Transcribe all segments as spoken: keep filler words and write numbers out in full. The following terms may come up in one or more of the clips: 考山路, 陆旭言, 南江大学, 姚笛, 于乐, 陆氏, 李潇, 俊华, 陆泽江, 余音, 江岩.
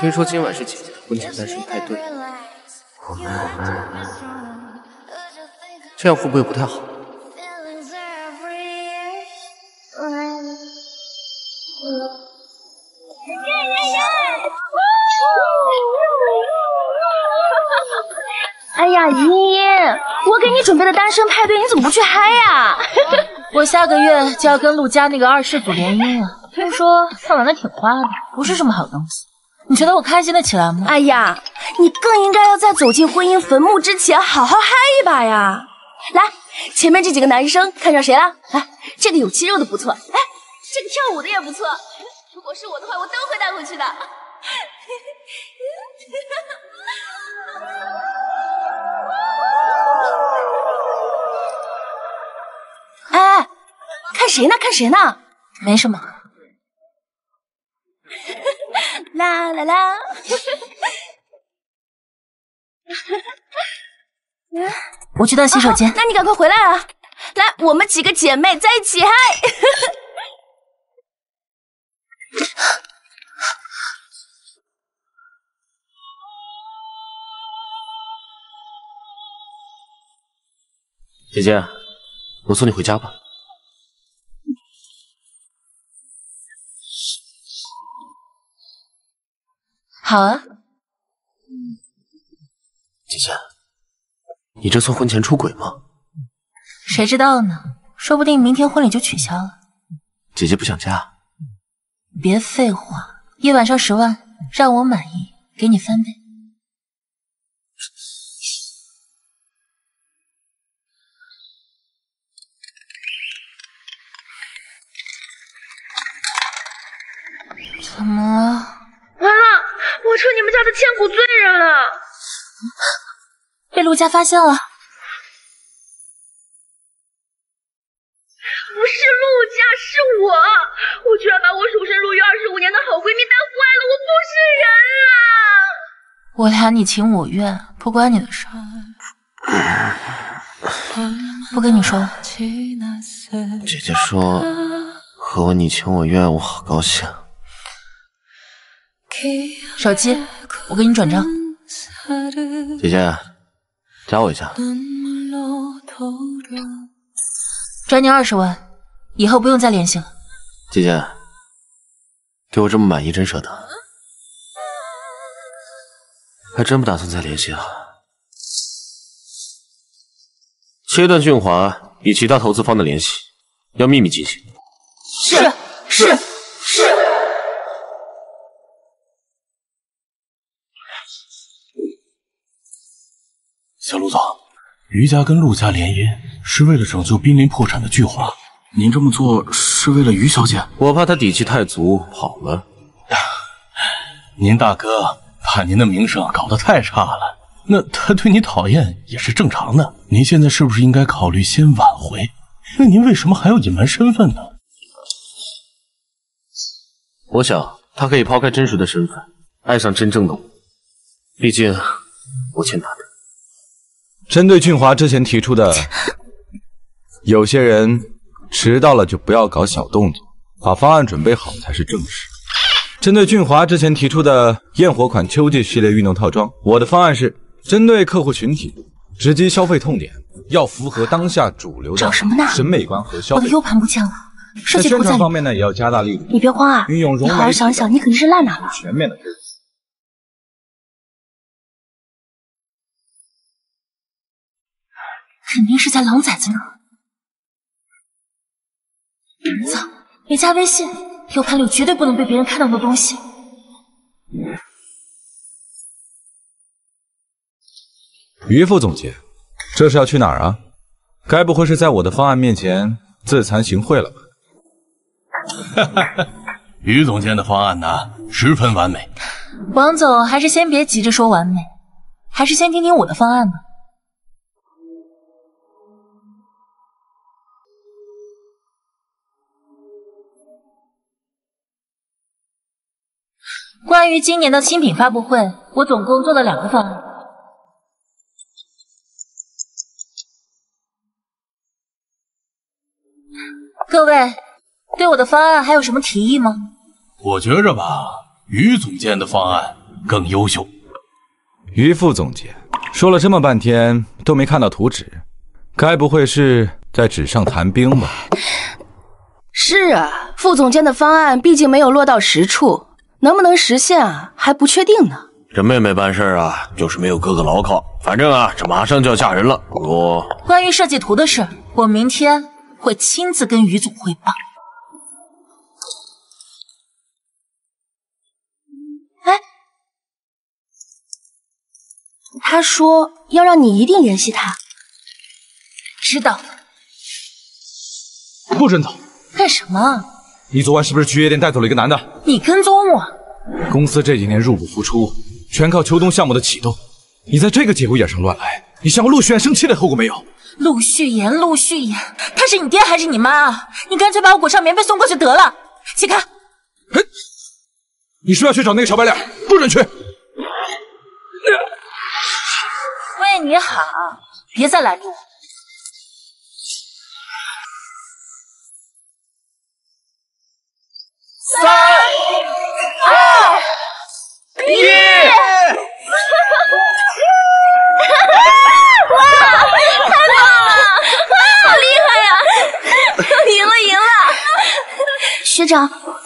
听说今晚是姐姐的婚前单身派对，我们这样会不会不太好？哎呀，茵茵，我给你准备的单身派对，你怎么不去嗨呀？我下个月就要跟陆家那个二世祖联姻了，听说他玩的挺花的，不是什么好东西。你觉得我开心得起来吗？哎呀，你更应该要在走进婚姻坟墓之前好好嗨一把呀！来，前面这几个男生看上谁了？来，这个有肌肉的不错，哎，这个跳舞的也不错。如果是我的话，我都会带回去的。哎，看谁呢？看谁呢？没什么。啦啦啦！我去趟洗手间、哦。那你赶快回来啊！来，我们几个姐妹在一起嗨！姐姐，我送你回家吧。好啊，姐姐，你这算婚前出轨吗？谁知道呢，说不定明天婚礼就取消了。姐姐不想嫁？别废话，一晚上十万，让我满意，给你翻倍。怎么了？完了，我成你们家的千古罪人了，被陆家发现了。不是陆家，是我，我居然把我守身入狱二十五年的好闺蜜带坏了，我不是人了。我俩你情我愿，不关你的事。不跟你说了。姐姐说和我你情我愿，我好高兴。手机，我给你转账。姐姐，加我一下，转你二十万，以后不用再联系了。姐姐，对我这么满意，真舍得，还真不打算再联系啊。切断俊华与其他投资方的联系，要秘密进行。是是是。是是小陆总，余家跟陆家联姻是为了拯救濒临破产的巨华，您这么做是为了余小姐？我怕她底气太足跑了。您大哥把您的名声搞得太差了，那他对你讨厌也是正常的。您现在是不是应该考虑先挽回？那您为什么还要隐瞒身份呢？我想他可以抛开真实的身份，爱上真正的我。毕竟我欠他的。针对俊华之前提出的，有些人迟到了就不要搞小动作，把方案准备好才是正事。针对俊华之前提出的焰火款秋季系列运动套装，我的方案是针对客户群体，直击消费痛点，要符合当下主流的审美观和消费。我的 U 盘不见了，设计图在宣传方面呢也要加大力度。你别慌啊，运用融媒体，好好想想，你可是烂哪了？全面的推进。肯定是在狼崽子那儿。走，别加微信，U盘里绝对不能被别人看到的东西。于副总监，这是要去哪儿啊？该不会是在我的方案面前自惭形秽了吧？哈哈，于总监的方案呢，十分完美。王总，还是先别急着说完美，还是先听听我的方案吧。关于今年的新品发布会，我总共做了两个方案。各位对我的方案还有什么提议吗？我觉着吧，于总监的方案更优秀。于副总监说了这么半天都没看到图纸，该不会是在纸上谈兵吧？是啊，副总监的方案毕竟没有落到实处，能不能实现啊，还不确定呢。 这妹妹办事啊，就是没有哥哥牢靠。反正啊，这马上就要嫁人了。不过，关于设计图的事，我明天会亲自跟于总汇报。哎，他说要让你一定联系他。知道了。不准走！干什么？你昨晚是不是去夜店带走了一个男的？你跟踪我？公司这几年入不敷出。 全靠秋冬项目的启动，你在这个节骨眼上乱来，你想过陆旭言生气的后果没有？陆旭言，陆旭言，他是你爹还是你妈啊？你干脆把我裹上棉被送过去得了。起开！哎，你说要去找那个小白脸，不准去！为你好，别再拦着我。三二。 耶！哇，太棒了！哇，好厉害呀！赢了，赢了！学长，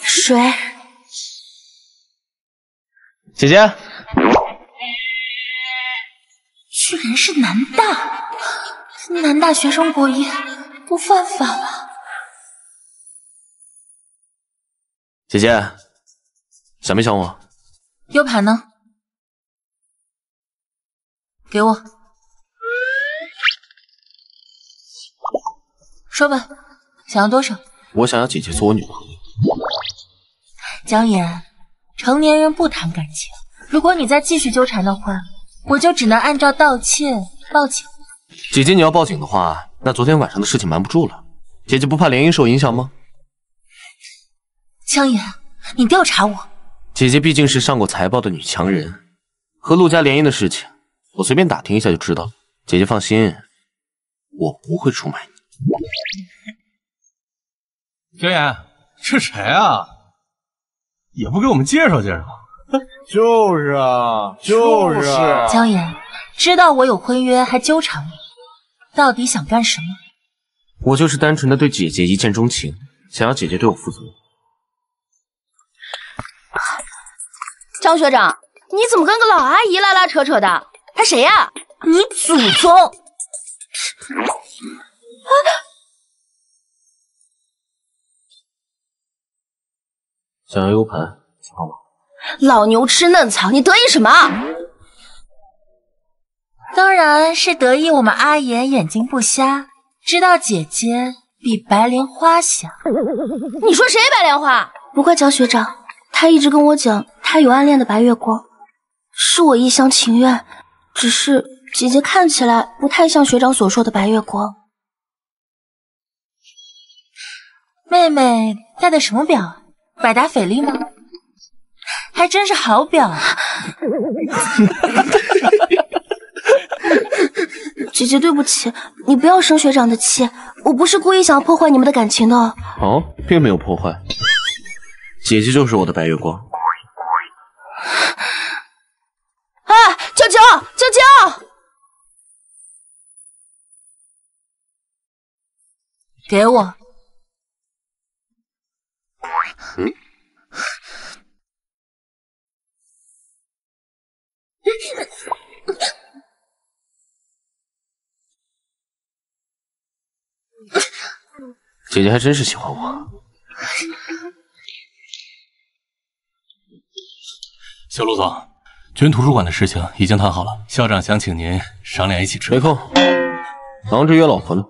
水。姐姐，居然是南大，南大学生国一不犯法吧？姐姐，想没想我？ U 盘呢？给我。说吧，想要多少？我想要姐姐做我女朋友。江岩，成年人不谈感情，如果你再继续纠缠的话，我就只能按照盗窃报警。姐姐，你要报警的话，那昨天晚上的事情瞒不住了，姐姐不怕联姻受影响吗？江岩，你调查我。 姐姐毕竟是上过财报的女强人，和陆家联姻的事情，我随便打听一下就知道了。姐姐放心，我不会出卖你。江岩，这谁啊？也不给我们介绍介绍。就是啊，就是啊。江岩，知道我有婚约还纠缠我，到底想干什么？我就是单纯的对姐姐一见钟情，想要姐姐对我负责。 张学长，你怎么跟个老阿姨拉拉扯扯的？他谁呀、啊？你祖宗！啊、想要 U 盘，想要吗？老牛吃嫩草，你得意什么？当然是得意我们阿言眼睛不瞎，知道姐姐比白莲花瞎。你说谁白莲花？不怪张学长。 他一直跟我讲，他有暗恋的白月光，是我一厢情愿。只是姐姐看起来不太像学长所说的白月光。妹妹戴的什么表啊？百达翡丽吗？还真是好表啊！姐姐，对不起，你不要生学长的气，我不是故意想要破坏你们的感情的。哦，并没有破坏。 姐姐就是我的白月光。哎，九九，九九，给我。嗯。姐姐还真是喜欢我。 小陆总，军图书馆的事情已经谈好了，校长想请您商量一起吃。没空，忙着约老婆呢。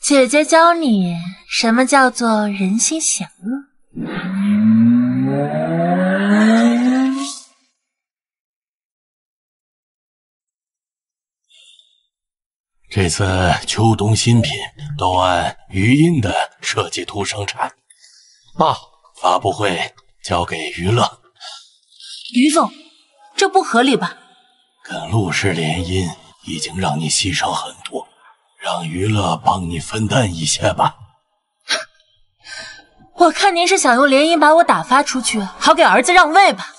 姐姐教你什么叫做人心险恶。这次秋冬新品都按余音的设计图生产。爸，发布会交给于乐。于总，这不合理吧？跟陆氏联姻已经让你牺牲很多，让于乐帮你分担一些吧。我看您是想用联姻把我打发出去，好给儿子让位吧？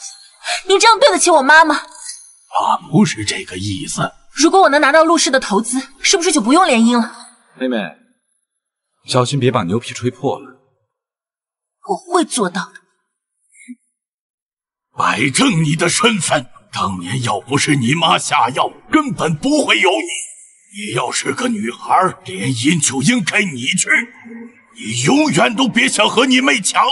您这样对得起我妈吗？啊，不是这个意思。如果我能拿到陆氏的投资，是不是就不用联姻了？妹妹，小心别把牛皮吹破了。我会做到的。摆正你的身份。 当年要不是你妈下药，根本不会有你。你要是个女孩，联姻就应该你去。你永远都别想和你妹抢。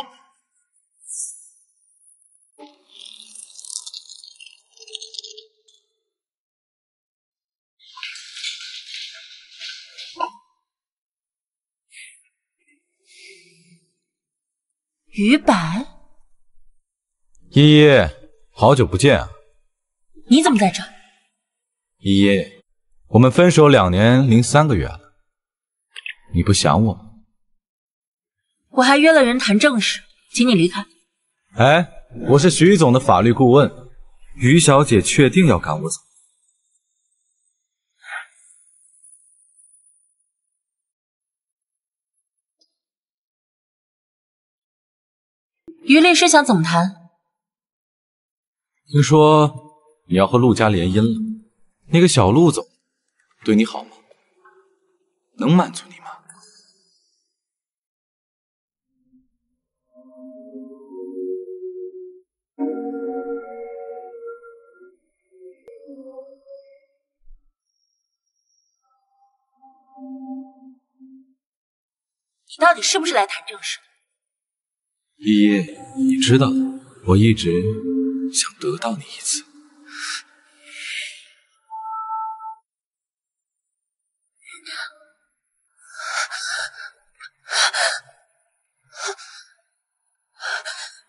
于白，依依，好久不见啊。 你怎么在这儿？依依，我们分手两年零三个月了，你不想我吗？我还约了人谈正事，请你离开。哎，我是徐总的法律顾问，于小姐确定要赶我走？于律师想怎么谈？听说。 你要和陆家联姻了，那个小陆总对你好吗？能满足你吗？你到底是不是来谈正事？依依，你知道的，我一直想得到你一次。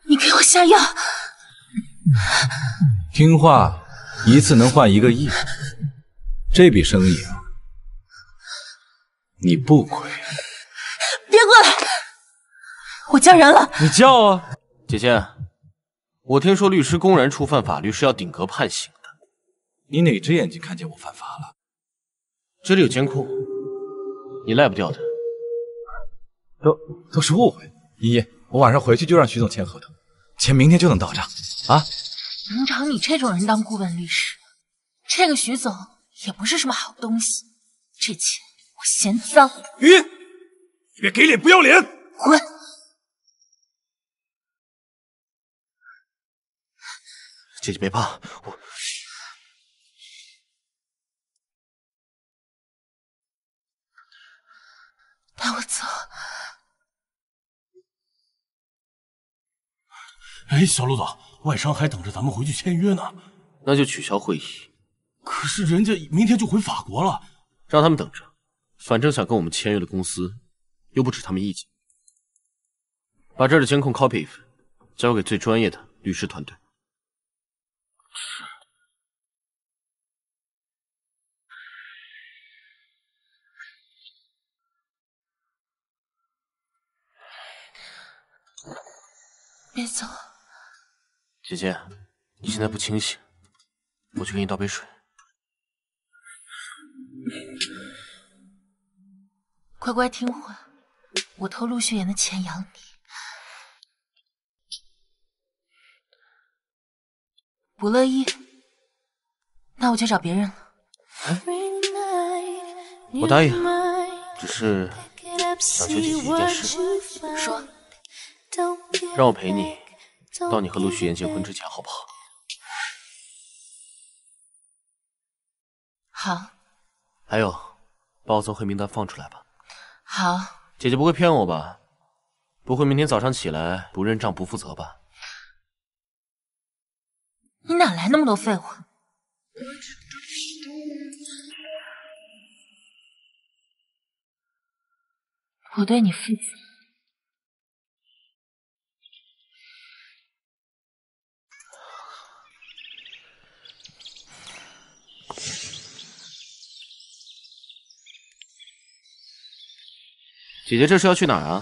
你给我下药，听话，一次能换一个亿，这笔生意啊，你不亏。别过来，我叫人了。你叫啊，姐姐，我听说律师公然触犯法律是要顶格判刑的。你哪只眼睛看见我犯法了？这里有监控，你赖不掉的。都都是误会，依依，我晚上回去就让徐总签合同。 钱明天就能到账啊！能找你这种人当顾问律师，这个徐总也不是什么好东西。这钱我嫌脏。于，你别给脸不要脸！滚！姐姐别怕，我。带我走。 哎，小陆总，外商还等着咱们回去签约呢，那就取消会议。可是人家明天就回法国了，让他们等着，反正想跟我们签约的公司又不止他们一家。把这儿的监控 copy 一份，交给最专业的律师团队。是。别走。 姐姐，你现在不清醒，我去给你倒杯水。乖乖听话，我偷陆雪言的钱养你。不乐意，那我就找别人了。哎、我答应，只是想求姐姐一件事。说，让我陪你。 到你和陆旭言结婚之前，好不好？好。还有，把我从黑名单放出来吧。好。姐姐不会骗我吧？不会明天早上起来不认账不负责吧？你哪来那么多废话？我对你负责。 姐姐这是要去哪儿啊？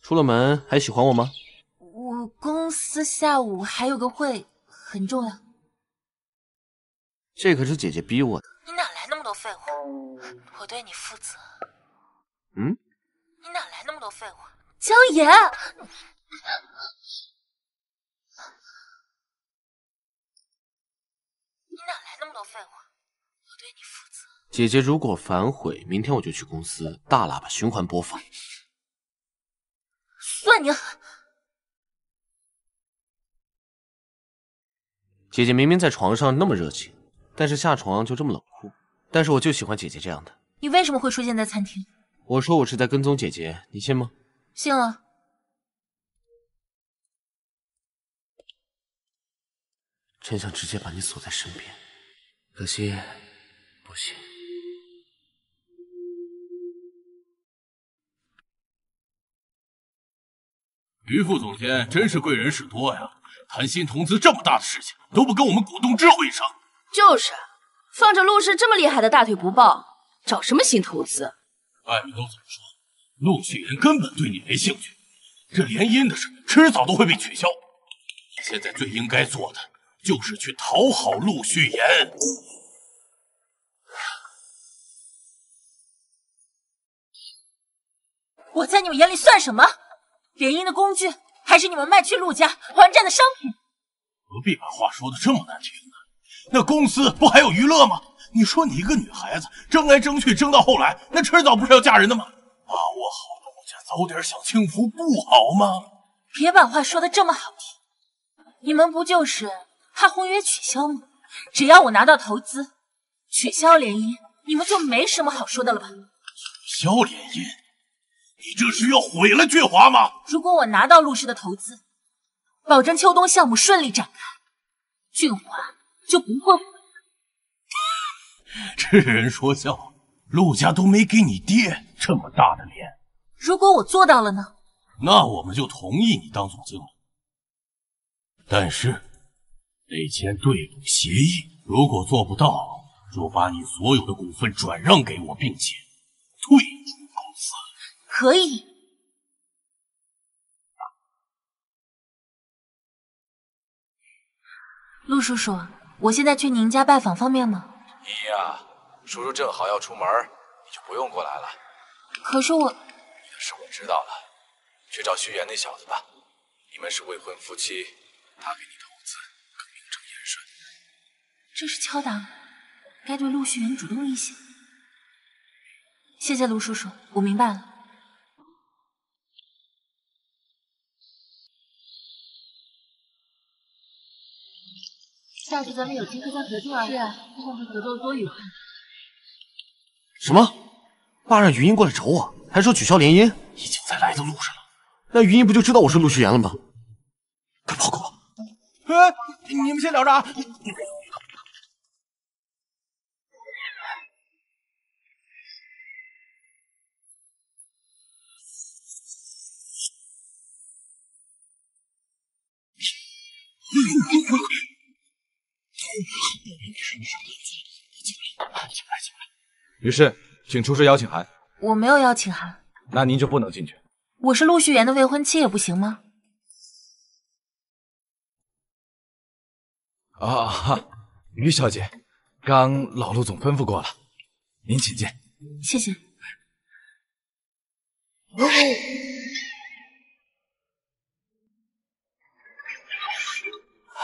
出了门还喜欢我吗？我公司下午还有个会，很重要。这可是姐姐逼我的。你哪来那么多废话？我对你负责。嗯？你哪来那么多废话？江野，你哪来那么多废话？我对你负责。姐姐如果反悔，明天我就去公司大喇叭循环播放。算你狠！ 姐姐明明在床上那么热情，但是下床就这么冷酷。但是我就喜欢姐姐这样的。你为什么会出现在餐厅？我说我是在跟踪姐姐，你信吗？信了。真想直接把你锁在身边，可惜不行。于副总监真是贵人事多呀。 谈新投资这么大的事情都不跟我们股东知会一声，就是放着陆氏这么厉害的大腿不抱，找什么新投资？外面都怎么说？陆旭言根本对你没兴趣，这联姻的事迟早都会被取消。现在最应该做的就是去讨好陆旭言。我在你们眼里算什么？联姻的工具？ 还是你们卖去陆家还债的商品，何必把话说的这么难听呢？那公司不还有娱乐吗？你说你一个女孩子争来争去，争到后来，那迟早不是要嫁人的吗？把握好陆家，早点享清福，不好吗？别把话说的这么好听，你们不就是怕婚约取消吗？只要我拿到投资，取消联姻，你们就没什么好说的了吧？取消联姻。 你这是要毁了俊华吗？如果我拿到陆氏的投资，保证秋冬项目顺利展开，俊华就不会毁了。痴人说笑，陆家都没给你爹这么大的脸。如果我做到了呢？那我们就同意你当总经理，但是得签对赌协议。如果做不到，就把你所有的股份转让给我，并且退出公司。 可以。陆叔叔，我现在去您家拜访方便吗？依依呀，叔叔正好要出门，你就不用过来了。可是我……你的事我知道了，去找徐岩那小子吧。你们是未婚夫妻，他给你投资，更名正言顺。这是敲打，该对陆徐岩主动一些。谢谢陆叔叔，我明白了。 下次咱们有机会再合作啊！是啊，这样的合作多愉快。什么？爸让云英过来找我，还说取消联姻，已经在来的路上了。那云英不就知道我是陆旭言了吗？快跑，快跑！哎，你们先聊着啊！于是，请出示邀请函。我没有邀请函，那您就不能进去。我是陆旭言的未婚妻，也不行吗？啊哈，于小姐，刚老陆总吩咐过了，您请进。谢谢。哦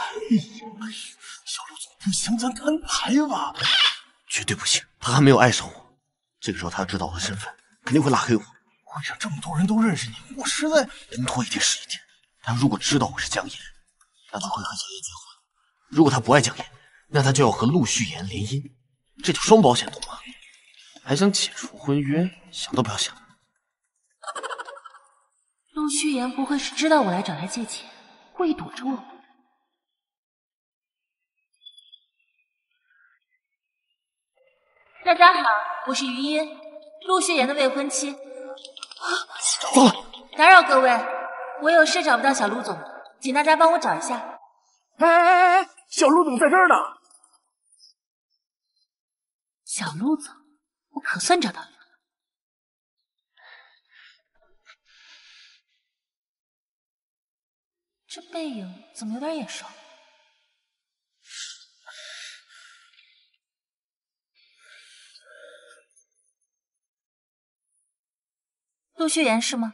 哎呦，小陆总，不行，咱摊牌吧！绝对不行，他还没有爱上我。这个时候他知道我的身份，肯定会拉黑我。会上这么多人都认识你，我实在……能拖一天是一天。他如果知道我是江岩，那他会和江岩结婚；如果他不爱江岩，那他就要和陆旭言联姻，这叫双保险，懂吗？还想解除婚约，想都不要想。陆旭言不会是知道我来找他借钱，故意躲着我？ 大家好，我是余音，陆旭言的未婚妻。糟了，打扰各位，我有事找不到小陆总，请大家帮我找一下。哎哎哎哎，小陆总在这儿呢。小陆总，我可算找到你了。这背影怎么有点眼熟？陆续言是吗？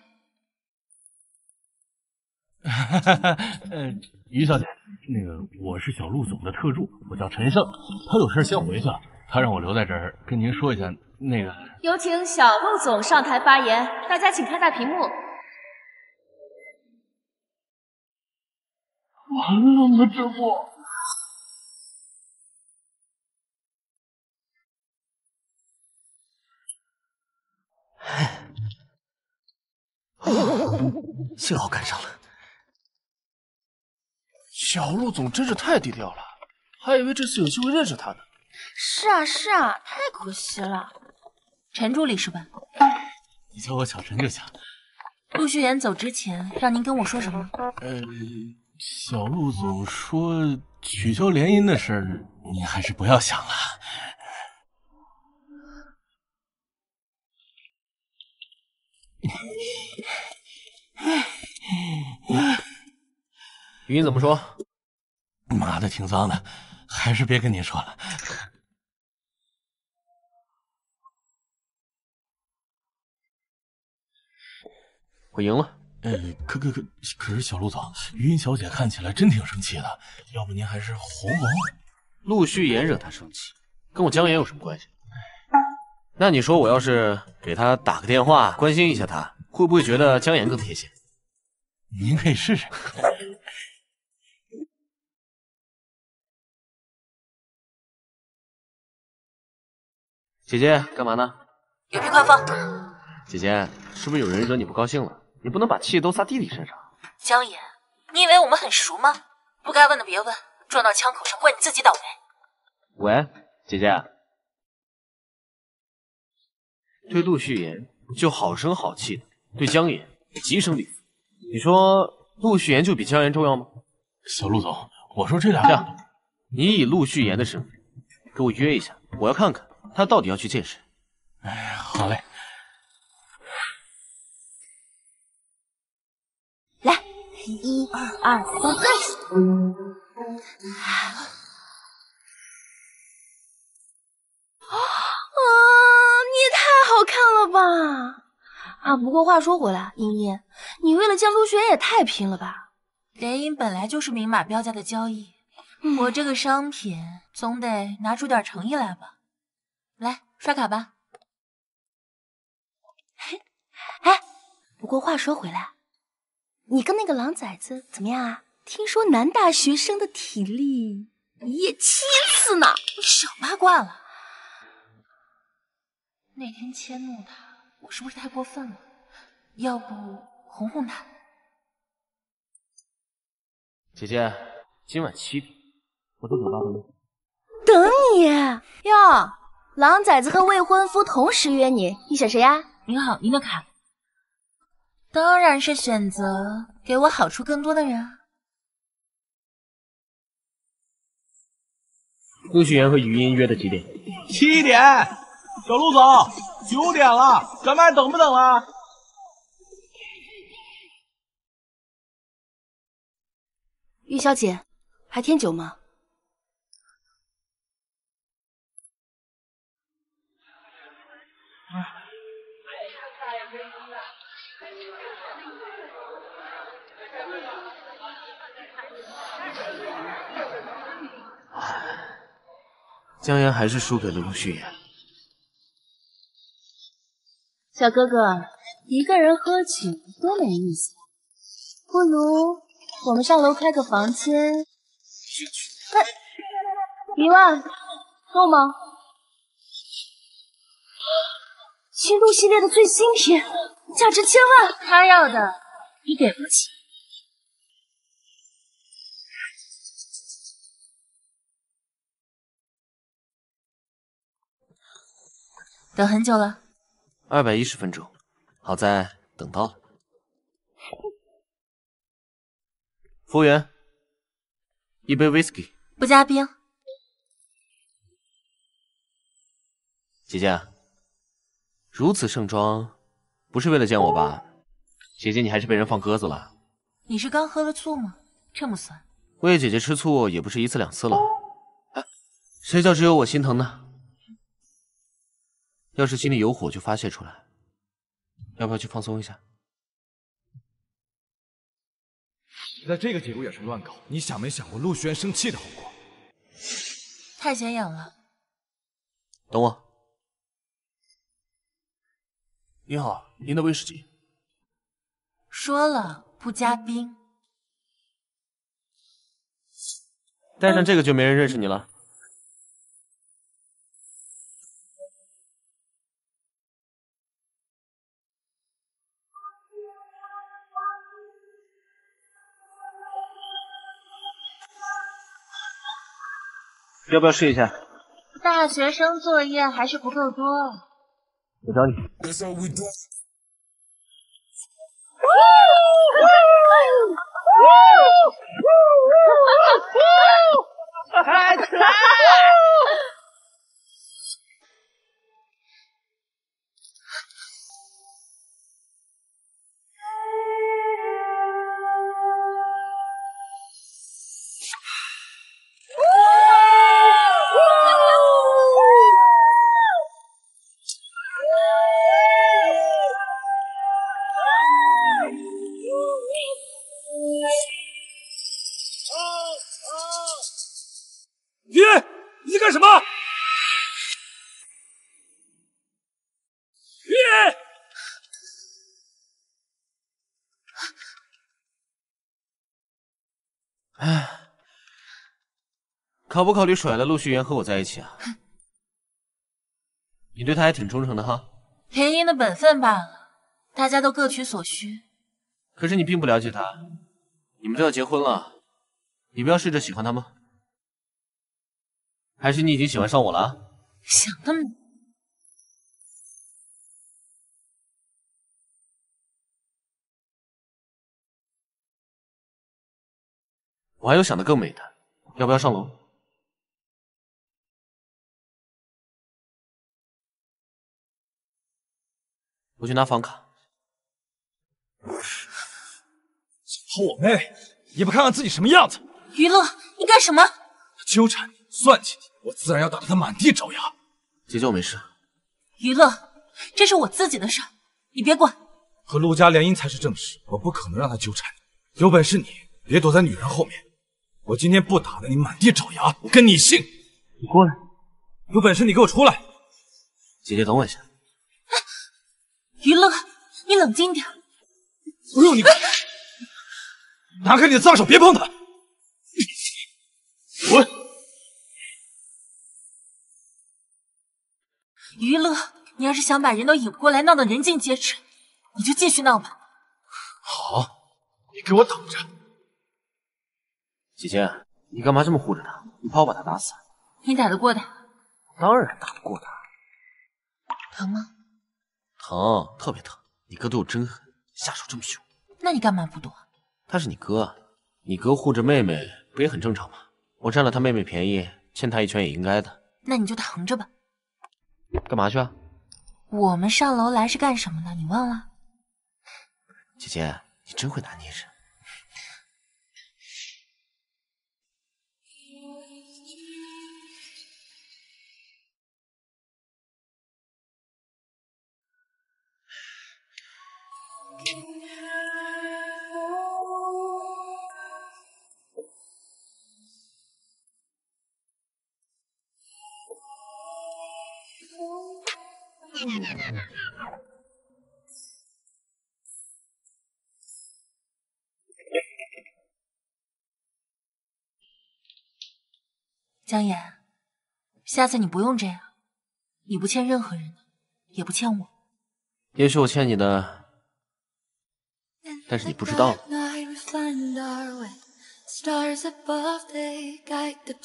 哈哈哈，呃，于小姐，那个我是小陆总的特助，我叫陈胜，他有事先回去了，他让我留在这儿跟您说一下那个。有请小陆总上台发言，大家请看大屏幕。 完了吗，这不？幸好赶上了。小陆总真是太低调了，还以为这次有机会认识他呢。是啊是啊，太可惜了。陈助理是吧？你叫我小陈就行。陆续言走之前，让您跟我说什么？呃。 小陆总说取消联姻的事儿，你还是不要想了。云怎么说？妈的，挺脏的，还是别跟你说了。我赢了。 呃，可可可可是小陆总，余音小姐看起来真挺生气的，要不您还是哄哄？陆续言惹她生气，跟我江岩有什么关系？那你说我要是给她打个电话，关心一下她，会不会觉得江岩更贴心？您可以试试。姐姐，干嘛呢？有屁快放！姐姐，是不是有人惹你不高兴了？ 你不能把气都撒弟弟身上，江岩，你以为我们很熟吗？不该问的别问，撞到枪口上怪你自己倒霉。喂，姐姐，对陆续言就好声好气的，对江岩极生鄙视。你说陆续言就比江岩重要吗？小陆总，我说这俩这样，你以陆续言的身份给我约一下，我要看看他到底要去见谁。哎，好嘞。 一二二三 ，nice！ 啊，你也太好看了吧！啊，不过话说回来，茵茵，你为了见陆璇也太拼了吧！联姻本来就是明码标价的交易，嗯、我这个商品总得拿出点诚意来吧。来，刷卡吧。哎，不过话说回来。 你跟那个狼崽子怎么样啊？听说男大学生的体力一夜七次呢！你少八卦了。那天迁怒他，我是不是太过分了？要不哄哄他？姐姐，今晚七点，我在酒吧等你。等你哟！狼崽子和未婚夫同时约你，你选谁呀、啊？您好，您的卡。 当然是选择给我好处更多的人。陆续言和余音约的几点？七点。小陆总，九点了，咱们还等不等了？玉小姐，还添酒吗？啊 江岩还是输给了陆续言。小哥哥，一个人喝酒多没意思，不如我们上楼开个房间聚聚。一万够吗？轻度系列的最新品，价值千万。他要的你给不起。 等很久了，二百一十分钟，好在等到了。服务员，一杯 whisky， 不加冰。姐姐，如此盛装，不是为了见我吧？姐姐，你还是被人放鸽子了。你是刚喝了醋吗？这么酸。为姐姐吃醋也不是一次两次了。哎，谁叫只有我心疼呢？ 要是心里有火就发泄出来，要不要去放松一下？你在这个节骨眼上乱搞，你想没想过陆轩生气的后果？太显眼了。等我。您好，您的威士忌。说了不加冰。带上这个就没人认识你了。 要不要试一下？大学生作业还是不够多。我教你。考不考虑甩了陆续言和我在一起啊？你对他还挺忠诚的哈。联姻的本分罢了，大家都各取所需。可是你并不了解他，你们都要结婚了，你不要试着喜欢他吗？还是你已经喜欢上我了啊？想那么多。 我还有想的更美的，要不要上楼？ 我去拿房卡。跑我妹，也不看看自己什么样子！于乐，你干什么？我纠缠你，算计你，我自然要打得他满地找牙。姐姐，我没事。于乐，这是我自己的事，你别管。和陆家联姻才是正事，我不可能让他纠缠你。有本事你别躲在女人后面，我今天不打得你满地找牙，我跟你姓。你过来，有本事你给我出来。姐姐，等我一下。 于乐，你冷静点。不用你，拿开你的脏手，别碰他。滚！于乐，你要是想把人都引过来，闹得人尽皆知，你就继续闹吧。好，你给我等着。姐姐，你干嘛这么护着他？你怕我把他打死？你打得过他？当然打不过他。疼吗？ 疼，特别疼！你哥对我真狠，下手这么凶。那你干嘛不躲？他是你哥，你哥护着妹妹不也很正常吗？我占了他妹妹便宜，欠他一拳也应该的。那你就疼着吧。干嘛去啊？我们上楼来是干什么的？你忘了？姐姐，你真会拿捏人。江言，下次你不用这样，你不欠任何人的，也不欠我。也许我欠你的，但是你不知道了。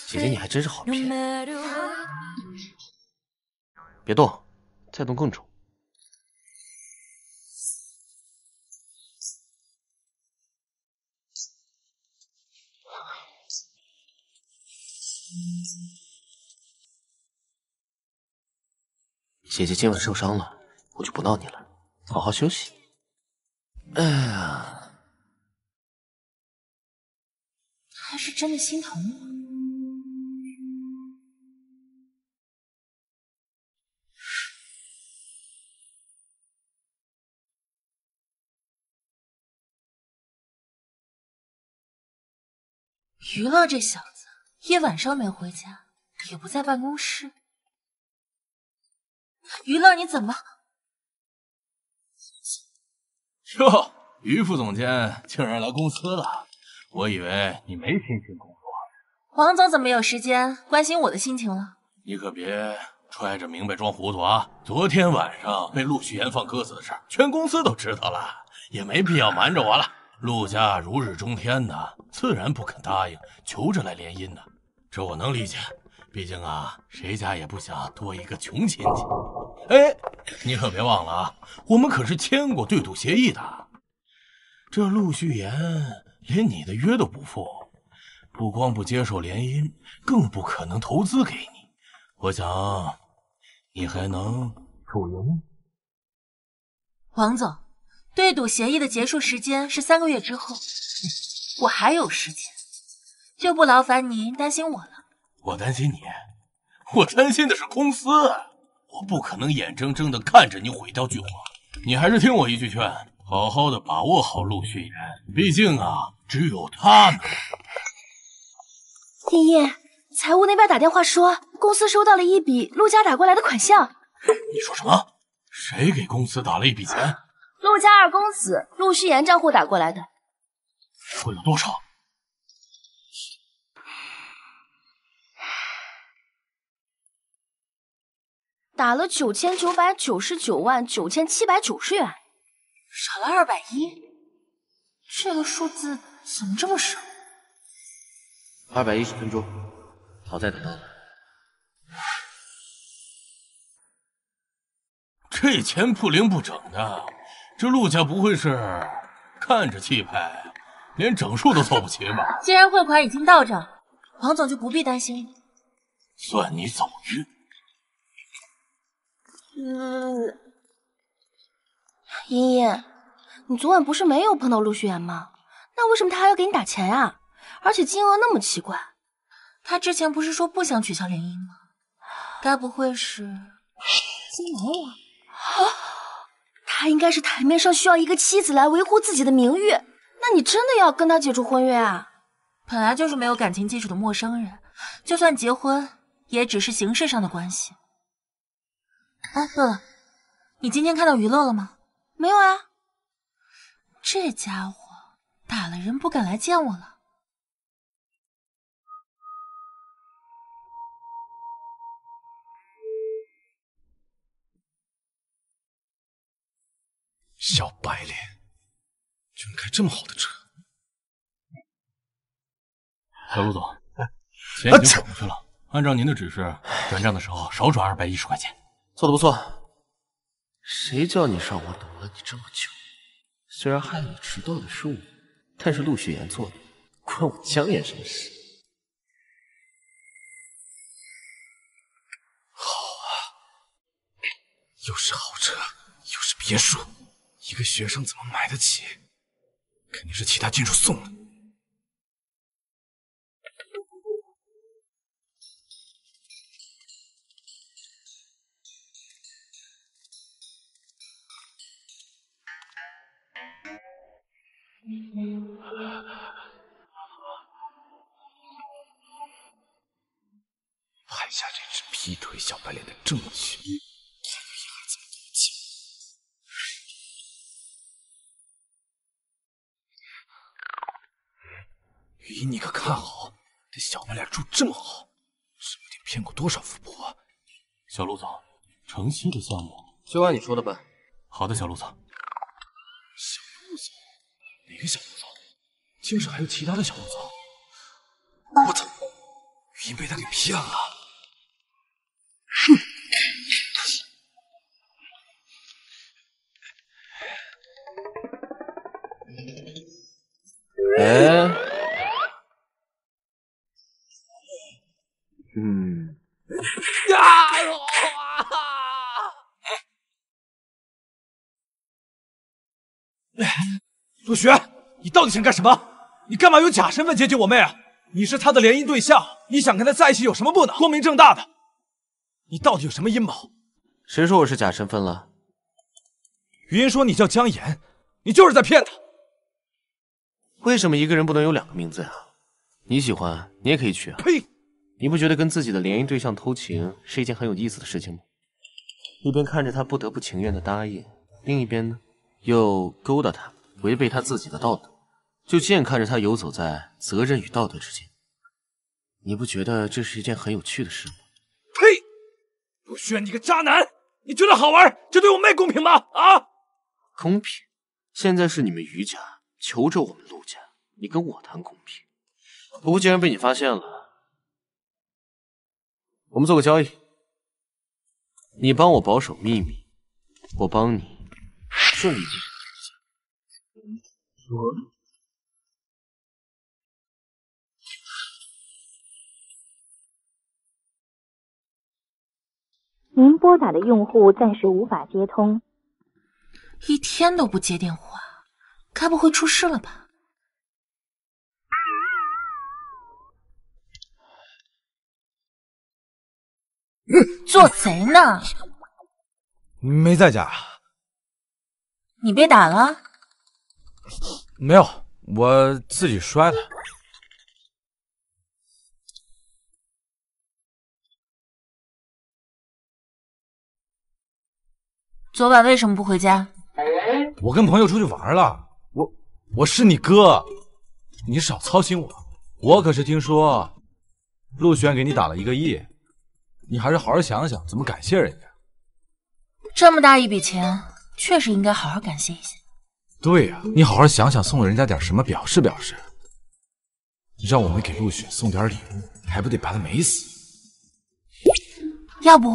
姐姐，你还真是好骗。别动，再动更重。 姐姐今晚受伤了，我就不闹你了，好好休息。哎呀，他是真的心疼我。于乐这小子一晚上没回家，也不在办公室。于乐，你怎么？哟，于副总监竟然来公司了，我以为你没心情工作。王总怎么有时间关心我的心情了？你可别揣着明白装糊涂啊！昨天晚上被陆旭言放鸽子的事，全公司都知道了，也没必要瞒着我了。 陆家如日中天的，自然不肯答应求着来联姻的，这我能理解。毕竟啊，谁家也不想多一个穷亲戚。哎，你可别忘了啊，我们可是签过对赌协议的。这陆旭言连你的约都不付，不光不接受联姻，更不可能投资给你。我想，你还能手赢？王总。 对赌协议的结束时间是三个月之后，我还有时间，就不劳烦您担心我了。我担心你？我担心的是公司，我不可能眼睁睁的看着你毁掉聚华。你还是听我一句劝，好好的把握好陆旭言，毕竟啊，只有他能。爷爷，财务那边打电话说，公司收到了一笔陆家打过来的款项。你说什么？谁给公司打了一笔钱？ 陆家二公子陆旭言账户打过来的，会有多少？打了九千九百九十九万九千七百九十元，少了二百一，这个数字怎么这么少？二百一十分钟，好在打到了。这钱不灵不整的。 这陆家不会是看着气派，连整数都凑不齐吧？既然汇款已经到账，王总就不必担心了。算你走运。嗯，茵茵，你昨晚不是没有碰到陆旭言吗？那为什么他还要给你打钱呀、啊？而且金额那么奇怪。他之前不是说不想取消联姻吗？该不会是金兰呀？啊 他应该是台面上需要一个妻子来维护自己的名誉，那你真的要跟他解除婚约啊？本来就是没有感情基础的陌生人，就算结婚，也只是形式上的关系。哎，对了，你今天看到于乐了吗？没有啊。这家伙打了人不敢来见我了。小白脸，居然开这么好的车！小陆总，钱已经转过去了。按照您的指示，转账的时候少转二百一十块钱。做的不错。谁叫你让我等了你这么久？虽然害你迟到的是我，但是陆雪言做的，关我江岩什么事？好啊，又是豪车，又是别墅。 一个学生怎么买得起？肯定是其他郡主送的。拍下这只劈腿小白脸的证据。 雨衣，你可看好，这小白脸住这么好，指不定骗过多少富婆啊！小陆总，城西的项目就按你说的办。好的，小陆总。小陆总？哪个小陆总？竟然还有其他的小陆总！我操！雨衣被他给骗了！哼！哎。 嗯，陆雪，你到底想干什么？你干嘛用假身份接近我妹啊？你是她的联姻对象，你想跟她在一起有什么不能？光明正大的，你到底有什么阴谋？谁说我是假身份了？语音说你叫江岩，你就是在骗她。为什么一个人不能有两个名字呀、啊？你喜欢，你也可以去啊。呸！你不觉得跟自己的联谊对象偷情是一件很有意思的事情吗？一边看着他不得不情愿的答应，另一边呢，又勾搭他，违背他自己的道德，就眼看着他游走在责任与道德之间。你不觉得这是一件很有趣的事吗？呸！陆轩，你个渣男！你觉得好玩，这对我妹公平吗？啊？公平？现在是你们余家求着我们陆家，你跟我谈公平？不过既然被你发现了，我们做个交易，你帮我保守秘密，我帮你顺利进入陆家。您拨打的用户暂时无法接通。一天都不接电话，该不会出事了吧？做贼呢？没在家。你被打了？没有，我自己摔的。昨晚为什么不回家？我跟朋友出去玩了。我我是你哥，你少操心我。我可是听说陆轩给你打了一个亿，你还是好好想想怎么感谢人家。这么大一笔钱，确实应该好好感谢一下。对呀、啊，你好好想想送人家点什么表示表示。你让我们给陆轩送点礼物，还不得把他美死？要不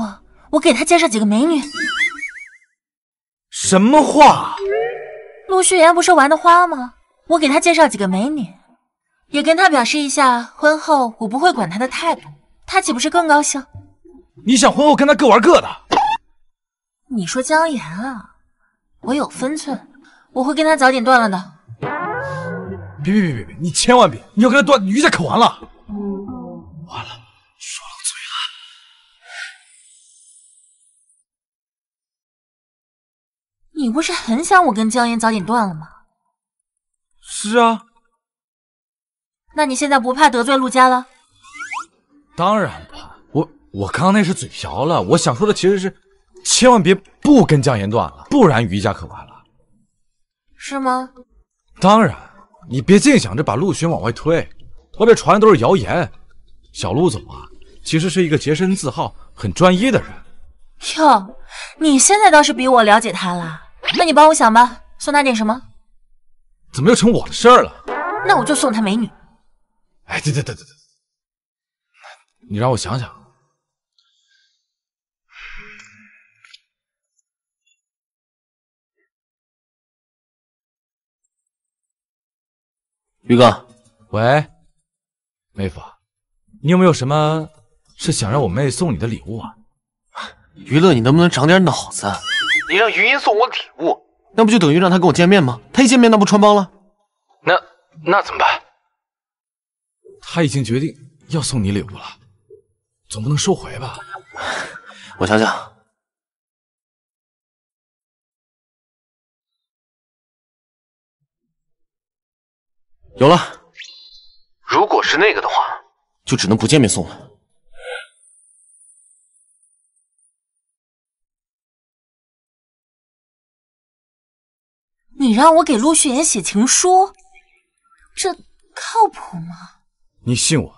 我给他介绍几个美女？什么话？陆续言不是玩的花吗？我给他介绍几个美女，也跟他表示一下婚后我不会管他的态度，他岂不是更高兴？你想婚后跟他各玩各的？你说姜妍啊，我有分寸，我会跟他早点断了的。别别别别别，你千万别！你要跟他断，你余家可完了。完了，说了。 你不是很想我跟江岩早点断了吗？是啊。那你现在不怕得罪陆家了？当然怕，我我刚刚那是嘴瓢了，我想说的其实是，千万别不跟江岩断了，不然余家可完了。是吗？当然，你别净想着把陆巡往外推，外边传的都是谣言。小陆总啊，其实是一个洁身自好、很专一的人。哟，你现在倒是比我了解他了。 那你帮我想吧，送他点什么？怎么又成我的事儿了？那我就送他美女。哎，对对对对对，你让我想想。于哥，喂，妹夫，你有没有什么是想让我妹送你的礼物啊？于乐，你能不能长点脑子？ 你让余音送我礼物，那不就等于让他跟我见面吗？他一见面，那不穿帮了？那那怎么办？他已经决定要送你礼物了，总不能收回吧？我想想，有了。如果是那个的话，就只能不见面送了。 你让我给陆续言写情书，这靠谱吗？你信我，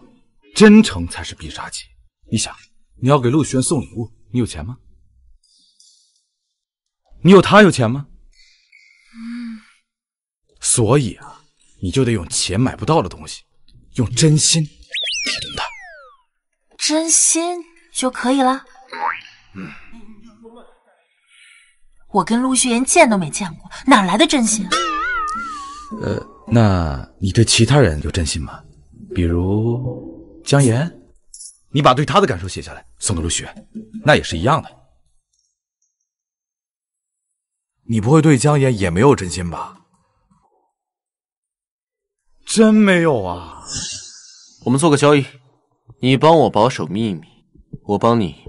真诚才是必杀技。你想，你要给陆续言送礼物，你有钱吗？你有他有钱吗？嗯。所以啊，你就得用钱买不到的东西，用真心打动他。真心就可以了。嗯。 我跟陆续言见都没见过，哪来的真心？呃，那你对其他人有真心吗？比如江岩，你把对他的感受写下来，送给陆续言，那也是一样的。你不会对江岩也没有真心吧？真没有啊！我们做个交易，你帮我保守秘密，我帮你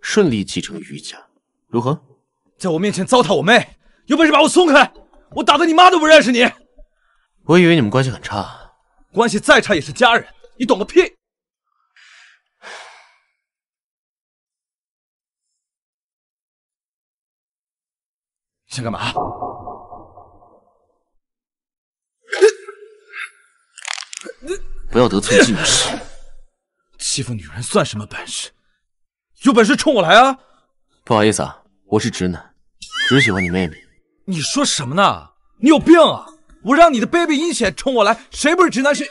顺利继承余家，如何？ 在我面前糟蹋我妹，有本事把我松开！我打的你妈都不认识你！我以为你们关系很差，关系再差也是家人，你懂个屁！想干嘛？不要得寸进尺，欺负女人算什么本事？有本事冲我来啊！不好意思啊，我是直男，只喜欢你妹妹。你说什么呢？你有病啊！ 我让你的 baby 阴险冲我来，谁不是直男谁？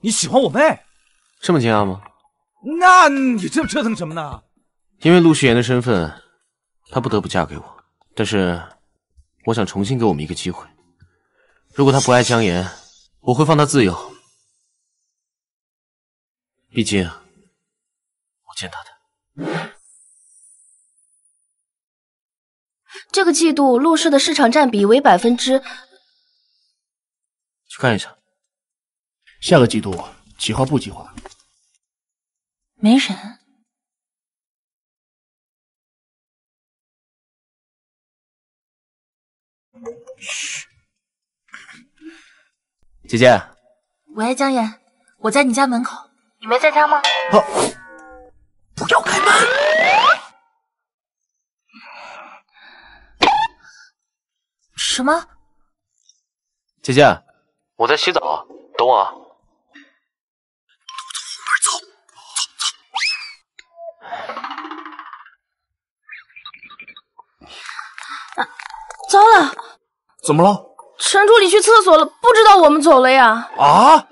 你喜欢我妹？这么惊讶吗？那你这折腾什么呢？因为陆续言的身份，她不得不嫁给我。但是，我想重新给我们一个机会。如果她不爱江言，我会放她自由。毕竟，我见她的。 这个季度陆氏的市场占比为百分之，去看一下。下个季度企划部计划没人。嘘，姐姐。喂，江言，我在你家门口，你没在家吗？好、啊，不要开门。 什么？姐姐，我在洗澡，等我啊。走走走。糟了！怎么了？陈助理去厕所了，不知道我们走了呀。啊！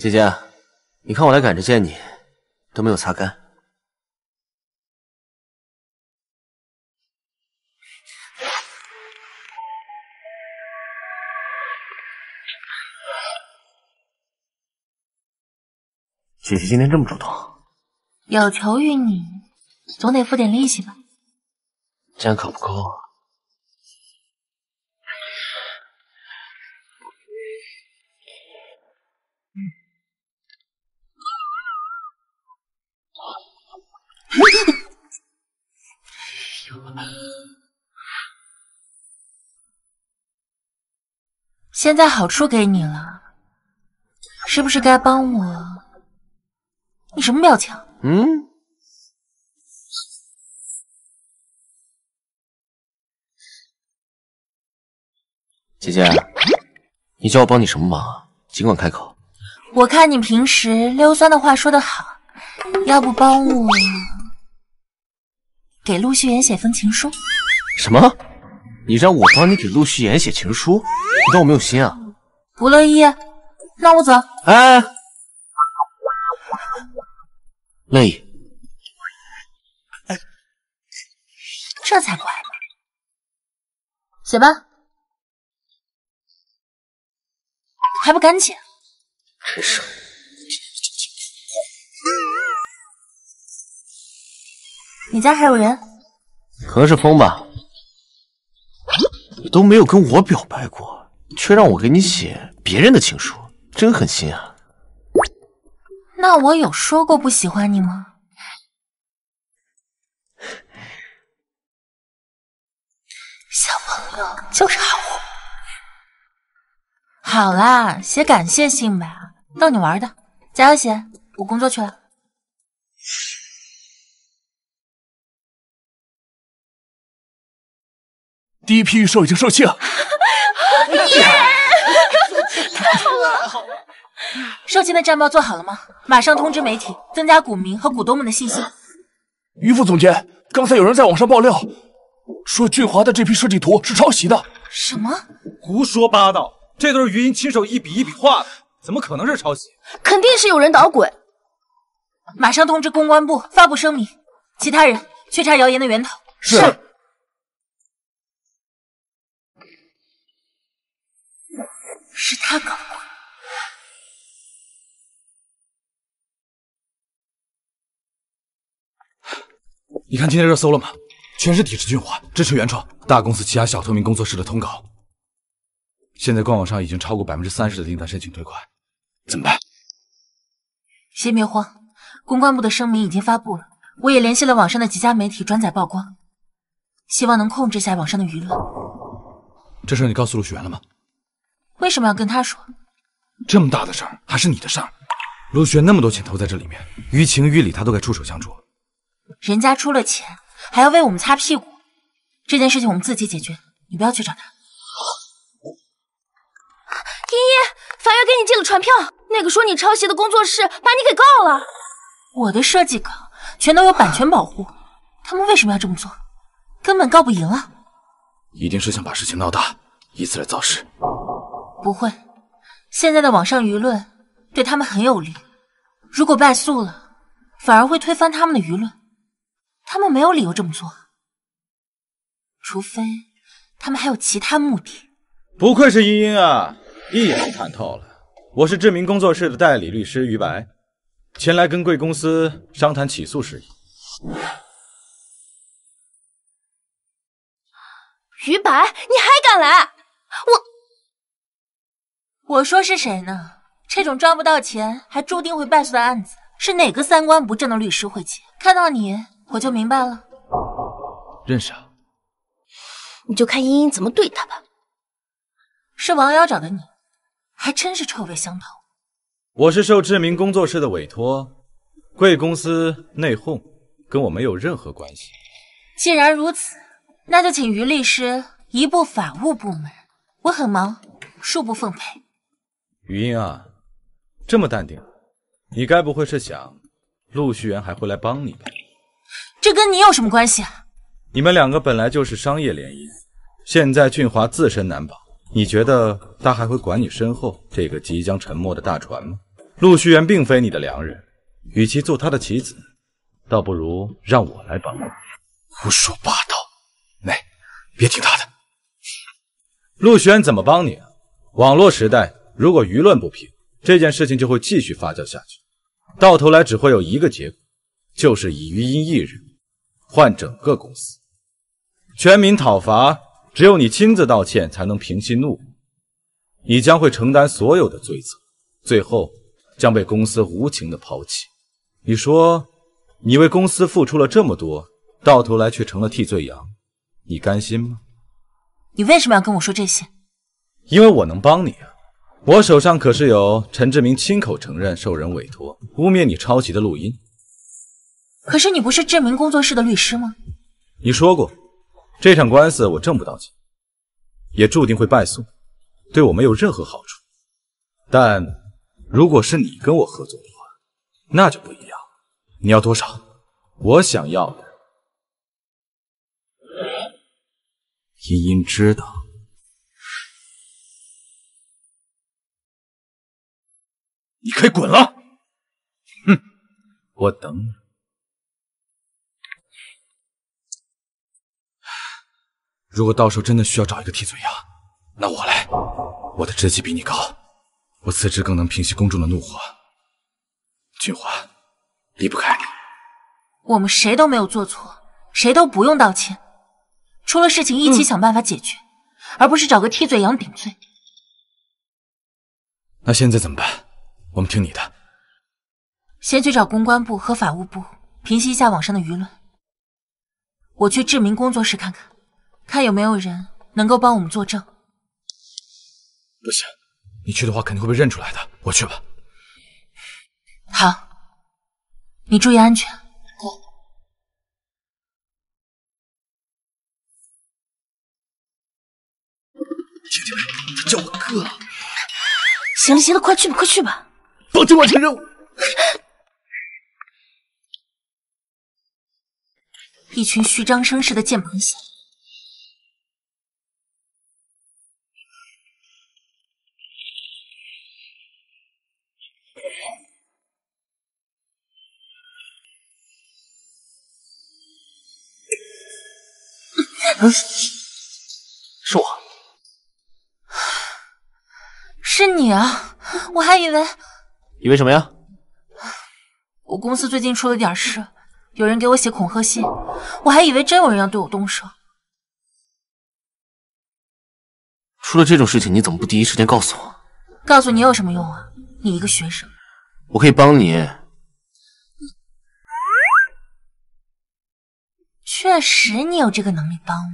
姐姐，你看我来赶着见你，都没有擦干。姐姐今天这么主动，有求于你，总得付点利息吧？这样可不够啊。 现在好处给你了，是不是该帮我？你什么表情？嗯。姐姐，你叫我帮你什么忙啊？尽管开口。我看你平时溜酸的话说得好，要不帮我给陆续言写封情书？什么？ 你让我帮你给陆续言写情书，你当我没有心啊？不乐意，那我走。哎，乐意。哎，这才怪呢。写吧，还不赶紧？真是。 你家还有人？可能是风吧。 你都没有跟我表白过，却让我给你写别人的情书，真狠心啊！那我有说过不喜欢你吗？小朋友就是好物。好啦，写感谢信吧，逗你玩的。加油写，我工作去了。 第一批预售已经售罄了，太好了！售罄的战报做好了吗？马上通知媒体，增加股民和股东们的信心。于副总监，刚才有人在网上爆料，说俊华的这批设计图是抄袭的。什么？胡说八道！这都是余音亲手一笔一笔画的，怎么可能是抄袭？肯定是有人捣鬼。马上通知公关部发布声明，其他人去查谣言的源头。是。是 是他搞的。你看今天热搜了吗？全是抵制军火、支持原创、大公司欺压小透明工作室的通稿。现在官网上已经超过百分之三十的订单申请退款，怎么办？先别慌，公关部的声明已经发布了，我也联系了网上的几家媒体转载曝光，希望能控制下网上的舆论。这事儿你告诉陆雪原了吗？为什么要跟他说？这么大的事儿，还是你的事儿。 陆雪那么多钱投在这里面，于情于理他都该出手相助。人家出了钱，还要为我们擦屁股，这件事情我们自己解决，你不要去找他。茵茵，法院给你寄了传票，那个说你抄袭的工作室把你给告了。我的设计稿全都有版权保护，他们为什么要这么做？根本告不赢啊！一定是想把事情闹大，以此来造势。不会，现在的网上舆论。 对他们很有利，如果败诉了，反而会推翻他们的舆论。他们没有理由这么做，除非他们还有其他目的。不愧是茵茵啊，一眼就看透了。我是知名工作室的代理律师于白，前来跟贵公司商谈起诉事宜。于白，你还敢来？我，我说是谁呢？ 这种赚不到钱还注定会败诉的案子，是哪个三观不正的律师会接？看到你，我就明白了。认识啊？你就看茵茵怎么对他吧。是王瑶找的你，还真是臭味相投。我是受知名工作室的委托，贵公司内讧，跟我没有任何关系。既然如此，那就请于律师移步法务部门，我很忙，恕不奉陪。于茵啊。 这么淡定，你该不会是想陆续言还会来帮你吧？这跟你有什么关系啊？你们两个本来就是商业联姻，现在俊华自身难保，你觉得他还会管你身后这个即将沉没的大船吗？陆续言并非你的良人，与其做他的棋子，倒不如让我来帮你。胡说八道！来，别听他的。陆续言怎么帮你啊？网络时代，如果舆论不平。 这件事情就会继续发酵下去，到头来只会有一个结果，就是以于音一人换整个公司，全民讨伐。只有你亲自道歉，才能平息怒火。你将会承担所有的罪责，最后将被公司无情的抛弃。你说，你为公司付出了这么多，到头来却成了替罪羊，你甘心吗？你为什么要跟我说这些？因为我能帮你啊。 我手上可是有陈志明亲口承认受人委托污蔑你抄袭的录音。可是你不是志明工作室的律师吗？你说过，这场官司我挣不到钱，也注定会败诉，对我没有任何好处。但如果是你跟我合作的话，那就不一样。你要多少？我想要的。茵茵知道。 你可以滚了！哼，我等你。如果到时候真的需要找一个替罪羊，那我来。我的职级比你高，我辞职更能平息公众的怒火。俊华，离不开你。我们谁都没有做错，谁都不用道歉。出了事情一起想办法解决，嗯、而不是找个替罪羊顶罪。那现在怎么办？ 我们听你的，先去找公关部和法务部平息一下网上的舆论。我去志明工作室看看，看有没有人能够帮我们作证。不行，你去的话肯定会被认出来的。我去吧。好，你注意安全。对。 听见没？这叫我哥。行了行了，快去吧，快去吧。 帮着完成任务。一群虚张声势的键盘侠。嗯，是我。是你啊！我还以为。 以为什么呀？我公司最近出了点事，有人给我写恐吓信，我还以为真有人要对我动手。出了这种事情，你怎么不第一时间告诉我？告诉你有什么用啊？你一个学生，我可以帮你。 确实，你有这个能力帮我。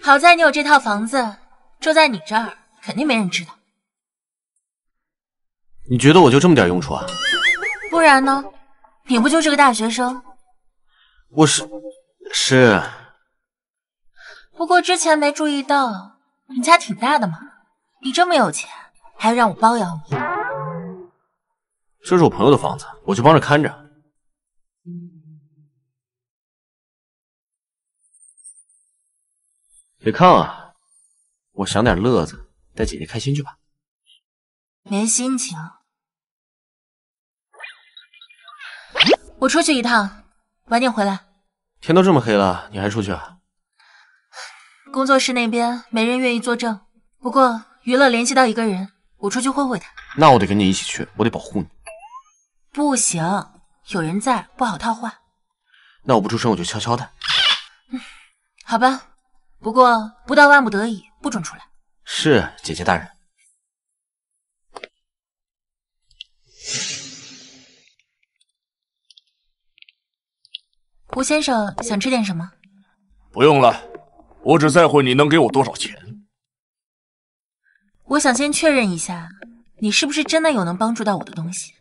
好在你有这套房子，住在你这儿肯定没人知道。你觉得我就这么点用处啊？不然呢？你不就是个大学生？我是是。不过之前没注意到，你家挺大的嘛。你这么有钱，还要让我包养你？ 这是我朋友的房子，我就帮着看着。别看啊，我想点乐子，带姐姐开心去吧。没心情，我出去一趟，晚点回来。天都这么黑了，你还出去啊？工作室那边没人愿意作证，不过娱乐联系到一个人，我出去会会他。那我得跟你一起去，我得保护你。 不行，有人在不好套话。那我不出声，我就悄悄的。嗯，好吧，不过不到万不得已，不准出来。是，姐姐大人。胡先生想吃点什么？不用了，我只在乎你能给我多少钱。我想先确认一下，你是不是真的有能帮助到我的东西。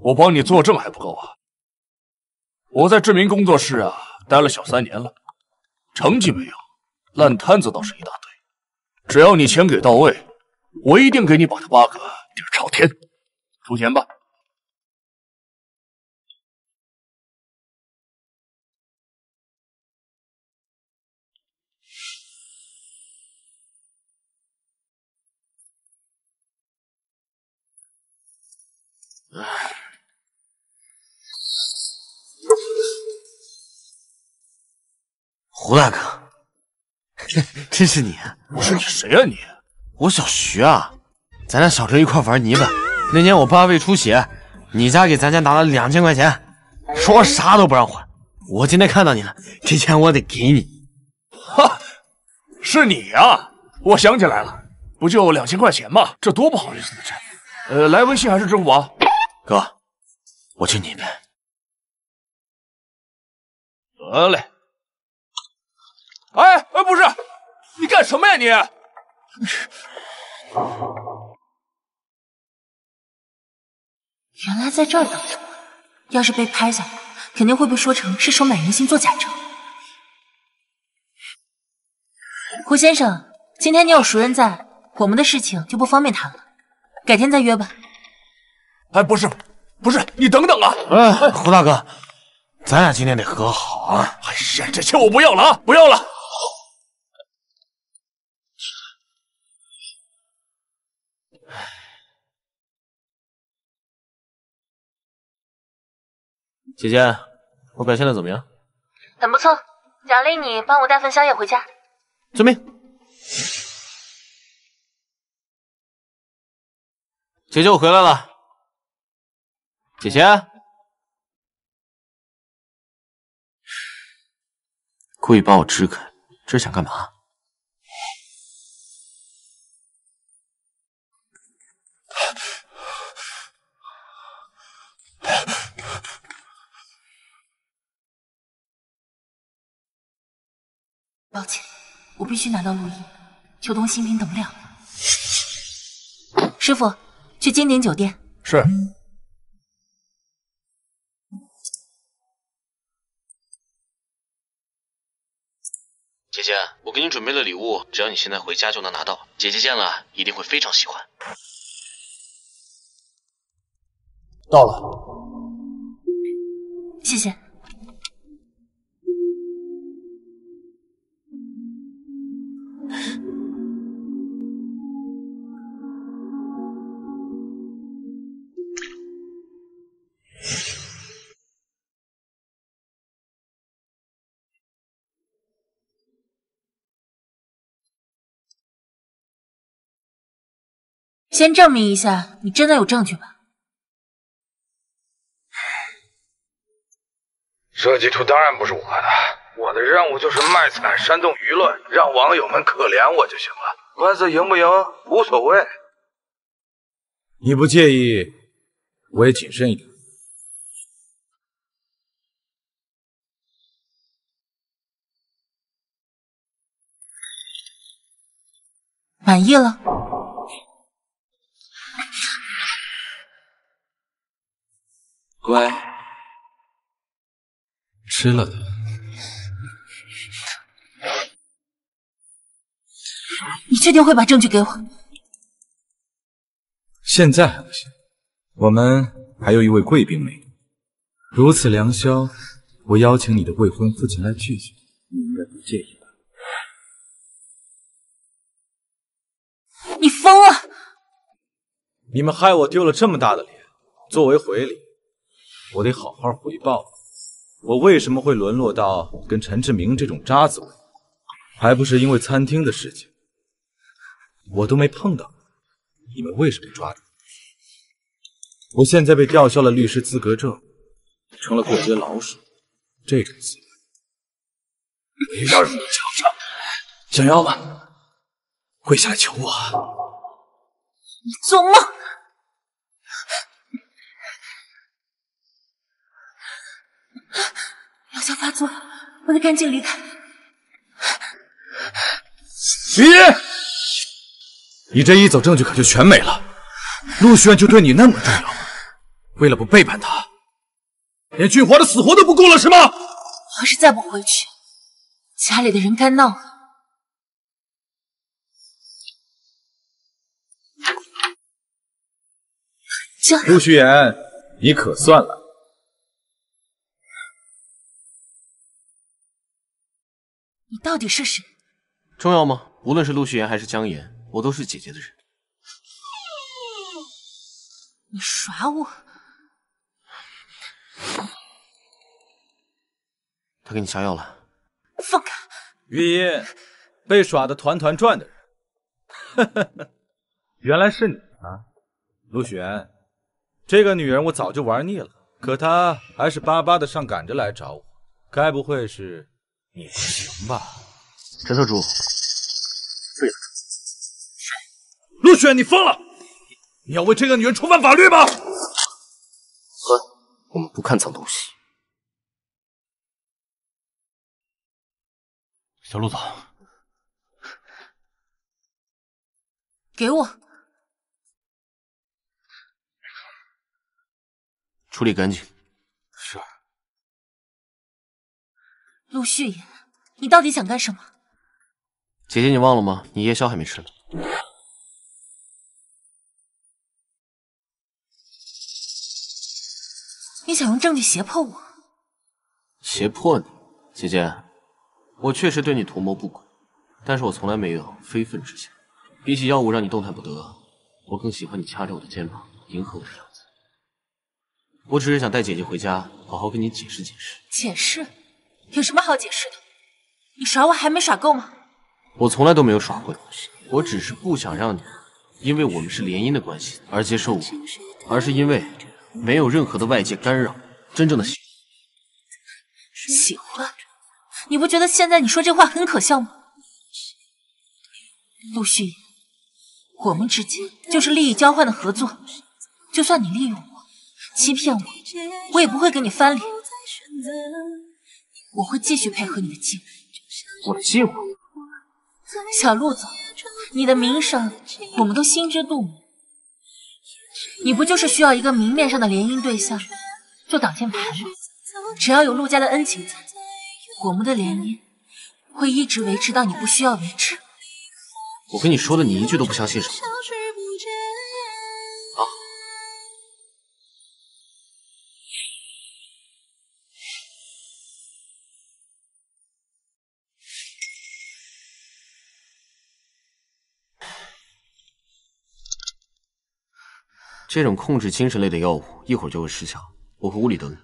我帮你作证还不够啊！我在志明工作室啊待了小三年了，成绩没有，烂摊子倒是一大堆。只要你钱给到位，我一定给你把它扒个底儿朝天。出钱吧！唉。 胡大哥，真是你！啊！我是你谁啊你？我小徐啊，咱俩小时候一块玩泥巴，那年我爸胃出血，你家给咱家拿了两千块钱，说啥都不让还。我今天看到你了，这钱我得给你。哈，是你啊！我想起来了，不就两千块钱吗？这多不好意思的事。呃，来微信还是支付宝？哥，我去你那边。得嘞。 哎哎，不是，你干什么呀你？原来在这儿等着我，要是被拍下来，肯定会被说成是收买明星做假证。胡先生，今天你有熟人在，我们的事情就不方便谈了，改天再约吧。哎，不是，不是，你等等啊！哎，胡大哥，咱俩今天得和好啊！哎呀，这钱我不要了啊，不要了。 姐姐，我表现的怎么样？很不错，奖励你帮我带份宵夜回家。遵命。姐姐，我回来了。姐姐，故意把我支开，这是想干嘛？抱歉，我必须拿到录音，秋冬新品等不了了。师傅，去金鼎酒店。是。姐姐，我给你准备了礼物，只要你现在回家就能拿到。姐姐见了一定会非常喜欢。到了。谢谢。先证明一下，你真的有证据吧？设计图当然不是我的，我的任务就是卖惨、煽动舆论，让网友们可怜我就行了。官司赢不赢无所谓。你不介意，我也谨慎一点。 满意了，乖，吃了的。你确定会把证据给我？现在还不行，我们还有一位贵宾没来。如此良宵，我邀请你的未婚夫前来聚聚，你应该不介意。 你疯了！你们害我丢了这么大的脸，作为回礼，我得好好回报我为什么会沦落到跟陈志明这种渣子位，还不是因为餐厅的事情，我都没碰到，你们为什么抓住我？我现在被吊销了律师资格证，成了过街老鼠，这种滋味，你让你们尝尝，想要吗？ 跪下来求我！你做梦！药效发作，我得赶紧离开。徐一，你这一走，证据可就全没了。陆学院就对你那么重要，为了不背叛他，连俊华的死活都不顾了是吗？我要是再不回去，家里的人该闹了。 陆虚言，你可算了！你到底是谁？重要吗？无论是陆虚言还是江言，我都是姐姐的人。你耍我！他给你下药了。放开！云音，被耍得团团转的人，原来是你啊，陆虚言。 这个女人我早就玩腻了，可她还是巴巴的上赶着来找我，该不会是你不行吧？陈特助，对了，陆轩，你疯了！你要为这个女人触犯法律吗？滚！我们不看脏东西。小陆总，给我。 处理干净。是。陆旭言，你到底想干什么？姐姐，你忘了吗？你夜宵还没吃呢。你想用证据胁迫我？胁迫你，姐姐，我确实对你图谋不轨，但是我从来没有非分之想。比起药物让你动弹不得，我更喜欢你掐着我的肩膀，迎合我的样子。 我只是想带姐姐回家，好好跟你解释解释。解释？有什么好解释的？你耍我还没耍够吗？我从来都没有耍过东西，我只是不想让你因为我们是联姻的关系而接受我，而是因为没有任何的外界干扰，真正的喜欢。喜欢？你不觉得现在你说这话很可笑吗？陆旭言，我们之间就是利益交换的合作，就算你利用我。 欺骗我，我也不会跟你翻脸，我会继续配合你的计划。我的计划，小陆总，你的名声我们都心知肚明，你不就是需要一个明面上的联姻对象做挡箭牌吗？只要有陆家的恩情在，我们的联姻会一直维持到你不需要为止。我跟你说的，你一句都不相信是吗？ 这种控制精神类的药物一会儿就会失效，我回屋里等你。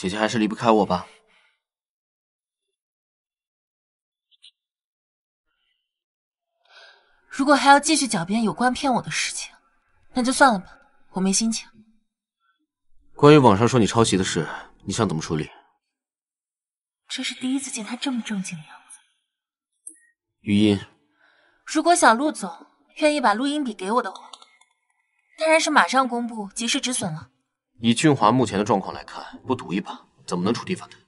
姐姐还是离不开我吧。如果还要继续狡辩有关骗我的事情，那就算了吧，我没心情。关于网上说你抄袭的事，你想怎么处理？这是第一次见他这么正经的样子。语音。如果小陆总愿意把录音笔给我的话，当然是马上公布，及时止损了。 以俊华目前的状况来看，不赌一把怎么能触底反弹？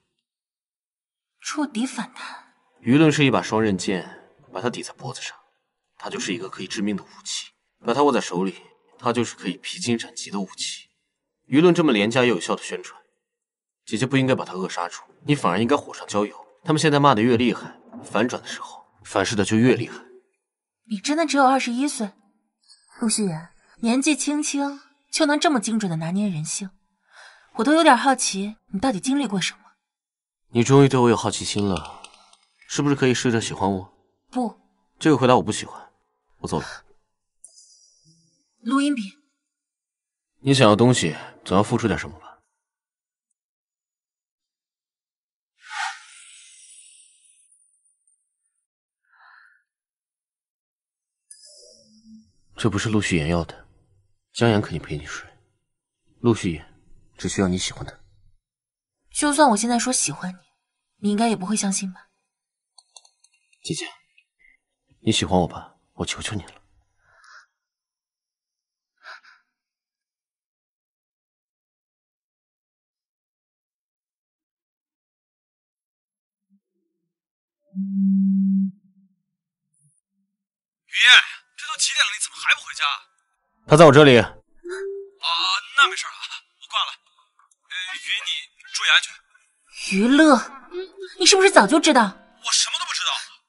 触底反弹，舆论是一把双刃剑，把它抵在脖子上，它就是一个可以致命的武器；把它握在手里，它就是可以披荆斩棘的武器。舆论这么廉价又有效的宣传，姐姐不应该把它扼杀住，你反而应该火上浇油。他们现在骂得越厉害，反转的时候反噬的就越厉害。你真的只有二十一岁，陆旭然，年纪轻轻 就能这么精准的拿捏人性，我都有点好奇你到底经历过什么。你终于对我有好奇心了，是不是可以试着喜欢我？不，这个回答我不喜欢，我走了。录音笔，你想要东西，总要付出点什么吧？这不是陆旭言要的。 江阳肯定陪你睡，陆旭言只需要你喜欢他。就算我现在说喜欢你，你应该也不会相信吧？姐姐，你喜欢我吧？我求求你了。雨夜，这都几点了，你怎么还不回家？ 他在我这里。啊，那没事啊，我挂了。呃，雨音，你注意安全。娱乐，你是不是早就知道？我什么都不知道。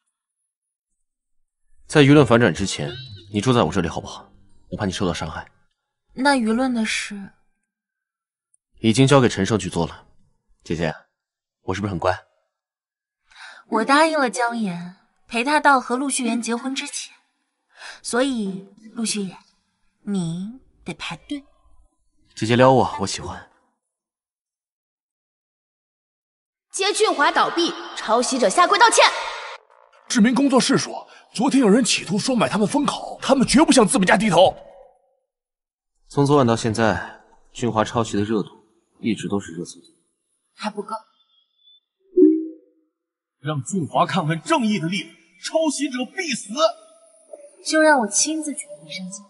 在舆论反转之前，你住在我这里好不好？我怕你受到伤害。那舆论的事已经交给陈胜去做了。姐姐，我是不是很乖？我答应了江岩，陪他到和陆旭言结婚之前，所以陆旭言 你得排队。姐姐撩我，我喜欢。接俊华倒闭，抄袭者下跪道歉。知名工作室说，昨天有人企图收买他们风口，他们绝不向资本家低头。从昨晚到现在，俊华抄袭的热度一直都是热搜，还不够。让俊华看看正义的力量，抄袭者必死。就让我亲自去赔上钱。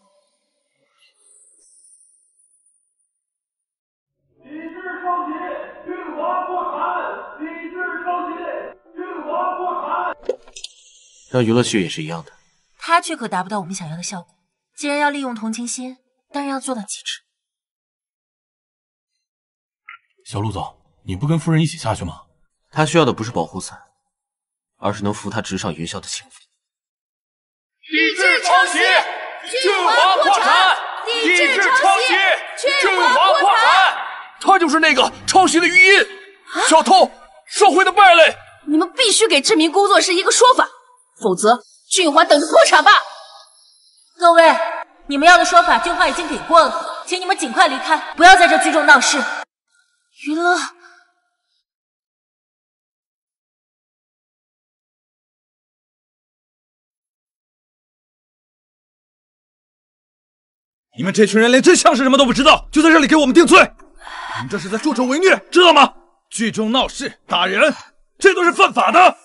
让娱乐去也是一样的，他去可达不到我们想要的效果。既然要利用同情心，当然要做到极致。小陆总，你不跟夫人一起下去吗？他需要的不是保护伞，而是能扶他直上云霄的情妇。抵制抄袭，俊华破产！抵制抄袭，俊华破产！他就是那个抄袭的余音，小偷，社会的败类。你们必须给知名工作室一个说法。 否则，俊华等着破产吧！各位，你们要的说法，俊华已经给过了，请你们尽快离开，不要在这聚众闹事。娱乐，你们这群人连真相是什么都不知道，就在这里给我们定罪！你们这是在助纣为虐，知道吗？聚众闹事、打人，这都是犯法的。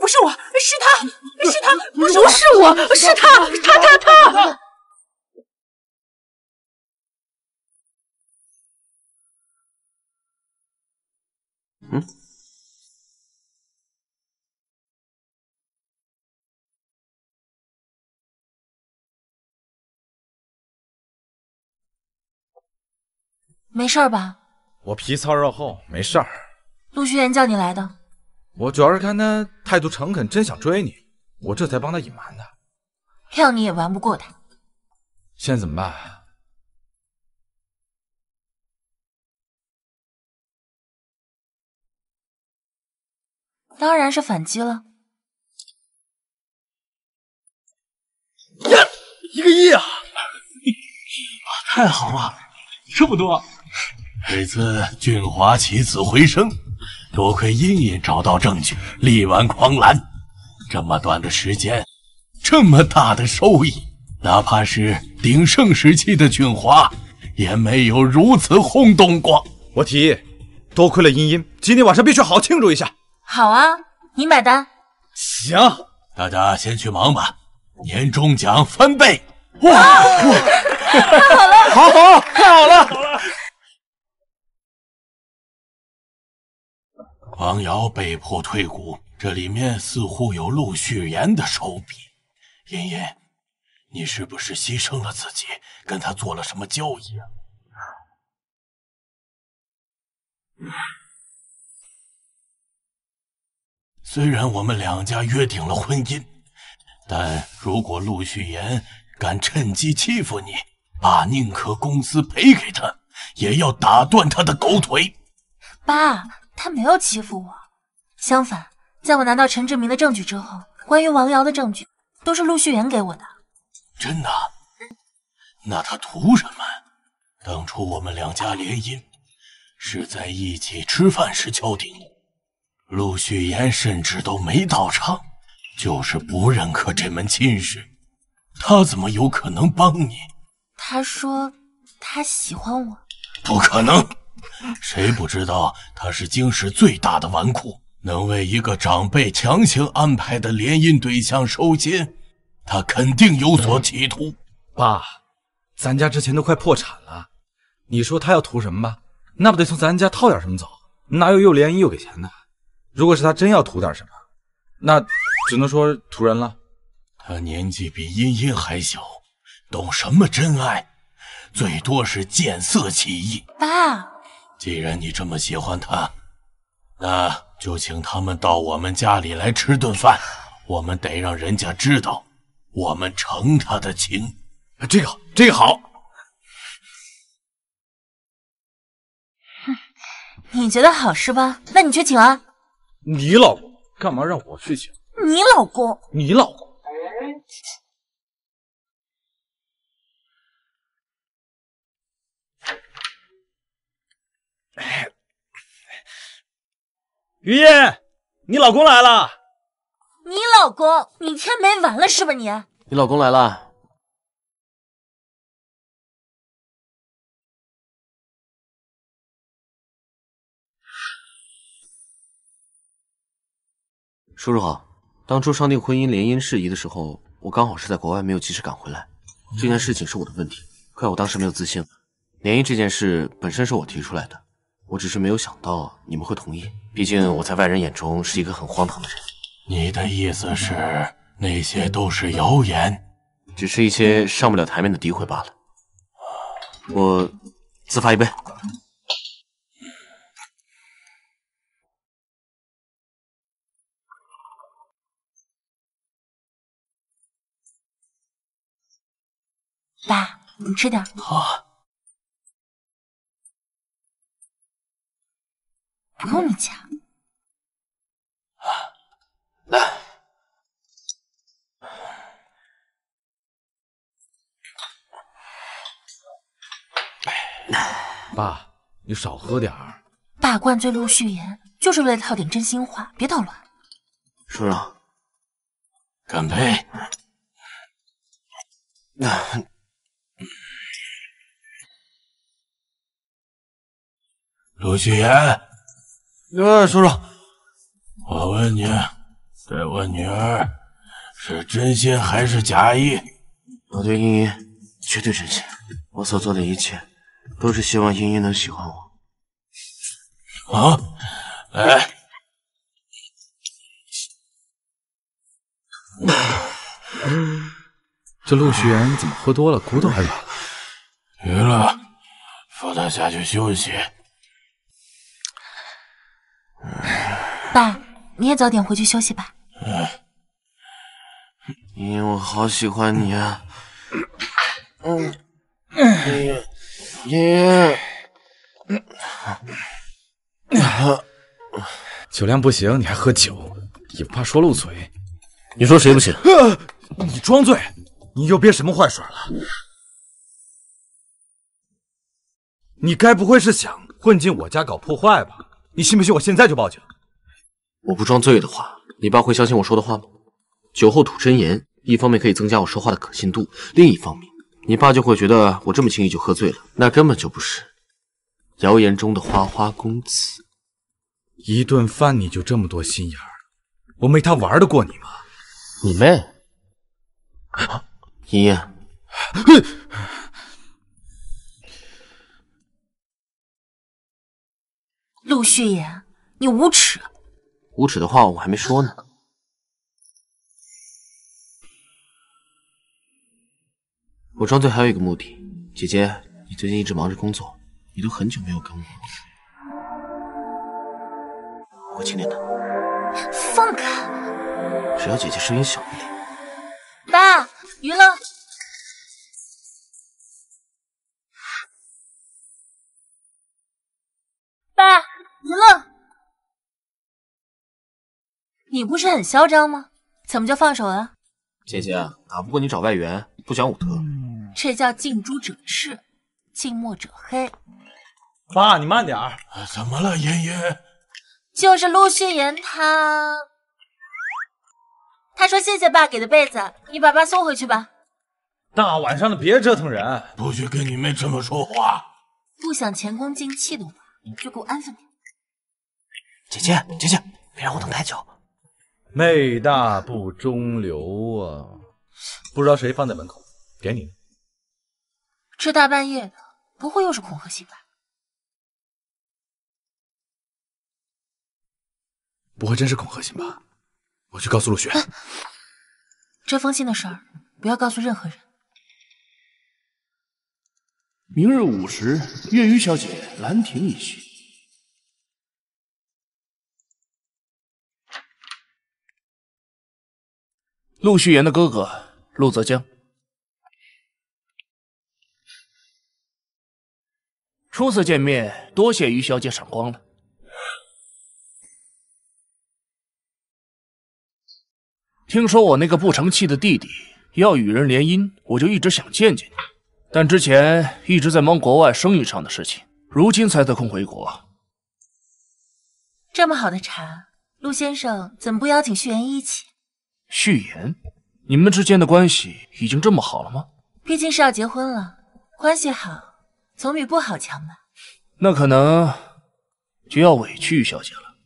不是我，是他，是他，不是我，是我，是他，他他他。嗯，没事吧？我皮糙肉厚，没事儿。陆旭言叫你来的。 我主要是看他态度诚恳，真想追你，我这才帮他隐瞒的。谅你也玩不过他。现在怎么办？当然是反击了。呀，一个亿啊！太好了，这么多！这次俊华起死回生，多亏茵茵找到证据，力挽狂澜。这么短的时间，这么大的收益，哪怕是鼎盛时期的俊华，也没有如此轰动过。我提议，多亏了茵茵，今天晚上必须好好庆祝一下。好啊，你买单。行，大家先去忙吧，年终奖翻倍。哇！哇太好了，好好，太好了，好了。 王瑶被迫退股，这里面似乎有陆旭言的手笔。茵茵，你是不是牺牲了自己，跟他做了什么交易啊？嗯、虽然我们两家约定了婚姻，但如果陆旭言敢趁机欺负你，爸宁可公司赔给他，也要打断他的狗腿。爸。 他没有欺负我，相反，在我拿到陈志明的证据之后，关于王瑶的证据都是陆旭言给我的。真的？那他图什么？当初我们两家联姻，是在一起吃饭时敲定的。陆旭言甚至都没到场，就是不认可这门亲事，他怎么有可能帮你？他说他喜欢我。不可能。 谁不知道他是京市最大的纨绔，能为一个长辈强行安排的联姻对象收心，他肯定有所企图。爸，咱家之前都快破产了，你说他要图什么吧？那不得从咱家套点什么走？哪有又联姻又给钱的？如果是他真要图点什么，那只能说图人了。他年纪比茵茵还小，懂什么真爱？最多是见色起意。爸。 既然你这么喜欢他，那就请他们到我们家里来吃顿饭。我们得让人家知道，我们承他的情。这个，这个好。你觉得好是吧？那你去请啊。你老公干嘛让我去请？你老公，你老公。 于音，你老公来了。你老公，你天没完了是吧你？你老公来了。叔叔好，当初商定婚姻联姻事宜的时候，我刚好是在国外，没有及时赶回来。这件事情是我的问题，怪我当时没有自信。联姻这件事本身是我提出来的。 我只是没有想到你们会同意，毕竟我在外人眼中是一个很荒唐的人。你的意思是那些都是谣言，只是一些上不了台面的诋毁罢了。我自罚一杯。爸，你吃点。好。 不用你夹，来，爸，你少喝点儿。爸灌醉陆旭言，就是为了套点真心话，别捣乱。叔叔，干杯！那。 陆旭言。 呃，叔叔，我问你，对我女儿是真心还是假意？我对茵茵绝对真心，我所做的一切都是希望茵茵能喜欢我。啊，来，这陆旭言怎么喝多了，骨头还软了？晕了，扶他下去休息。 爸，你也早点回去休息吧。茵茵，我好喜欢你啊！嗯，茵茵，茵茵，酒量不行，你还喝酒，也不怕说漏嘴？你说谁不行？啊、你装醉，你又憋什么坏水了？你该不会是想混进我家搞破坏吧？你信不信我现在就报警？我不装醉的话，你爸会相信我说的话吗？酒后吐真言，一方面可以增加我说话的可信度，另一方面，你爸就会觉得我这么轻易就喝醉了，那根本就不是谣言中的花花公子。一顿饭你就这么多心眼儿，我没他玩得过你吗？你妹！啊，妍妍。 陆旭言，你无耻！无耻的话我还没说呢。我装醉还有一个目的，姐姐，你最近一直忙着工作，你都很久没有跟我。我轻点她。放开！只要姐姐声音小一点。爸，娱乐。 爸，娱乐，你不是很嚣张吗？怎么就放手了？姐姐，打不过你找外援，不讲武德。这叫近朱者赤，近墨者黑。爸，你慢点儿。怎么了，妍妍？就是陆旭言他，他说谢谢爸给的被子，你把爸送回去吧。大晚上的别折腾人，不许跟你妹这么说话。不想前功尽弃的我。 就给我安分点，姐姐，姐姐，别让我等太久。妹大不中留啊！不知道谁放在门口，给你。这大半夜的，不会又是恐吓信吧？不会真是恐吓信吧？我去告诉陆雪、啊。这封信的事儿，不要告诉任何人。 明日午时，月余小姐兰亭一叙。陆旭言的哥哥陆泽江，初次见面，多谢余小姐赏光了。听说我那个不成器的弟弟要与人联姻，我就一直想见见你。 但之前一直在忙国外生意上的事情，如今才得空回国。这么好的茶，陆先生怎么不邀请旭言一起？旭言，你们之间的关系已经这么好了吗？毕竟是要结婚了，关系好总比不好强吧？那可能就要委屈玉小姐了。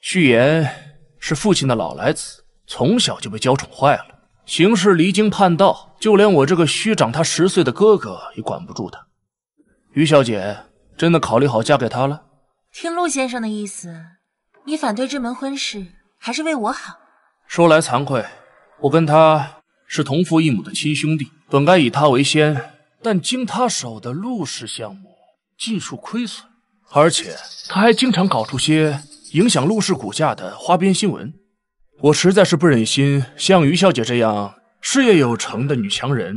旭言是父亲的老来子，从小就被娇宠坏了。 行事离经叛道，就连我这个虚长他十岁的哥哥也管不住他。于小姐真的考虑好嫁给他了？听陆先生的意思，你反对这门婚事，还是为我好。说来惭愧，我跟他是同父异母的亲兄弟，本该以他为先，但经他手的陆氏项目尽数亏损，而且他还经常搞出些影响陆氏股价的花边新闻。 我实在是不忍心像于小姐这样事业有成的女强人，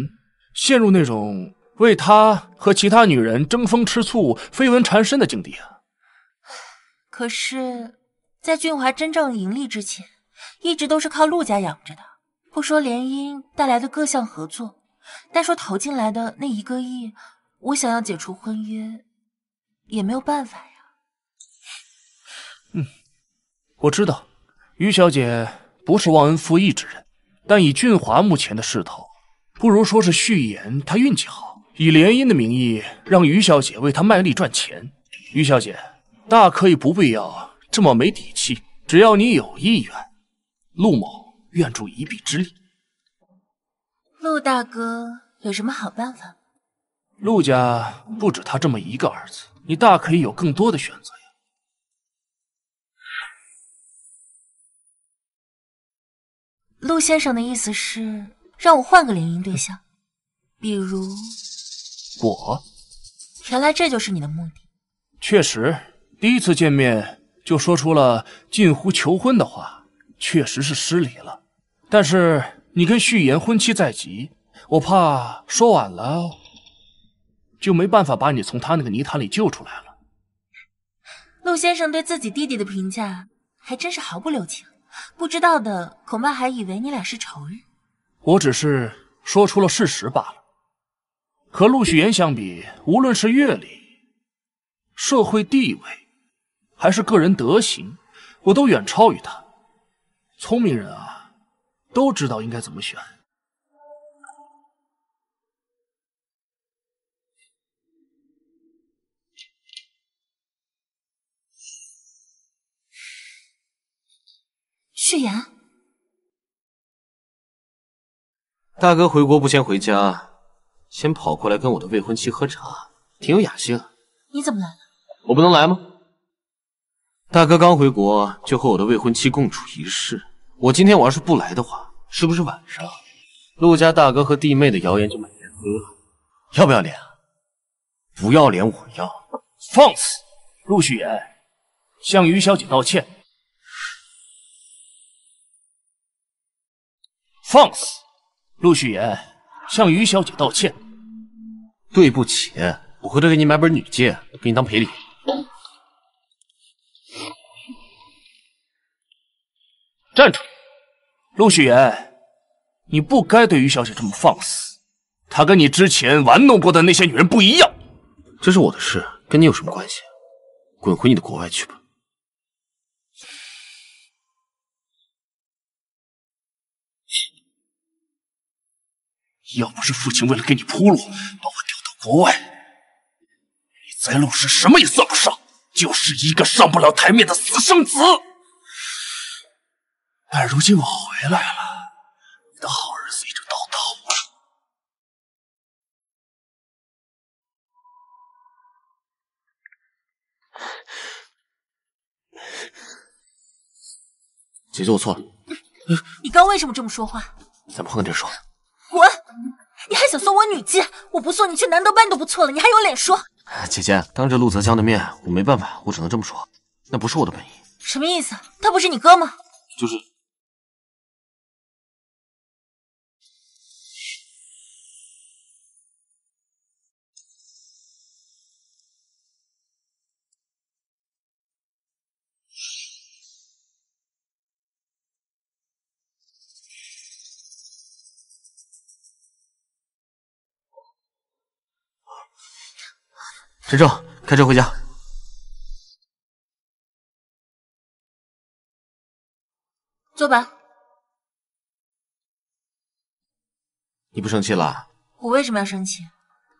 陷入那种为她和其他女人争风吃醋、绯闻缠身的境地啊！可是，在俊华真正盈利之前，一直都是靠陆家养着的。不说联姻带来的各项合作，单说投进来的那一个亿，我想要解除婚约，也没有办法呀。嗯，我知道。 于小姐不是忘恩负义之人，但以俊华目前的势头，不如说是旭言他运气好，以联姻的名义让于小姐为他卖力赚钱。于小姐大可以不必要这么没底气，只要你有意愿，陆某愿助一臂之力。陆大哥有什么好办法吗？陆家不止他这么一个儿子，你大可以有更多的选择呀。 陆先生的意思是让我换个联姻对象，比如我。原来这就是你的目的。确实，第一次见面就说出了近乎求婚的话，确实是失礼了。但是你跟旭言婚期在即，我怕说晚了就没办法把你从他那个泥潭里救出来了。陆先生对自己弟弟的评价还真是毫不留情。 不知道的恐怕还以为你俩是仇人。我只是说出了事实罢了。和陆旭言相比，无论是阅历社会地位，还是个人德行，我都远超于他。聪明人啊，都知道应该怎么选。雪崖，大哥回国不先回家，先跑过来跟我的未婚妻喝茶，挺有雅兴。你怎么来了？我不能来吗？ 大哥刚回国，就和我的未婚妻共处一室。我今天我要是不来的话，是不是晚上陆家大哥和弟妹的谣言就满天飞了？要不要脸啊？不要脸，我要！放肆！陆旭言，向于小姐道歉。放肆！陆旭言，向于小姐道歉。对不起，我回头给你买本女戒，给你当赔礼。 站住！陆旭言，你不该对于小姐这么放肆。她跟你之前玩弄过的那些女人不一样。这是我的事，跟你有什么关系？滚回你的国外去吧。要不是父亲为了给你铺路，把我调到国外，你在陆氏什么也算不上，就是一个上不了台面的私生子。 但如今我回来了，你的好日子已经到头了。姐姐，我错了。你刚为什么这么说话？咱们换个地儿说。滚！你还想送我女戒？我不送你去南德班都不错了，你还有脸说？姐姐，当着陆泽江的面，我没办法，我只能这么说。那不是我的本意。什么意思？他不是你哥吗？就是。 陈正，开车回家。坐吧。你不生气了？我为什么要生气？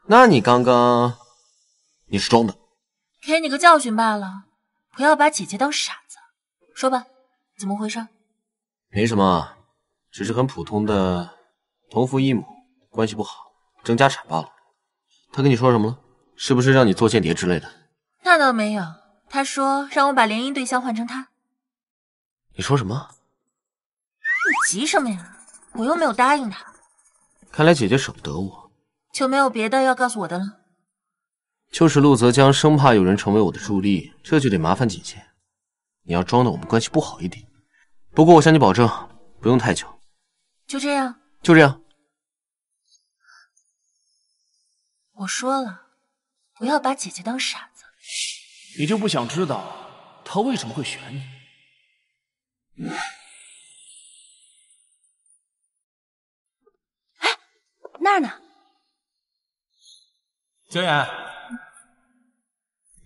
那你刚刚你是装的，给你个教训罢了。不要把姐姐当傻子。说吧，怎么回事？没什么，只是很普通的同父异母，关系不好，争家产罢了。他跟你说什么了？ 是不是让你做间谍之类的？那倒没有，他说让我把联姻对象换成他。你说什么？你急什么呀？我又没有答应他。看来姐姐舍不得我。就没有别的要告诉我的了？就是陆泽江生怕有人成为我的助力，这就得麻烦姐姐。你要装的我们关系不好一点。不过我向你保证，不用太久。就这样？就这样。我说了。 不要把姐姐当傻子。你就不想知道她为什么会选你？哎，那儿呢？江岩，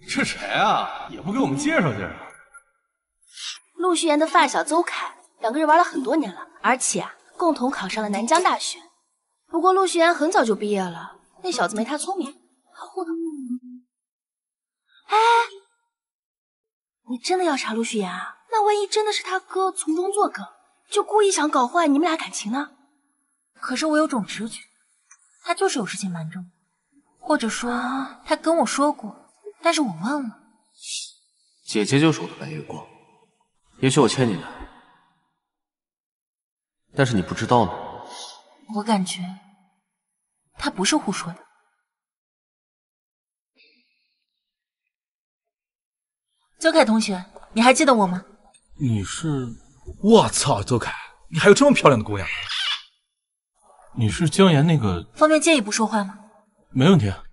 这谁啊？也不给我们介绍介绍。陆旭言的发小邹凯，两个人玩了很多年了，而且啊，共同考上了南江大学。不过陆旭言很早就毕业了，那小子没他聪明。 哎，你真的要查陆旭言啊？那万一真的是他哥从中作梗，就故意想搞坏你们俩感情呢？可是我有种直觉，他就是有事情瞒着我，或者说他跟我说过，但是我忘了。姐姐就是我的白月光，也许我欠你的，但是你不知道呢。我感觉他不是胡说的。 邹凯同学，你还记得我吗？你是……我操，邹凯，你还有这么漂亮的姑娘！你是江岩那个……方便介意不说话吗？没问题。嗯、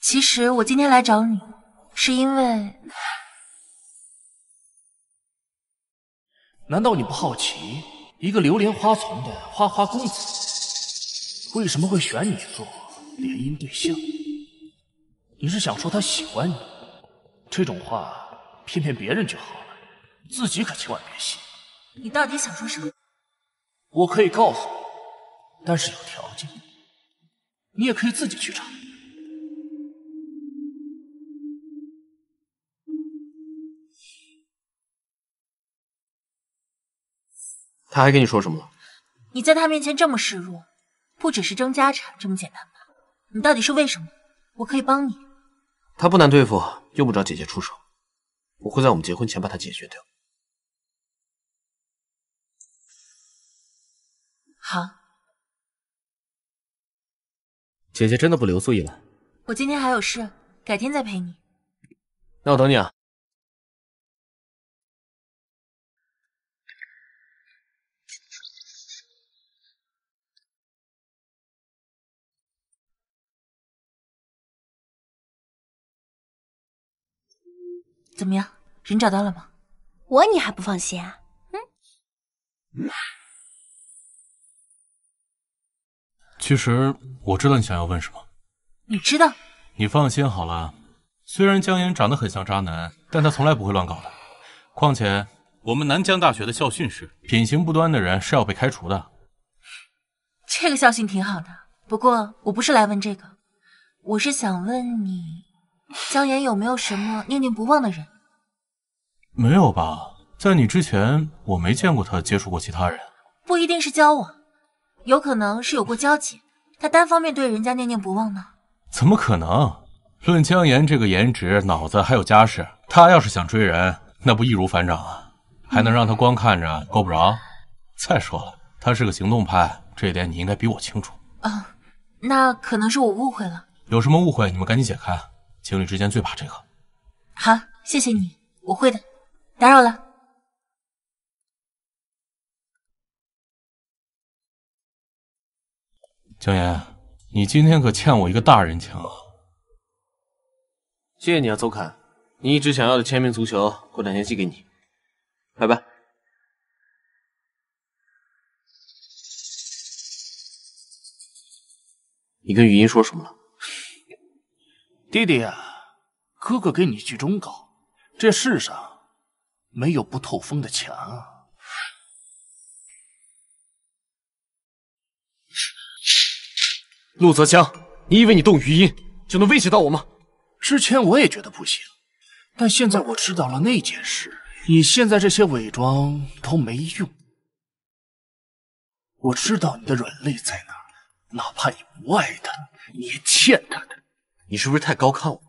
其实我今天来找你，是因为……难道你不好奇，一个流连花丛的花花公子，为什么会选你做联姻对象？你是想说他喜欢你？这种话骗骗别人就好了，自己可千万别信。你到底想说什么？我可以告诉你，但是有条件，你也可以自己去查。 他还跟你说什么了？你在他面前这么示弱，不只是争家产这么简单吧？你到底是为什么？我可以帮你。他不难对付，用不着姐姐出手。我会在我们结婚前把他解决掉。好。姐姐真的不留宿一晚？我今天还有事，改天再陪你。那我等你啊。 怎么样，人找到了吗？我你还不放心啊？嗯。其实我知道你想要问什么。你知道？你放心好了，虽然江岩长得很像渣男，但他从来不会乱搞的。况且我们南江大学的校训是，品行不端的人是要被开除的。这个校训挺好的，不过我不是来问这个，我是想问你。 江岩有没有什么念念不忘的人？没有吧，在你之前我没见过他接触过其他人。不一定是交往，有可能是有过交集。他单方面对人家念念不忘呢？怎么可能？论江岩这个颜值、脑子还有家世，他要是想追人，那不易如反掌啊？还能让他光看着够不着？再说了，他是个行动派，这一点你应该比我清楚。啊、嗯，那可能是我误会了。有什么误会，你们赶紧解开。 情侣之间最怕这个。好，谢谢你，我会的。打扰了。江岩，你今天可欠我一个大人情啊！谢谢你啊，邹侃。你一直想要的签名足球，过两天寄给你。拜拜。你跟语音说什么了？ 弟弟呀，哥哥给你一句忠告：这世上没有不透风的墙啊！陆泽江，你以为你动余音就能威胁到我吗？之前我也觉得不行，但现在我知道了那件事，你现在这些伪装都没用。我知道你的软肋在哪儿，哪怕你不爱他，你也欠他的。 你是不是太高看我？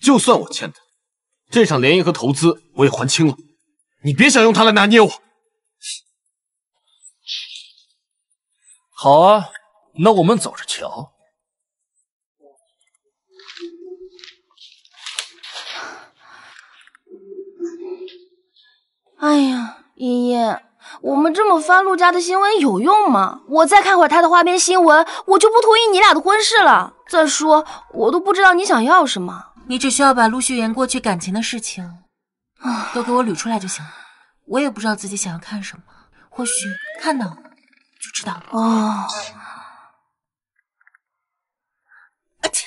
就算我欠他，这场联谊和投资我也还清了。你别想用他来拿捏我。好啊，那我们走着瞧。哎呀，爷爷，我们这么翻陆家的新闻有用吗？我再看会儿他的花边新闻，我就不同意你俩的婚事了。 再说，我都不知道你想要什么。你只需要把陆续言过去感情的事情，都给我捋出来就行了。我也不知道自己想要看什么，或许看到了就知道了。哦，而且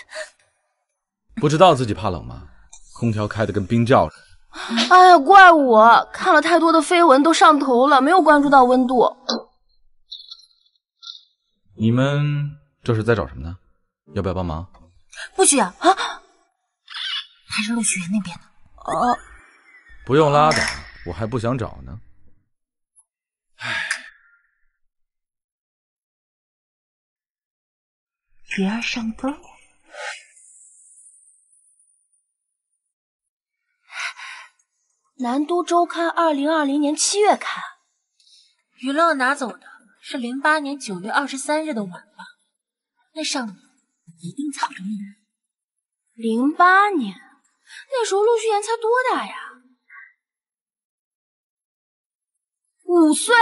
不知道自己怕冷吗？空调开得跟冰窖似的。哎呀，怪我看了太多的绯闻，都上头了，没有关注到温度。你们这是在找什么呢？ 要不要帮忙？不需要啊，还是陆雪那边呢？哦、啊，不用拉倒，我还不想找呢。唉，鱼儿上钩。南都周刊二零二零年七月刊，娱乐拿走的是零八年九月二十三日的晚报，那上面。 一定藏着秘密。零八年，那时候陆续言才多大呀？五岁，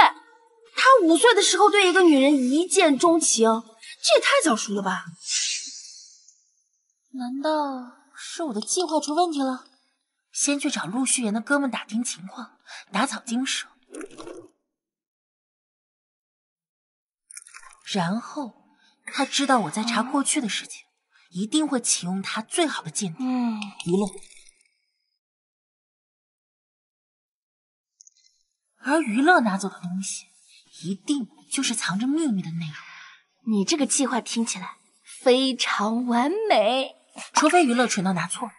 他五岁的时候对一个女人一见钟情，这也太早熟了吧？难道是我的计划出问题了？先去找陆续言的哥们打听情况，打草惊蛇，然后。 他知道我在查过去的事情，一定会启用他最好的剑谱。嗯，无论。而于乐拿走的东西，一定就是藏着秘密的内容。你这个计划听起来非常完美，除非于乐蠢到拿错了，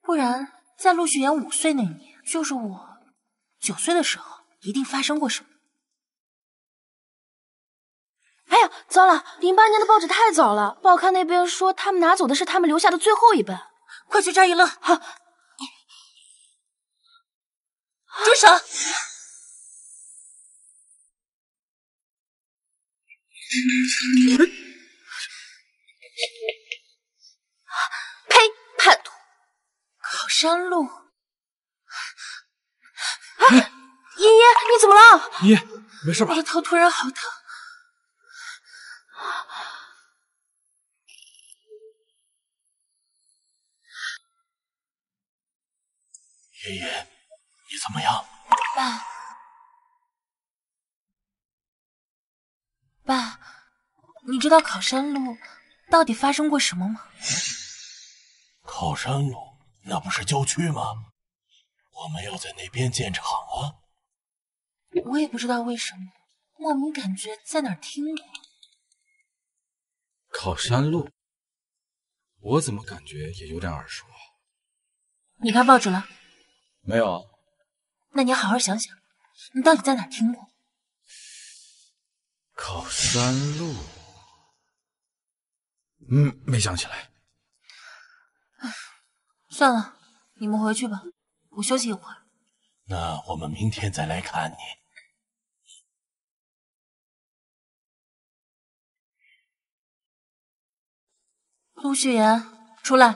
不然在陆续言五岁那年，就是我九岁的时候，一定发生过什么。 哎呀，糟了！零八年的报纸太早了，报刊那边说他们拿走的是他们留下的最后一本。快去抓娱乐！好，住手！呸！叛徒！考山路。啊！爷爷，你怎么了？爷爷，没事吧？我的头突然好疼。 爷爷，你怎么样？爸，爸，你知道考山路到底发生过什么吗？考山路那不是郊区吗？我们要在那边建厂啊！我也不知道为什么，莫名感觉在哪儿听过。考山路，我怎么感觉也有点耳熟啊？你看报纸了？ 没有啊，那你好好想想，你到底在哪听过？考山路，嗯，没想起来。算了，你们回去吧，我休息一会儿。那我们明天再来看你。陆旭言，出来。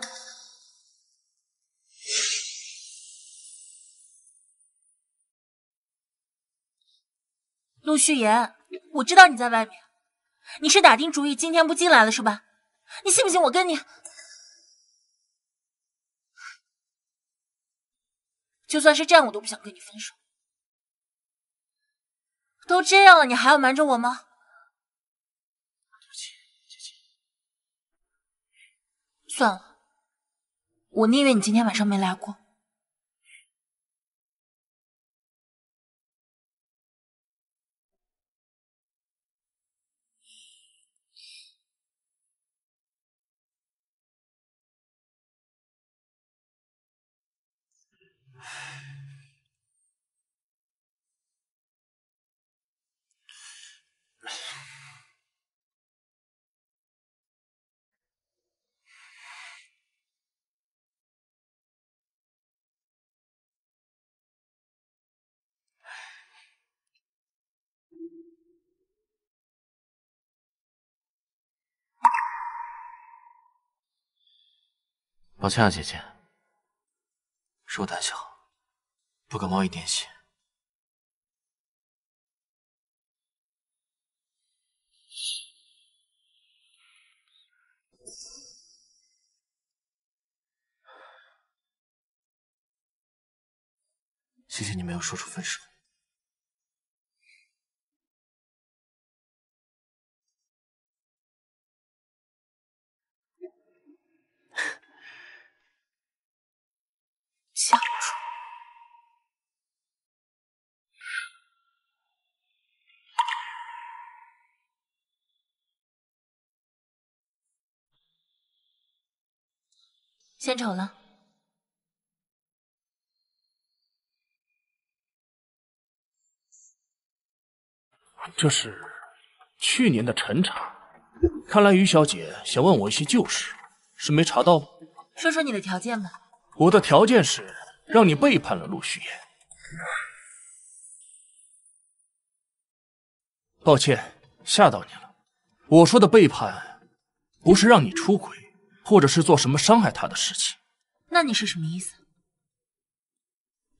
陆旭言，我知道你在外面，你是打定主意今天不进来了是吧？你信不信我跟你？就算是这样，我都不想跟你分手。都这样了，你还要瞒着我吗？对不起，姐姐。算了，我宁愿你今天晚上没来过。 抱歉啊，姐姐，是我胆小，不敢冒一点血。 谢谢你没有说出分手。相处。献丑了。 这是去年的陈茶，看来于小姐想问我一些旧事，是没查到吗？说说你的条件吧。我的条件是让你背叛了陆旭言。抱歉，吓到你了。我说的背叛，不是让你出轨，或者是做什么伤害他的事情。那你是什么意思？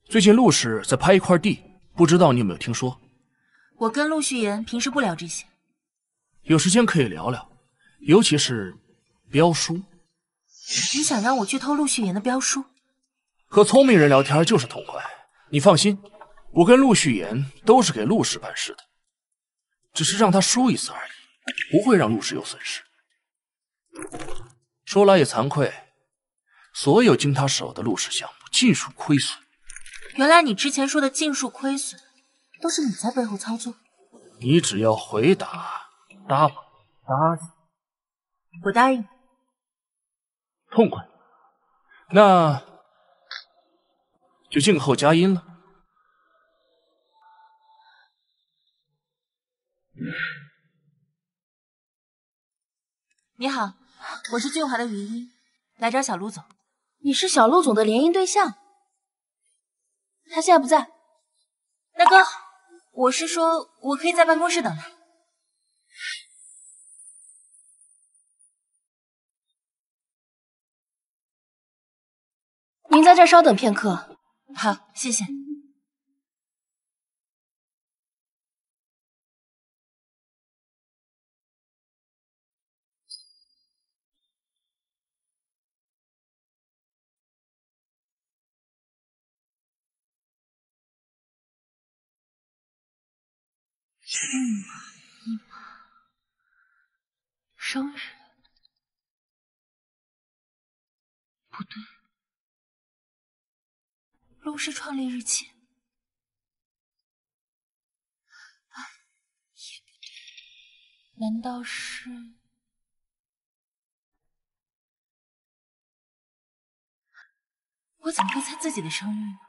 最近陆氏在拍一块地，不知道你有没有听说？ 我跟陆旭言平时不聊这些，有时间可以聊聊，尤其是标书。你想让我去偷陆旭言的标书？和聪明人聊天就是痛快，你放心，我跟陆旭言都是给陆氏办事的，只是让他输一次而已，不会让陆氏有损失。说来也惭愧，所有经他手的陆氏项目尽数亏损。原来你之前说的尽数亏损，都是你在背后操作。你只要回答答吧，答应，我答应。痛快，那就静候佳音了。你好，我是俊华的云英，来找小陆总。你是小陆总的联姻对象？他现在不在。大哥，我是说，我可以在办公室等他。 您在这稍等片刻。好，谢谢。是吗？一妈生日？不对。 陆氏创立日期，啊，也不对，难道是？我怎么会猜自己的生日呢？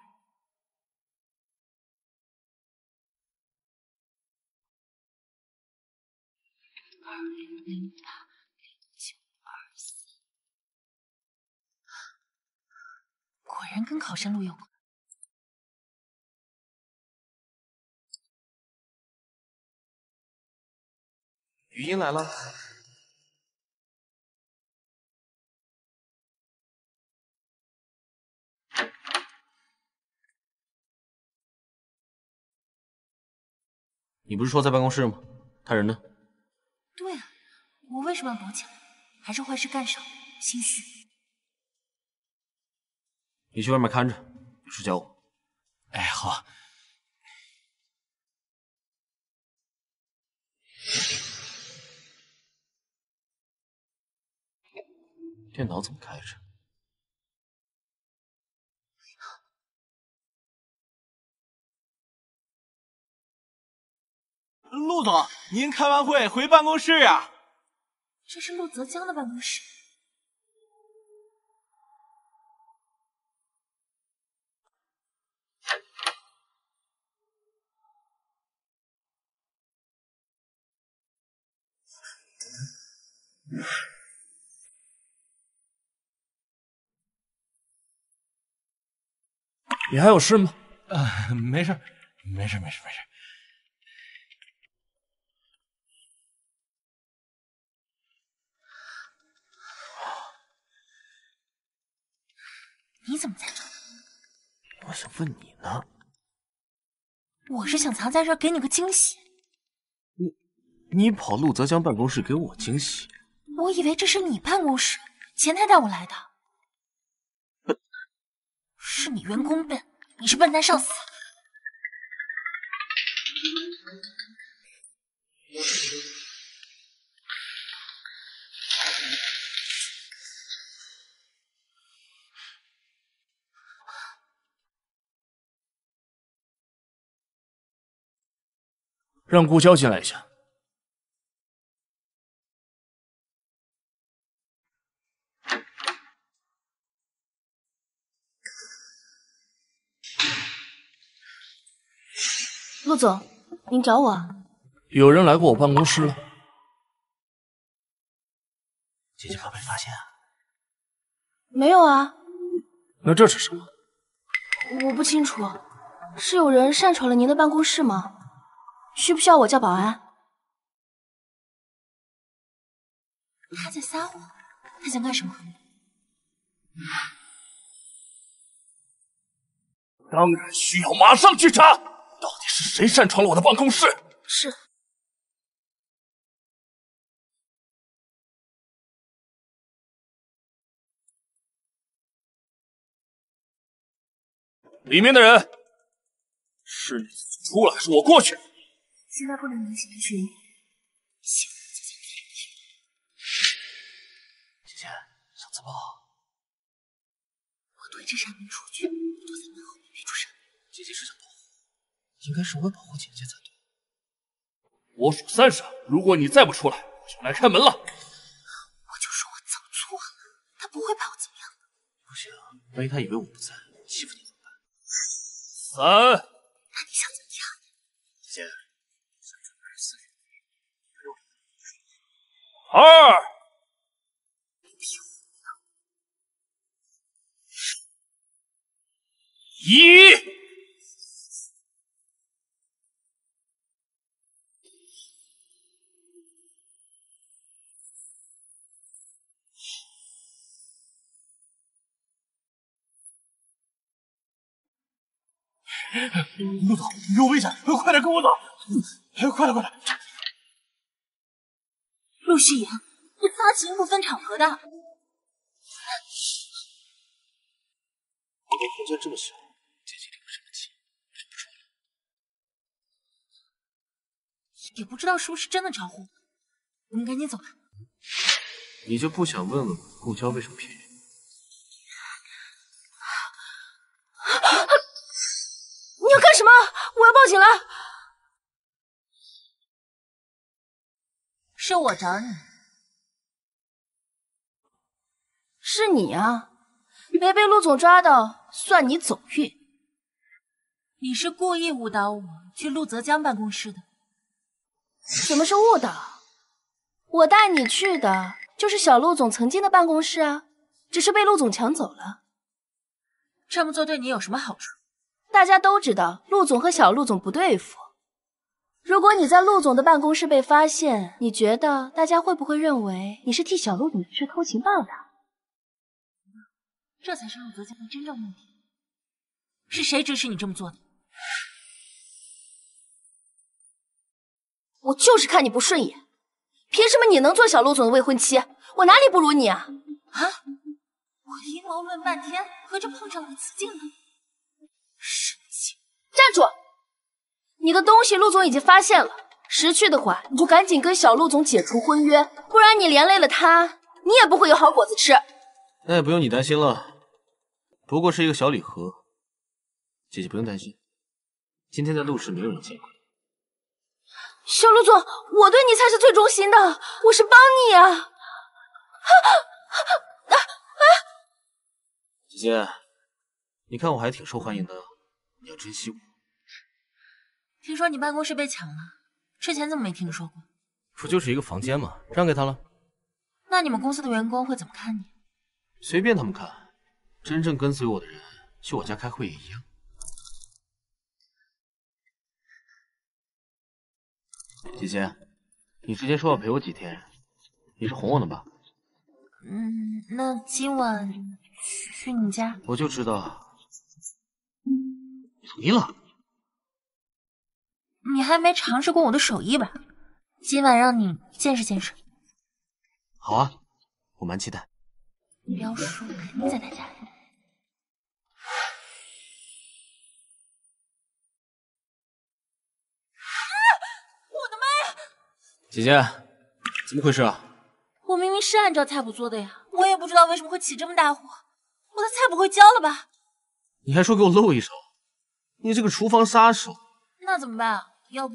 二零零八零九二三，果然跟考生录有关。 语音来了，你不是说在办公室吗？他人呢？对啊，我为什么要躲起来？还是坏事干少，心虚。你去外面看着，有事找我。哎，好啊。 电脑怎么开着？陆总，您开完会回办公室呀？这是陆泽江的办公室。嗯 你还有事吗？啊，没事，没事，没事，没事。你怎么在这儿？我想问你呢。我是想藏在这儿给你个惊喜。你你跑陆泽江办公室给我惊喜？我以为这是你办公室，前台带我来的。 是你员工笨，你是笨蛋上司。让顾娇进来一下。陆总，您找我？有人来过我办公室了。姐姐怕被发现啊？没有啊。那这是什么？我不清楚，是有人擅闯了您的办公室吗？需不需要我叫保安？他在撒谎，他想干什么？当然需要马上去查。 到底是谁擅闯了我的办公室？是里面的人，是你自己出来，是我过去。现在不能明显的去，行，姐姐，姐姐，怎么了？我对着山门出去，躲在门后面没出声。姐姐是想保护我，应该是我保护姐姐才对。我数三声，如果你再不出来，我就来开门了。我就说我走错了，他不会把我怎么样的。不行，万一他以为我不在，欺负你怎么办？三。那你想怎么样？姐姐，想准备四十年，六十二。一。 陆总，有危险，快点跟我走！快点，快点！陆誓言，你发情不分场合的。我的空间这么小，姐姐你会生气，忍不住了。也不知道是不是真的招呼，我们赶紧走吧。你就不想问问顾娇为什么便宜？ 干什么？我要报警了！是我找你，是你啊！没被陆总抓到，算你走运。你是故意误导我去陆泽江办公室的？什么是误导？我带你去的就是小陆总曾经的办公室啊，只是被陆总抢走了。这么做对你有什么好处？ 大家都知道陆总和小陆总不对付。如果你在陆总的办公室被发现，你觉得大家会不会认为你是替小陆总去偷情报的？这才是陆泽江的真正目的。是谁指使你这么做的？我就是看你不顺眼，凭什么你能做小陆总的未婚妻？我哪里不如你啊？啊！我阴谋论半天，合着碰上你雌竞了。 神经！站住！你的东西陆总已经发现了，识趣的话，你就赶紧跟小陆总解除婚约，不然你连累了他，你也不会有好果子吃。那也不用你担心了，不过是一个小礼盒，姐姐不用担心。今天在陆氏没有人见过你。小陆总，我对你才是最忠心的，我是帮你啊！啊啊啊！姐姐。 你看我还挺受欢迎的，你要珍惜我。听说你办公室被抢了，之前怎么没听说过？不就是一个房间吗？让给他了。那你们公司的员工会怎么看你？随便他们看，真正跟随我的人去我家开会也一样。姐姐，你之前说要陪我几天，你是哄我呢吧？嗯，那今晚去你家？我就知道。 你同意了？你还没尝试过我的手艺吧？今晚让你见识见识。好啊，我蛮期待。喵叔肯定在他家里。啊！我的妈呀！姐姐，怎么回事啊？我明明是按照菜谱做的呀，我也不知道为什么会起这么大火。我的菜谱会焦了吧？ 你还说给我露一手，你这个厨房杀手！那怎么办啊？要不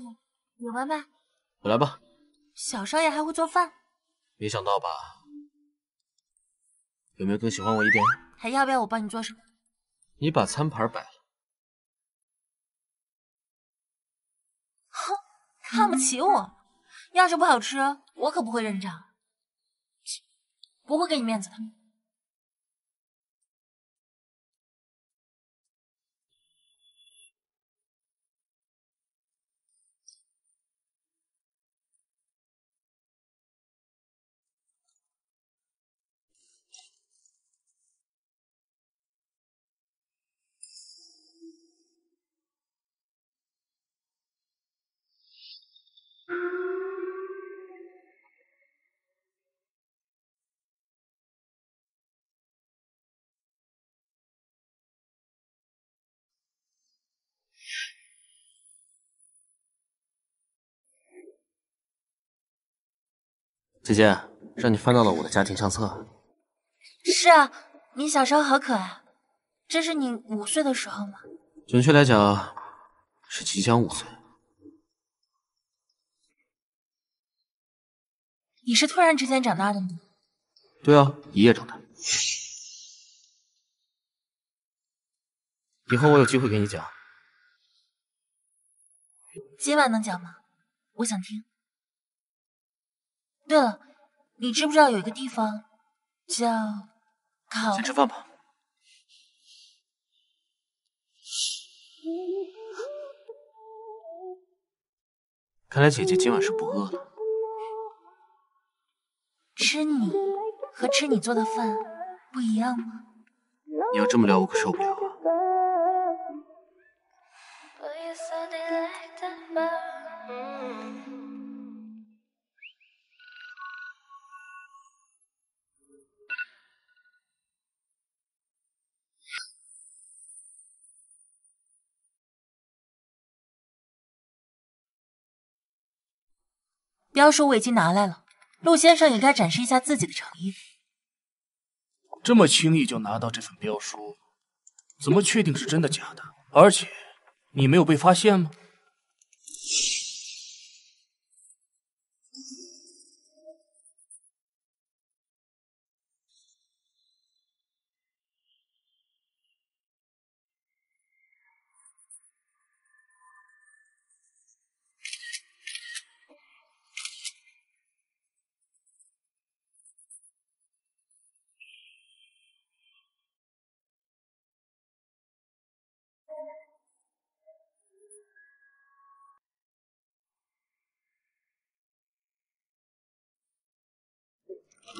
你外卖？我来吧。小少爷还会做饭，没想到吧？有没有更喜欢我一点？还要不要我帮你做什么？你把餐盘摆了。哼，看不起我！要是不好吃，我可不会认账，不会给你面子的。 姐姐，让你翻到了我的家庭相册。是啊，你小时候好可爱。这是你五岁的时候吗？准确来讲，是即将五岁。你是突然之间长大的吗？对啊，一夜长大。以后我有机会给你讲。今晚能讲吗？我想听。对了，你知不知道有一个地方叫烤？先吃饭吧。看来姐姐今晚是不饿的。吃你和吃你做的饭不一样吗？你要这么聊，我可受不了啊。标书我已经拿来了，陆先生也该展示一下自己的诚意。这么轻易就拿到这份标书，怎么确定是真的假的？而且你没有被发现吗？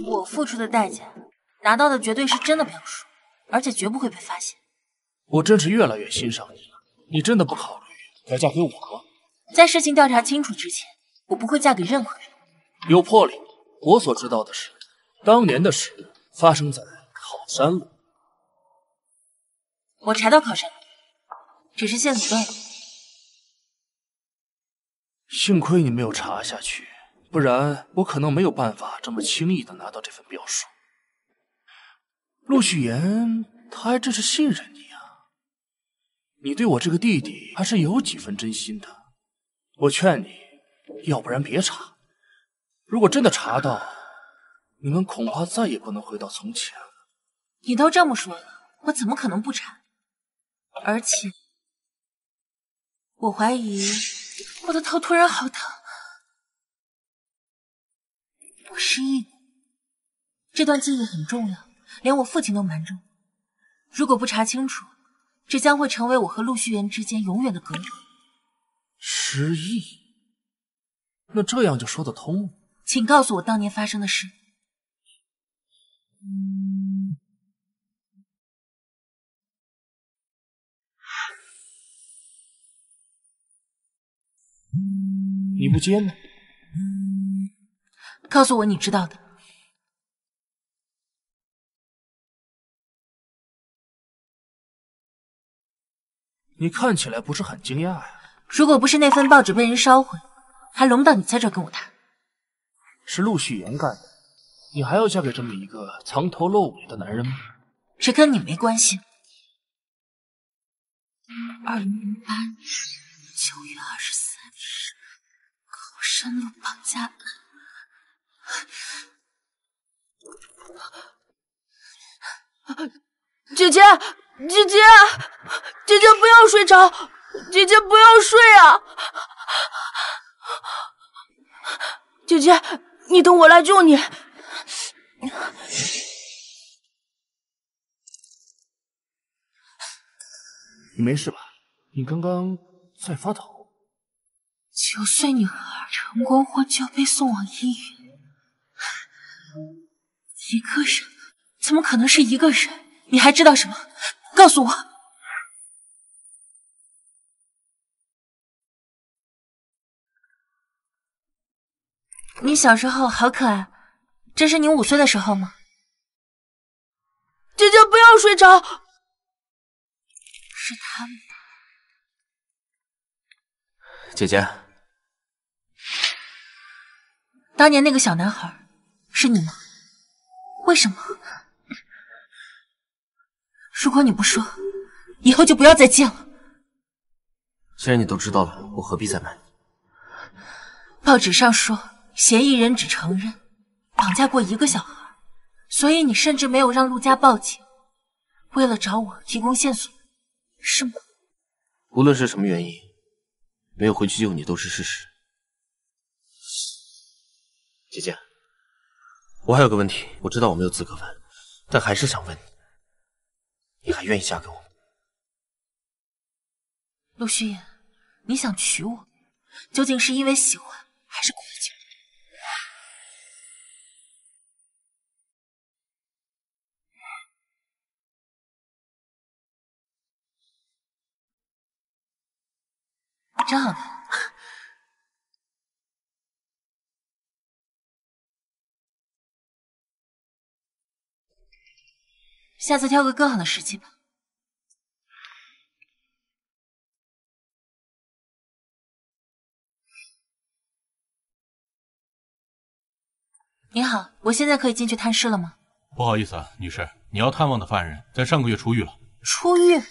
我付出的代价，拿到的绝对是真的标书，而且绝不会被发现。我真是越来越欣赏你了，你真的不考虑改嫁给我吗？在事情调查清楚之前，我不会嫁给任何人。有魄力。我所知道的是，当年的事发生在考山路。我查到考山路，只是线索断了。幸亏你没有查下去。不然我可能没有办法这么轻易的拿到这份标书。陆旭言，他还真是信任你啊！你对我这个弟弟还是有几分真心的。我劝你，要不然别查。如果真的查到，你们恐怕再也不能回到从前了。你都这么说了，我怎么可能不查？而且，我怀疑我的头突然好疼。我失忆了，这段记忆很重要，连我父亲都瞒着我。如果不查清楚，这将会成为我和陆旭言之间永远的隔阂。失忆？那这样就说得通了。请告诉我当年发生的事。嗯、你不接呢？告诉我你知道的。你看起来不是很惊讶呀。如果不是那份报纸被人烧毁，还轮不到你在这跟我谈。是陆旭言干的，你还要嫁给这么一个藏头露尾的男人吗？这跟你没关系。二零零八年九月二十三日，考山路绑架案。姐姐，姐姐，姐姐不要睡着，姐姐不要睡啊！姐姐，你等我来救你。你没事吧？你刚刚在发抖。九岁女孩成功获救，被送往医院。一个人？怎么可能是一个人？你还知道什么？告诉我。你小时候好可爱，这是你五岁的时候吗？姐姐不要睡着。是他们。姐姐，当年那个小男孩。是你吗？为什么？如果你不说，以后就不要再见了。既然你都知道了，我何必再瞒你？报纸上说，嫌疑人只承认绑架过一个小孩，所以你甚至没有让陆家报警，为了找我提供线索，是吗？无论是什么原因，没有回去救你都是事实。姐姐，我还有个问题，我知道我没有资格问，但还是想问你。 你还愿意嫁给我吗？陆虚言，你想娶我，究竟是因为喜欢还是愧疚？真好看。下次挑个更好的时机吧。你好，我现在可以进去探视了吗？不好意思啊，女士，你要探望的犯人在上个月出狱了。出狱？嗯。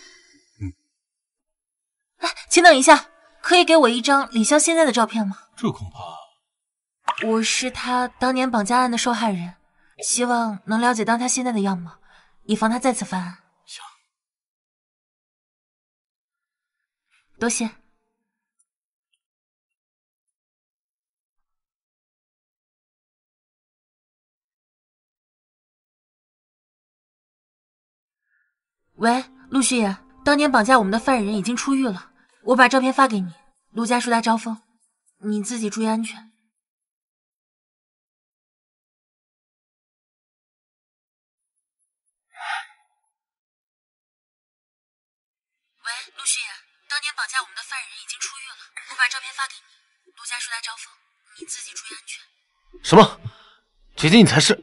哎，请等一下，可以给我一张李潇现在的照片吗？这恐怕……我是他当年绑架案的受害人，希望能了解到他现在的样貌。 以防他再次犯案。行，多谢。喂，陆旭言，当年绑架我们的犯人已经出狱了，我把照片发给你。陆家树大招风，你自己注意安全。 陆旭言，当年绑架我们的犯人已经出狱了，我把照片发给你。陆家树大招风，你自己注意安全。什么？姐姐，你才是……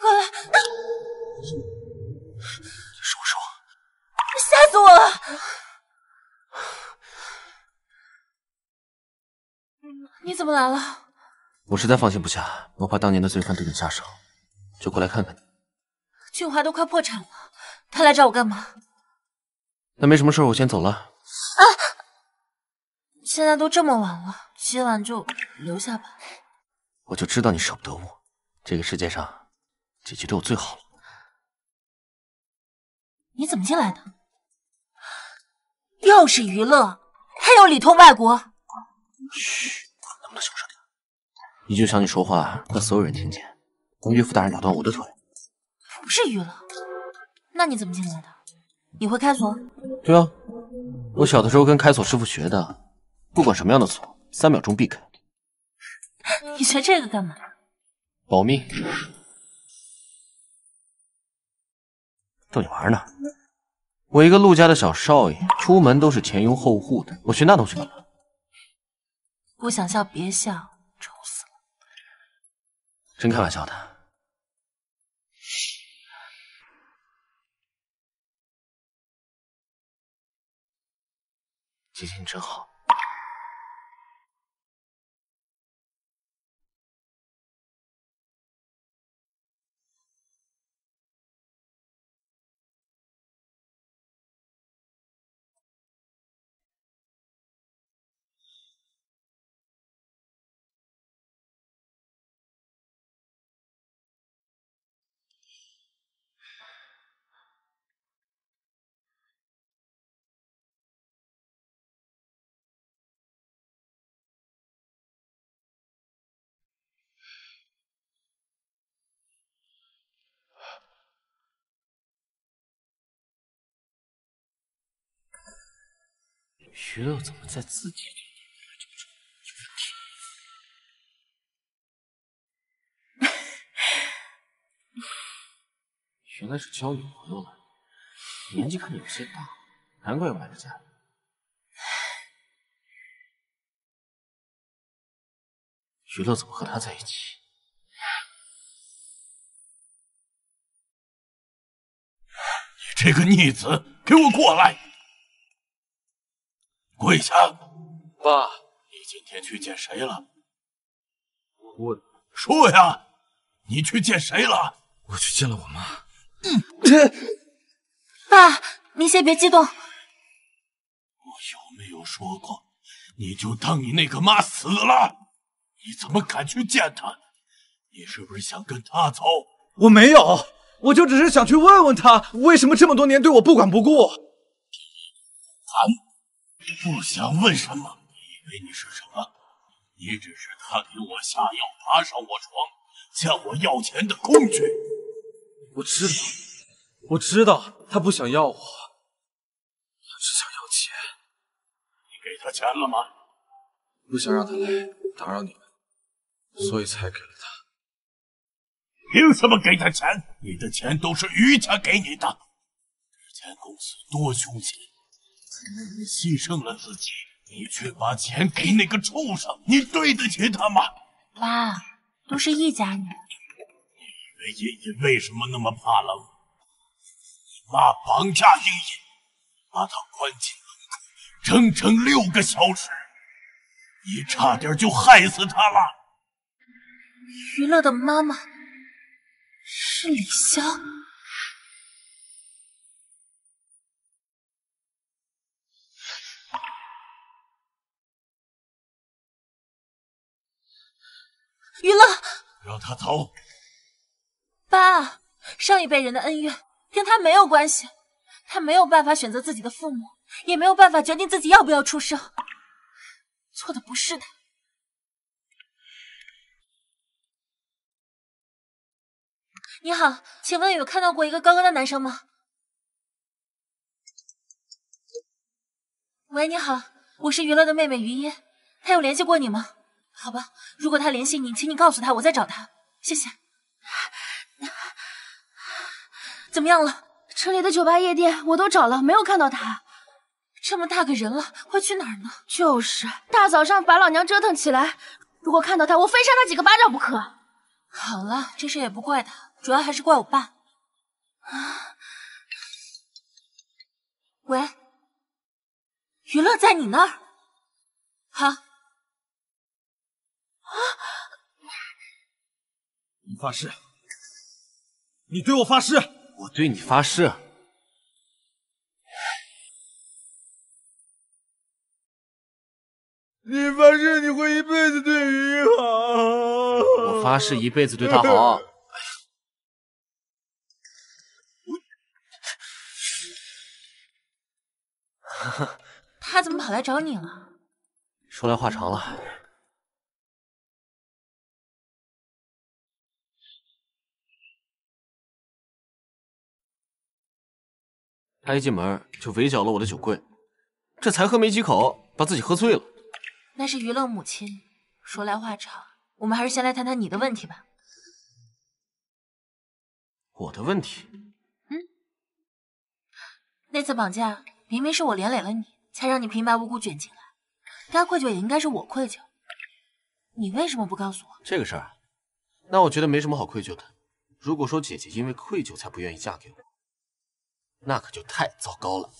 过来！是我，是我！吓死我了！你怎么来了？ 我实在放心不下，我怕当年的罪犯对你下手，就过来看看你。俊华都快破产了，他来找我干嘛？那没什么事，我先走了。啊！现在都这么晚了，今晚就留下吧。我就知道你舍不得我，这个世界上，姐姐对我最好了。你怎么进来的？又是娱乐，还有里通外国。嘘，能不能小声点？ 你就想你说话，让所有人听见，让岳父大人打断我的腿。不是娱乐，那你怎么进来的？你会开锁？对啊，我小的时候跟开锁师傅学的，不管什么样的锁，三秒钟必开。你学这个干嘛？保密。逗你玩呢。我一个陆家的小少爷，出门都是前拥后护的，我学那东西干嘛？不想笑别笑，丑死了。 真开玩笑的，姐姐你真好。娱乐怎么在自己这里？原来是交女朋友了，年纪看着有些大，难怪要瞒着家里。娱乐怎么和他在一起？你这个逆子，给我过来！ 跪下，爸，今天去见谁了？我说呀，你去见谁了？我去见了我妈。嗯，爸，您先别激动。我有没有说过，你就当你那个妈死了？你怎么敢去见她？你是不是想跟她走？我没有，我就只是想去问问她，为什么这么多年对我不管不顾。俺不想问什么。 以为你是什么？你只是他给我下药，爬上我床，向我要钱的工具。我知道，我知道，他不想要我，他只想要钱。你给他钱了吗？不想让他来打扰你们，所以才给了他。凭什么给他钱？你的钱都是余家给你的。这间公司多凶险，你牺牲了自己。 你却把钱给那个畜生，你对得起他吗？爸，都是一家人。你以为茵茵为什么那么怕冷？你妈绑架茵茵，把她关进冷库，整整六个小时，你差点就害死她了。于乐的妈妈是李潇。 于乐，让他走。爸，上一辈人的恩怨跟他没有关系，他没有办法选择自己的父母，也没有办法决定自己要不要出生。错的不是他。你好，请问有看到过一个高高的男生吗？喂，你好，我是于乐的妹妹于音，她有联系过你吗？ 好吧，如果他联系你，请你告诉他，我再找他，谢谢。怎么样了？城里的酒吧、夜店我都找了，没有看到他。这么大个人了，会去哪儿呢？就是，大早上把老娘折腾起来，如果看到他，我非扇他几个巴掌不可。好了，这事也不怪他，主要还是怪我爸。啊，喂，于乐在你那儿？好。 啊！你发誓，你对我发誓，我对你发誓。你发誓你会一辈子对于好。我发誓一辈子对他好。他怎么跑来找你了？说来话长了。 他一进门就围剿了我的酒柜，这才喝没几口，把自己喝醉了。那是于乐母亲，说来话长，我们还是先来谈谈你的问题吧。我的问题？嗯，那次绑架明明是我连累了你，才让你平白无故卷进来，该愧疚也应该是我愧疚。你为什么不告诉我这个事儿？那我觉得没什么好愧疚的。如果说姐姐因为愧疚才不愿意嫁给我。 那可就太糟糕了。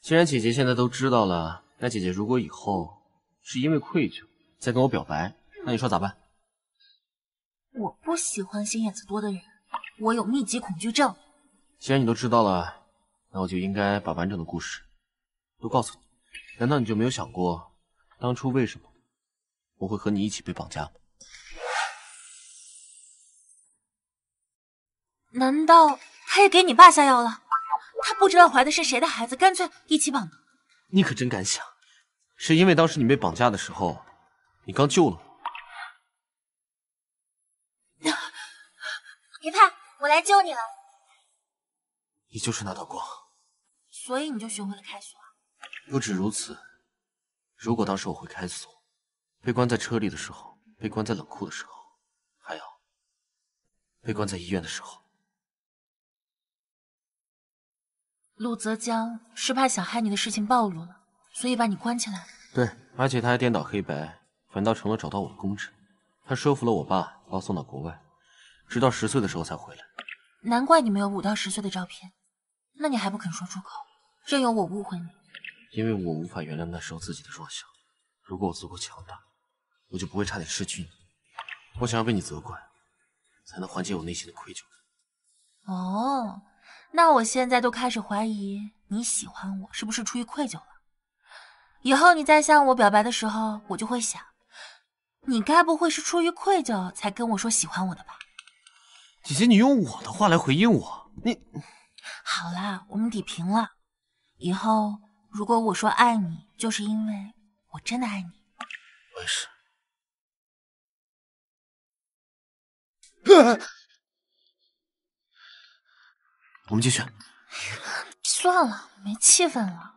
既然姐姐现在都知道了，那姐姐如果以后是因为愧疚再跟我表白，那你说咋办？我不喜欢心眼子多的人，我有密集恐惧症。既然你都知道了，那我就应该把完整的故事都告诉你。难道你就没有想过，当初为什么我会和你一起被绑架吗？ 难道他也给你爸下药了？他不知道怀的是谁的孩子，干脆一起绑的。你可真敢想！是因为当时你被绑架的时候，你刚救了我。别怕，我来救你了。你就是那道光，所以你就学会了开锁。不止如此，如果当时我会开锁，被关在车里的时候，被关在冷库的时候，还有被关在医院的时候。 陆泽江是怕想害你的事情暴露了，所以把你关起来。对，而且他还颠倒黑白，反倒成了找到我的工具。他说服了我爸，把我送到国外，直到十岁的时候才回来。难怪你没有五到十岁的照片，那你还不肯说出口，任由我误会你。因为我无法原谅那时候自己的弱小。如果我足够强大，我就不会差点失去你。我想要被你责怪，才能缓解我内心的愧疚。哦，那我现在都开始怀疑你喜欢我是不是出于愧疚了。以后你再向我表白的时候，我就会想，你该不会是出于愧疚才跟我说喜欢我的吧？姐姐，你用我的话来回应我，你……好啦，我们抵平了。以后如果我说爱你，就是因为我真的爱你。我也是。 我们继续。算了，没气氛了，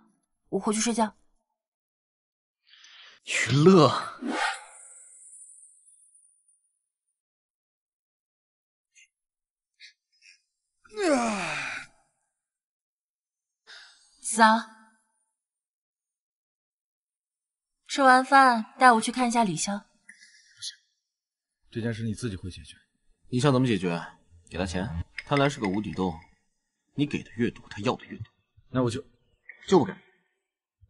我回去睡觉。娱乐。嫂，吃完饭带我去看一下李潇。不行，这件事你自己会解决。 你想怎么解决？给他钱，贪婪是个无底洞，你给的越多，他要的越多。那我就就不给。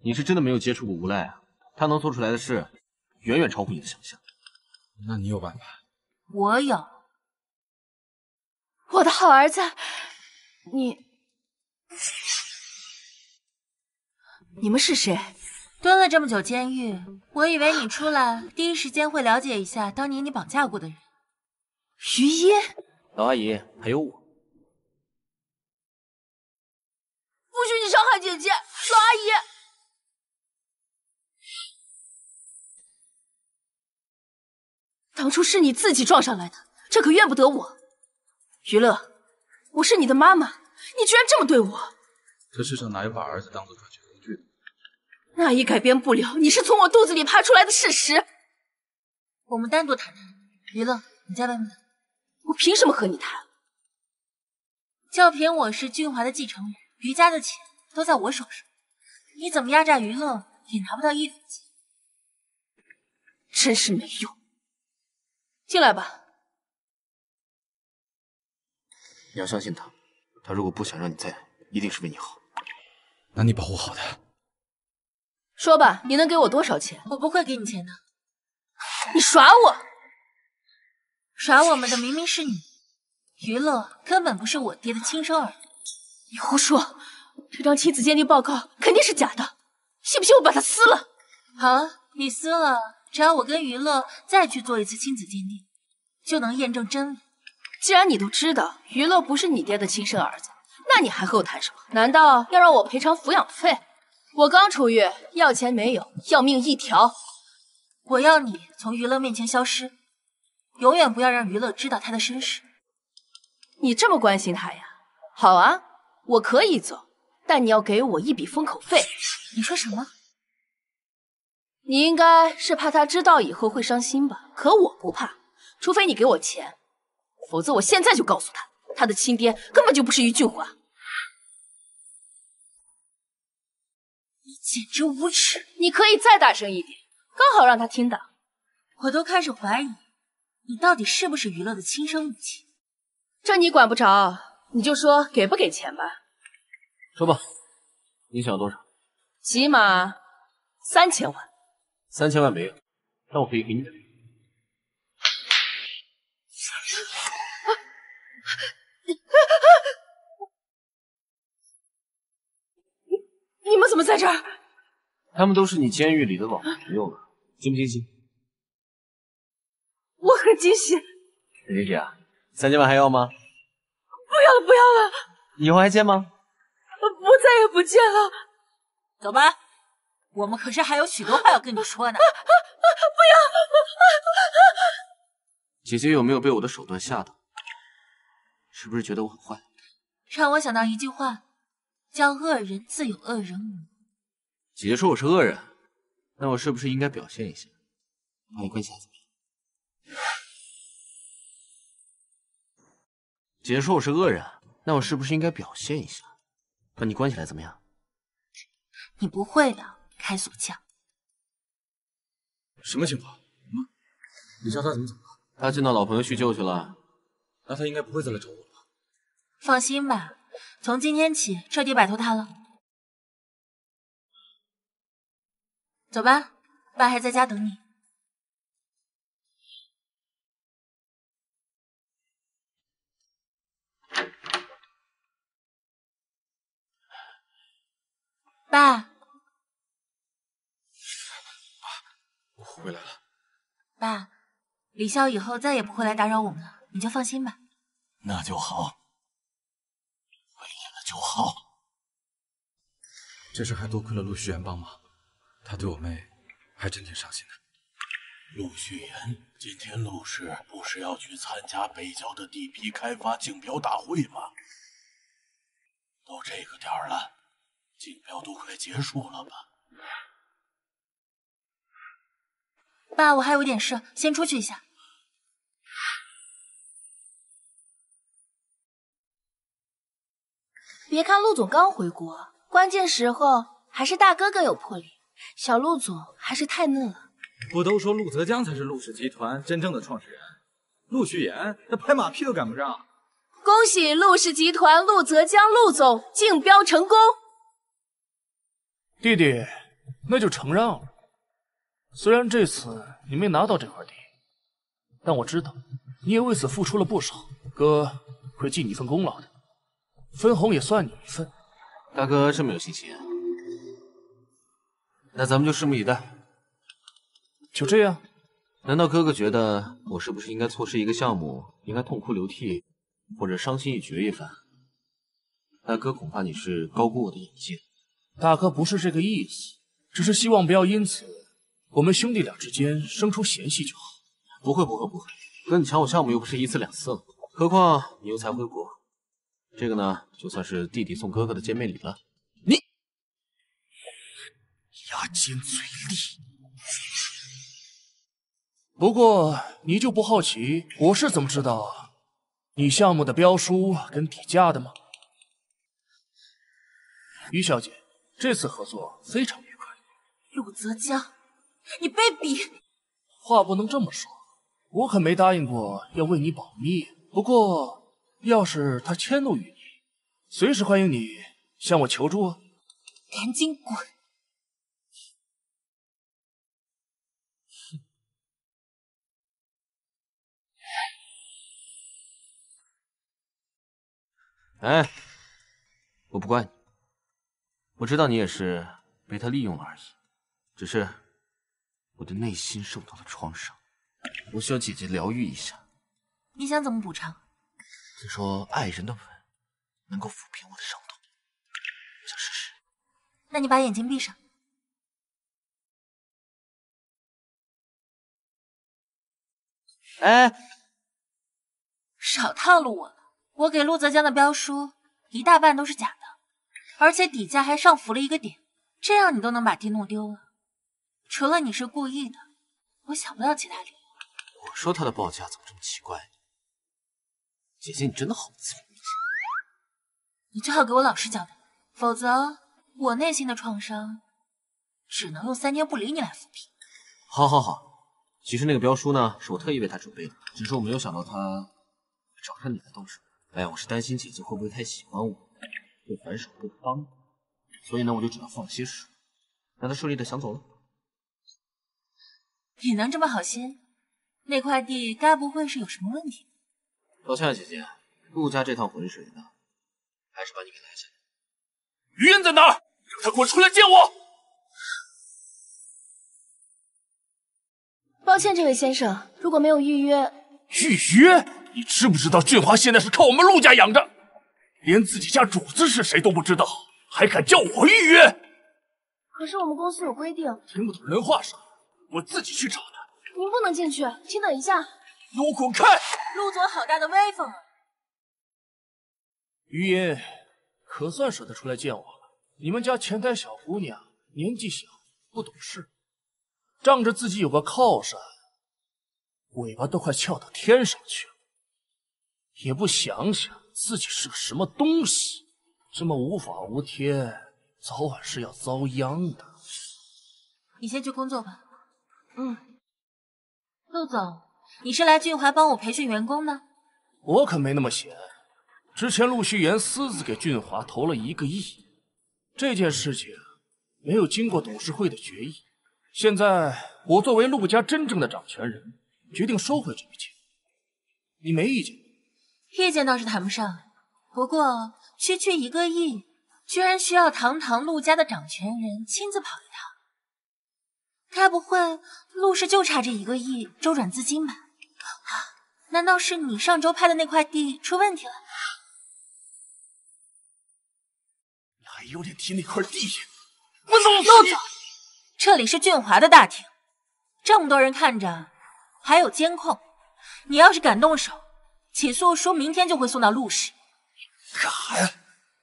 你是真的没有接触过无赖啊，他能做出来的事远远超乎你的想象。那你有办法？我有。我的好儿子，你你们是谁？蹲了这么久监狱，我以为你出来第一时间会了解一下当年你绑架过的人。 于一，老阿姨，还有我，不许你伤害姐姐，老阿姨。当初是你自己撞上来的，这可怨不得我。于乐，我是你的妈妈，你居然这么对我！这世上哪有把儿子当做赚钱工具的？那也改变不了你是从我肚子里爬出来的事实。我们单独谈谈，于乐，你在外面。 我凭什么和你谈？就凭我是俊华的继承人，于家的钱都在我手上，你怎么压榨于乐也拿不到一分钱，真是没用。进来吧。你要相信他，他如果不想让你在，一定是为你好。那你保护好他。说吧，你能给我多少钱？我不会给你钱的。你耍我！ 耍我们的明明是你，于乐根本不是我爹的亲生儿子。你胡说！这张亲子鉴定报告肯定是假的，信不信我把它撕了？好了，你撕了，只要我跟于乐再去做一次亲子鉴定，就能验证真伪。既然你都知道于乐不是你爹的亲生儿子，那你还和我谈什么？难道要让我赔偿抚养费？我刚出狱，要钱没有，要命一条。我要你从于乐面前消失。 永远不要让于乐知道他的身世。你这么关心他呀？好啊，我可以走，但你要给我一笔封口费。你说什么？你应该是怕他知道以后会伤心吧？可我不怕，除非你给我钱，否则我现在就告诉他，他的亲爹根本就不是于俊华。你简直无耻！你可以再大声一点，刚好让他听到。我都开始怀疑。 你到底是不是于乐的亲生母亲？这你管不着，你就说给不给钱吧。说吧，你想要多少？起码三千万。三千万没有，但我可以给你两。你你们怎么在这儿？他们都是你监狱里的老朋友了，惊不惊喜？ 我很惊喜，很惊喜啊！三千万还要吗？不要了，不要了！以后还见吗？不，再也不见了。走吧，我们可是还有许多话要跟你说呢。啊啊啊！不要！姐姐有没有被我的手段吓到？是不是觉得我很坏？让我想到一句话，叫“恶人自有恶人磨”。姐姐说我是恶人，那我是不是应该表现一下？把你关起来。 姐姐说我是恶人，那我是不是应该表现一下，把你关起来怎么样？你不会的，开锁匠。什么情况？嗯，你叫他怎么走了？他见到老朋友叙旧去了，那他应该不会再来找我了吧？放心吧，从今天起彻底摆脱他了。走吧，爸还在家等你。爸，爸，我回来了。爸，李潇以后再也不会来打扰我们了，你就放心吧。那就好，为了就好。这事还多亏了陆旭言帮忙。 他对我妹还真挺上心的。陆旭言，今天陆氏不是要去参加北郊的地皮开发竞标大会吗？都这个点儿了，竞标都快结束了吧？爸，我还有点事，先出去一下。别看陆总刚回国，关键时候还是大哥哥有魄力。 小陆总还是太嫩了。不都说陆泽江才是陆氏集团真正的创始人，陆旭言那拍马屁都赶不上。恭喜陆氏集团陆泽江陆总竞标成功。弟弟，那就承让了。虽然这次你没拿到这块地，但我知道你也为此付出了不少，哥会记你一份功劳的，分红也算你一份。大哥这么有信心。 那咱们就拭目以待。就这样？难道哥哥觉得我是不是应该错失一个项目，应该痛哭流涕，或者伤心欲绝一番？大哥恐怕你是高估我的眼界。大哥不是这个意思，只是希望不要因此我们兄弟俩之间生出嫌隙就好。不会不会不会，哥你抢我项目又不是一次两次了，何况你又才回国，这个呢就算是弟弟送哥哥的见面礼了。 牙尖嘴利，不过你就不好奇我是怎么知道你项目的标书跟底价的吗？于小姐，这次合作非常愉快。陆泽江，你卑鄙！话不能这么说，我可没答应过要为你保密。不过，要是他迁怒于你，随时欢迎你向我求助啊！赶紧滚！ 哎，我不怪你，我知道你也是被他利用了而已。只是我的内心受到了创伤，我需要姐姐疗愈一下。你想怎么补偿？听说爱人的吻能够抚平我的伤痛，我想试试。那你把眼睛闭上。哎，少套路我了。 我给陆泽江的标书一大半都是假的，而且底价还上浮了一个点，这样你都能把地弄丢了。除了你是故意的，我想不到其他理由。我说他的报价怎么这么奇怪？姐姐，你真的好不自量力！你最好给我老实交代，否则我内心的创伤只能用三天不理你来抚平。好，好，好。其实那个标书呢，是我特意为他准备的，只是我没有想到他会找上你来动手。 哎，我是担心姐姐会不会太喜欢我，会反手会帮我，所以呢，我就只能放些水，让她顺利的抢走了。你能这么好心？那块地该不会是有什么问题？抱歉啊，姐姐，陆家这趟浑水呢，还是把你给拦下来。余恩在哪儿？让他滚出来见我！抱歉，这位先生，如果没有预约，预约。 你知不知道俊华现在是靠我们陆家养着，连自己家主子是谁都不知道，还敢叫我预约？可是我们公司有规定，听不懂人话少，我自己去找他。您不能进去，请等一下。给我滚开！陆总好大的威风啊！于爷可算舍得出来见我了。你们家前台小姑娘年纪小，不懂事，仗着自己有个靠山，尾巴都快翘到天上去了。 也不想想自己是个什么东西，这么无法无天，早晚是要遭殃的。你先去工作吧。嗯，陆总，你是来俊华帮我培训员工的？我可没那么闲。之前陆旭言私自给俊华投了一个亿，这件事情没有经过董事会的决议，现在我作为陆家真正的掌权人，决定收回这笔钱，你没意见？意见倒是谈不上，不过区区一个亿，居然需要堂堂陆家的掌权人亲自跑一趟，该不会陆氏就差这一个亿周转资金吧？啊，难道是你上周拍的那块地出问题了？ 还有脸提那块地？我弄死你！这里是俊华的大厅，这么多人看着，还有监控。你要是敢动手，起诉书明天就会送到陆氏。干啥呀？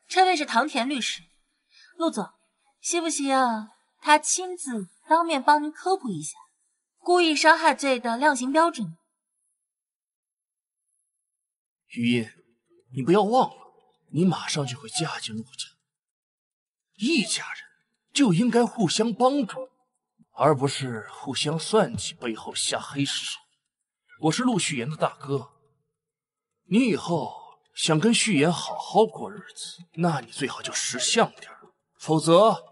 这位是唐田律师，陆总，希不希望他亲自当面帮您科普一下故意伤害罪的量刑标准？余音，你不要忘了，你马上就会嫁进陆家。 一家人就应该互相帮助，而不是互相算计，背后下黑手。我是陆旭言的大哥，你以后想跟旭言好好过日子，那你最好就识相点，否则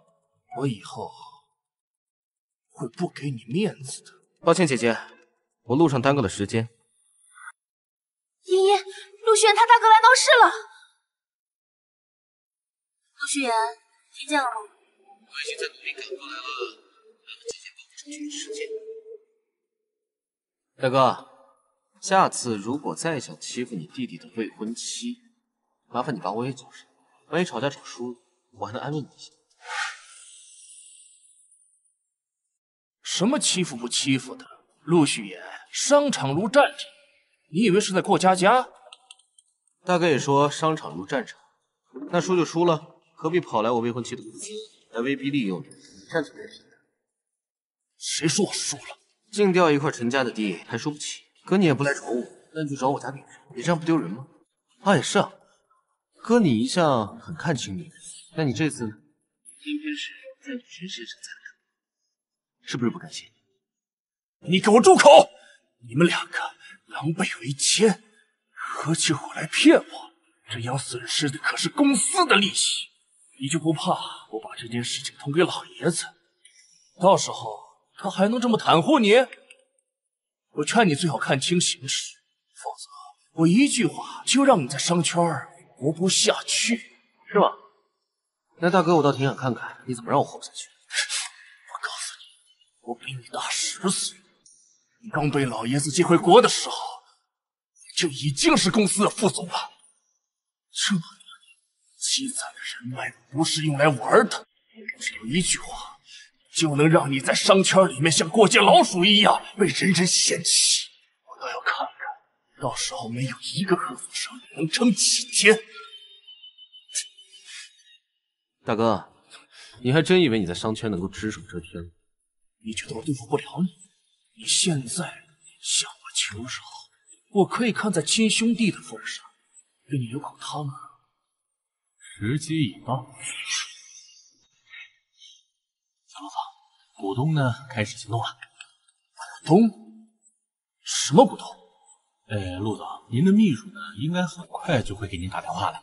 我以后会不给你面子的。抱歉，姐姐，我路上耽搁了时间。茵茵，陆旭言他大哥来闹事了。陆旭言。 听见了吗？我已经在努力赶过来了，咱们今天报出去时间。大哥，下次如果再想欺负你弟弟的未婚妻，麻烦你把我也找上，万一吵架吵输了，我还能安慰你一下。什么欺负不欺负的？陆旭言，商场如战场，你以为是在过家家？大哥也说商场如战场，那输就输了。 何必跑来我未婚妻的公司来威逼利诱你？站着别停的。谁说我输了？净掉一块陈家的地还输不起，哥你也不来找我，那你就找我家女人，你这样不丢人吗？啊也是啊，哥你一向很看轻你，那你这次呢？偏偏是在女人身上栽了，是不是不甘心？你给我住口！你们两个狼狈为奸，合起伙来骗我，这样损失的可是公司的利息。 你就不怕我把这件事情捅给老爷子？到时候他还能这么袒护你？我劝你最好看清形势，否则我一句话就让你在商圈活不下去，是吗？那大哥，我倒挺想看看你怎么让我活不下去。我告诉你，我比你大十岁。你刚被老爷子接回国的时候，就已经是公司的副总了。这么。 积攒的人脉不是用来玩的，只有一句话就能让你在商圈里面像过街老鼠一样被人人嫌弃。我倒要看看，到时候没有一个客服手能撑几天。大哥，你还真以为你在商圈能够只手遮天？你觉得我对付不了你？你现在向我求饶，我可以看在亲兄弟的份上给你留口汤啊。 时机已到，小陆总，股东呢开始行动了。股东？什么股东？呃，陆总，您的秘书呢，应该很快就会给您打电话了。不好了，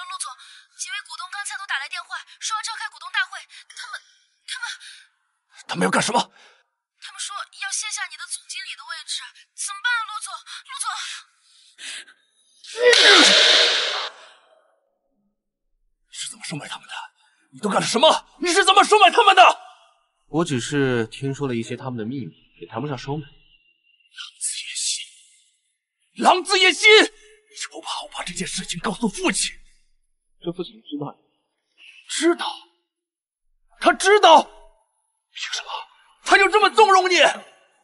陆总，几位股东刚才都打来电话，说要召开股东大会，他们，他们，他们要干什么？ 卸下你的总经理的位置，怎么办啊，陆总？陆总，你是怎么收买他们的？你都干了什么？你是怎么收买他们的？我只是听说了一些他们的秘密，也谈不上收买。狼子野心，狼子野心！你就不怕我把这件事情告诉父亲？这父亲知道？知道？他知道？凭什么？他就这么纵容你？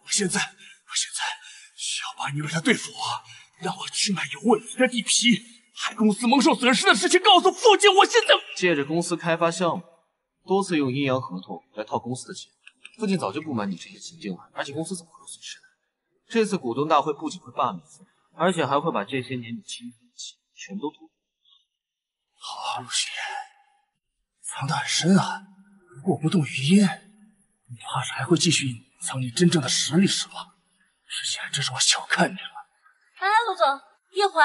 我现在，我现在需要把你为他对付我，让我去买有问题的地皮，害公司蒙受损失的事情告诉父亲。我现在借着公司开发项目，多次用阴阳合同来套公司的钱，父亲早就不满你这些行径了。而且公司怎么会有损失呢？这次股东大会不仅会罢免，而且还会把这些年你侵吞的钱全都吐出。好啊，陆雪，藏得很深啊！如果不动余音，你怕是还会继续。 藏你真正的实力是吧？之前真是我小看你了。哎，陆总，夜华，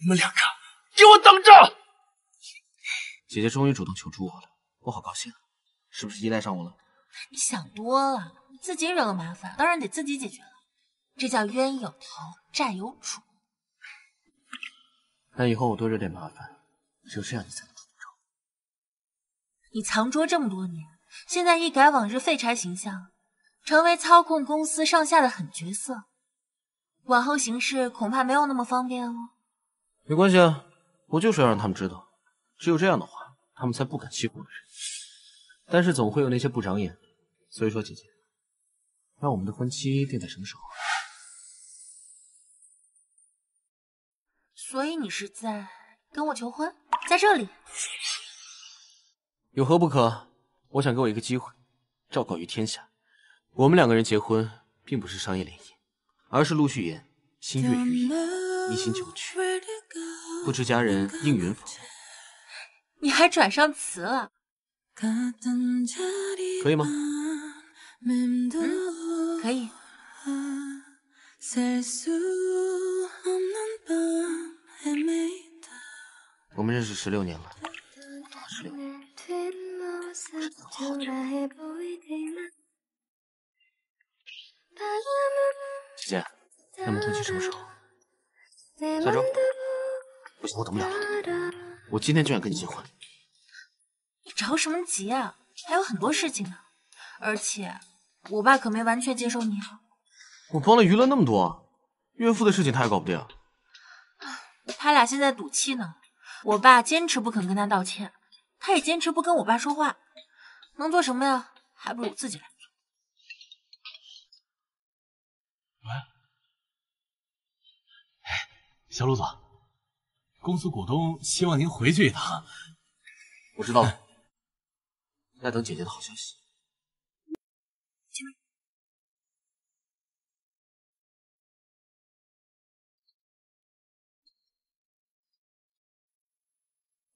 你们两个给我等着！姐姐终于主动求助我了，我好高兴啊！是不是依赖上我了？你想多了，你自己惹了麻烦，当然得自己解决了。这叫冤有头，债有主。那以后我多惹点麻烦，只有这样你才能出招。你藏拙这么多年，现在一改往日废柴形象，成为操控公司上下的狠角色，往后行事恐怕没有那么方便哦。 没关系啊，我就是要让他们知道，只有这样的话，他们才不敢欺负我的人。但是总会有那些不长眼，所以说姐姐，那我们的婚期定在什么时候？所以你是在跟我求婚？在这里？有何不可？我想给我一个机会，昭告于天下，我们两个人结婚并不是商业联谊，而是陆续言、新月余音。 一心求娶，不知家人应允否？你还转上词了，可以吗？嗯，可以。我们认识十六年了，十六年，真的好久。姐姐，那么婚期什么时候？ 小周，不行，我等不了了。我今天就想跟你结婚。你着什么急啊？还有很多事情呢、啊。而且我爸可没完全接受你啊。我帮了娱乐那么多，岳父的事情他也搞不定。他俩现在赌气呢。我爸坚持不肯跟他道歉，他也坚持不跟我爸说话。能做什么呀？还不如我自己来做。喂。 小陆总，公司股东希望您回去一趟。我知道了，在等姐姐的好消息。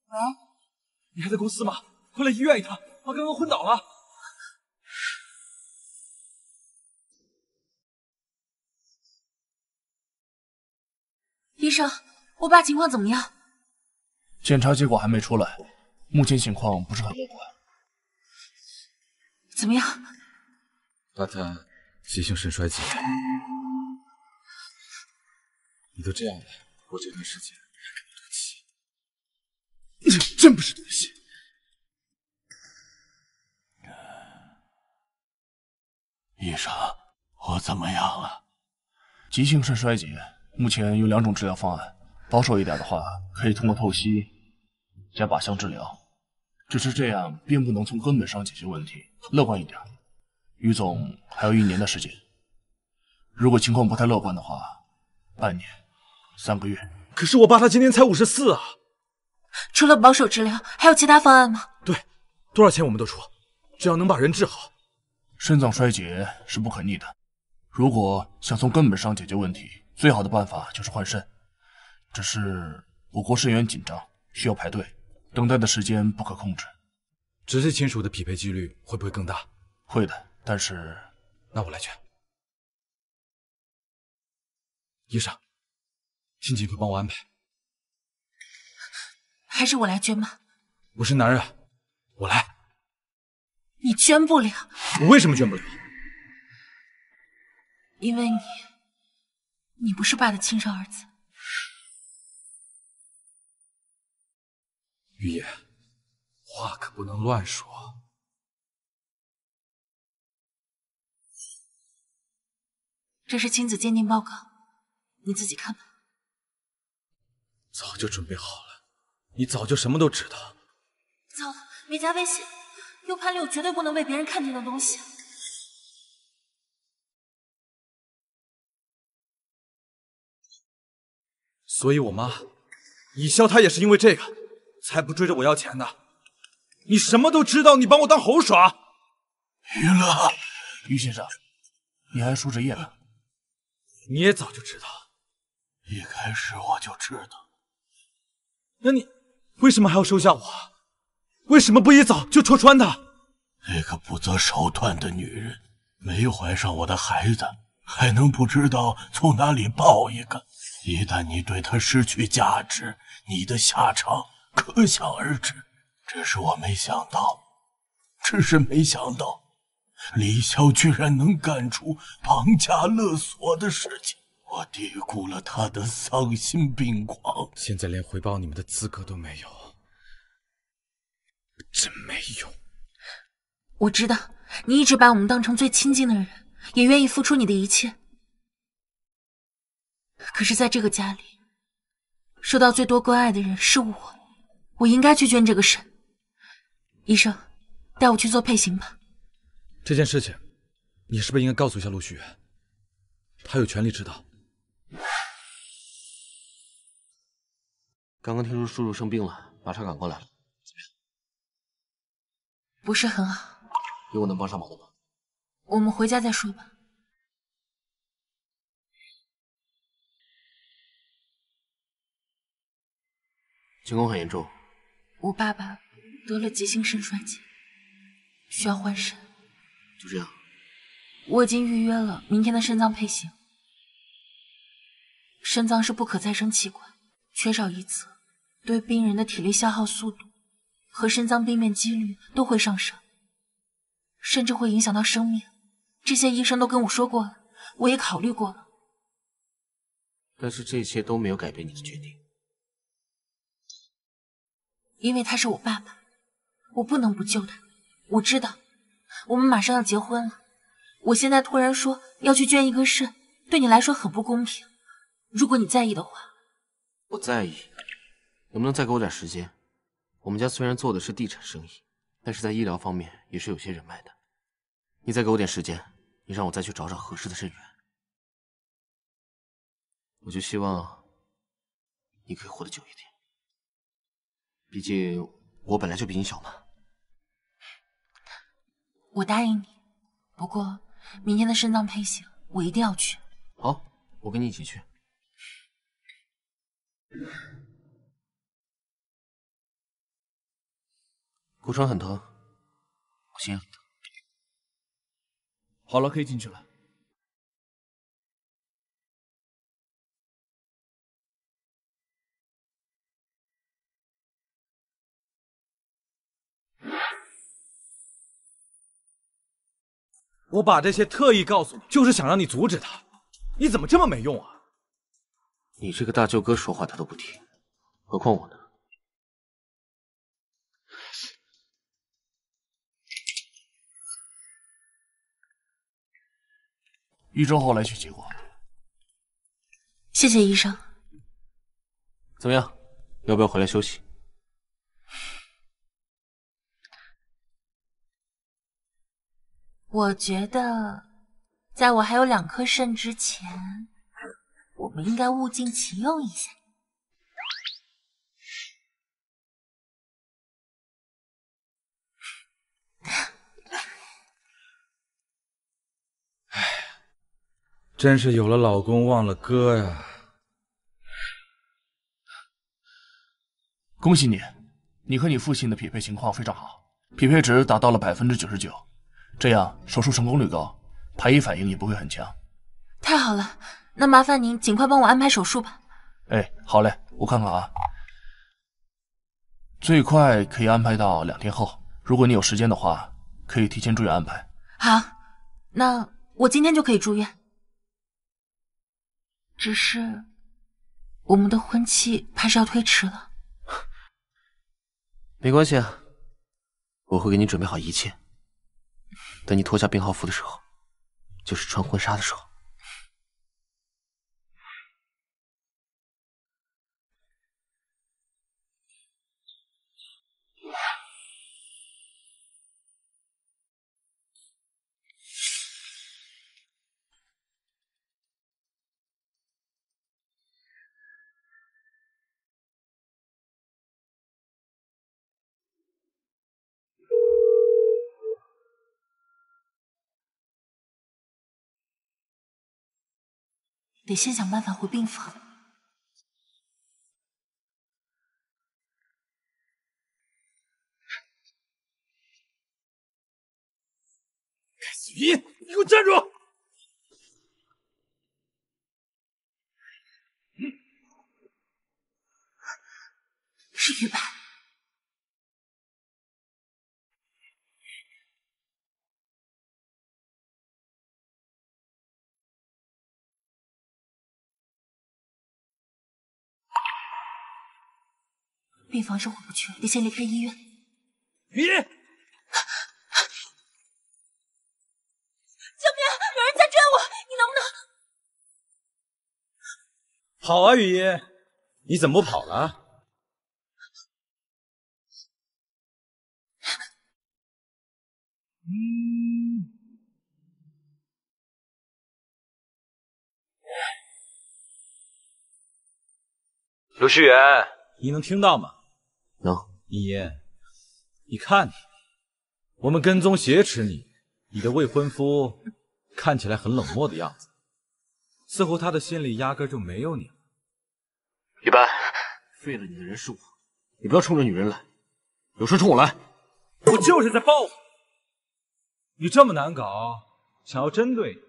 喂，你还在公司吗？快来医院一趟，妈刚刚昏倒了。医生，我爸情况怎么样？检查结果还没出来，目前情况不是很乐观。怎么样？爸他急性肾衰竭。你都这样了，我这段时间还跟你赌气，真不是赌气。医生，我怎么样了？急性肾衰竭。 目前有两种治疗方案，保守一点的话，可以通过透析加靶向治疗，只是这样并不能从根本上解决问题。乐观一点，于总还有一年的时间，如果情况不太乐观的话，半年、三个月。可是我爸他今年才五十四啊！除了保守治疗，还有其他方案吗？对，多少钱我们都出，只要能把人治好。肾脏衰竭是不可逆的，如果想从根本上解决问题。 最好的办法就是换肾，只是我国肾源紧张，需要排队，等待的时间不可控制。直系亲属的匹配几率会不会更大？会的，但是那我来劝。医生，亲戚会帮我安排，还是我来捐吧？我是男人，我来。你捐不了。我为什么捐不了？因为你。 你不是爸的亲生儿子，雨夜，话可不能乱说。这是亲子鉴定报告，你自己看吧。早就准备好了，你早就什么都知道。糟了，没加微信 ，U 盘里有绝对不能被别人看见的东西。 所以，我妈，以潇她也是因为这个，才不追着我要钱的。你什么都知道，你把我当猴耍。于乐，于先生，你还输着夜呢。你也早就知道，一开始我就知道。那你为什么还要收下我？为什么不一早就戳穿她？那个不择手段的女人，没怀上我的孩子，还能不知道从哪里抱一个？一旦你对他失去价值，你的下场可想而知。只是我没想到，只是没想到，李潇居然能干出绑架勒索的事情。我低估了他的丧心病狂。现在连回报你们的资格都没有，真没用。我知道，你一直把我们当成最亲近的人。 也愿意付出你的一切，可是，在这个家里，受到最多关爱的人是我，我应该去捐这个肾。医生，带我去做配型吧。这件事情，你是不是应该告诉一下陆旭元？他有权利知道。刚刚听说叔叔生病了，马上赶过来了，怎么样？不是很好。有我能帮上忙的吗？ 我们回家再说吧。情况很严重，我爸爸得了急性肾衰竭，需要换肾。就这样，我已经预约了明天的肾脏配型。肾脏是不可再生器官，缺少一侧，对病人的体力消耗速度和肾脏病变几率都会上升，甚至会影响到生命。 这些医生都跟我说过了，我也考虑过了，但是这些都没有改变你的决定，因为他是我爸爸，我不能不救他。我知道，我们马上要结婚了，我现在突然说要去捐一颗肾，对你来说很不公平。如果你在意的话，我在意。能不能再给我点时间？我们家虽然做的是地产生意，但是在医疗方面也是有些人脉的。你再给我点时间。 你让我再去找找合适的肾源，我就希望你可以活得久一点。毕竟我本来就比你小嘛。我答应你，不过明天的肾脏配型我一定要去。好，我跟你一起去。骨伤很疼，我心也很疼。 好了，可以进去了。我把这些特意告诉你，就是想让你阻止他。你怎么这么没用啊？你这个大舅哥说话他都不听，何况我呢？ 一周后来取结果。谢谢医生。怎么样？要不要回来休息？我觉得，在我还有两颗肾之前，我们应该物尽其用一下。真是有了老公忘了哥呀！恭喜你，你和你父亲的匹配情况非常好，匹配值达到了 百分之九十九， 这样手术成功率高，排异反应也不会很强。太好了，那麻烦您尽快帮我安排手术吧。哎，好嘞，我看看啊，最快可以安排到两天后，如果你有时间的话，可以提前住院安排。好，那我今天就可以住院。 只是，我们的婚期怕是要推迟了。没关系啊，我会给你准备好一切。等你脱下病号服的时候，就是穿婚纱的时候。得先想办法回病房。小姨，你给我站住！是玉白。病房是回不去，得先离开医院。雨衣。 好啊，雨衣，你怎么不跑了？嗯，卢世元，你能听到吗？能。雨衣，你看你，我们跟踪挟持你，你的未婚夫看起来很冷漠的样子，似乎他的心里压根就没有你了。 一般废了你的人是我，你不要冲着女人来，有事冲我来。我就是在报复你这么难搞，想要针对你，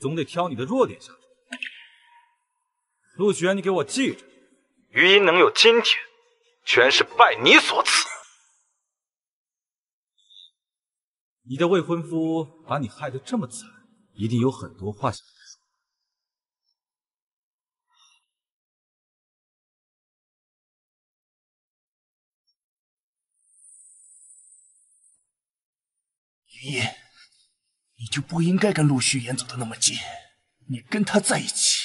总得挑你的弱点下手。陆玄，你给我记着，余音能有今天，全是拜你所赐。你的未婚夫把你害得这么惨，一定有很多话想说。 雨衣，你就不应该跟陆虚言走得那么近。你跟他在一起，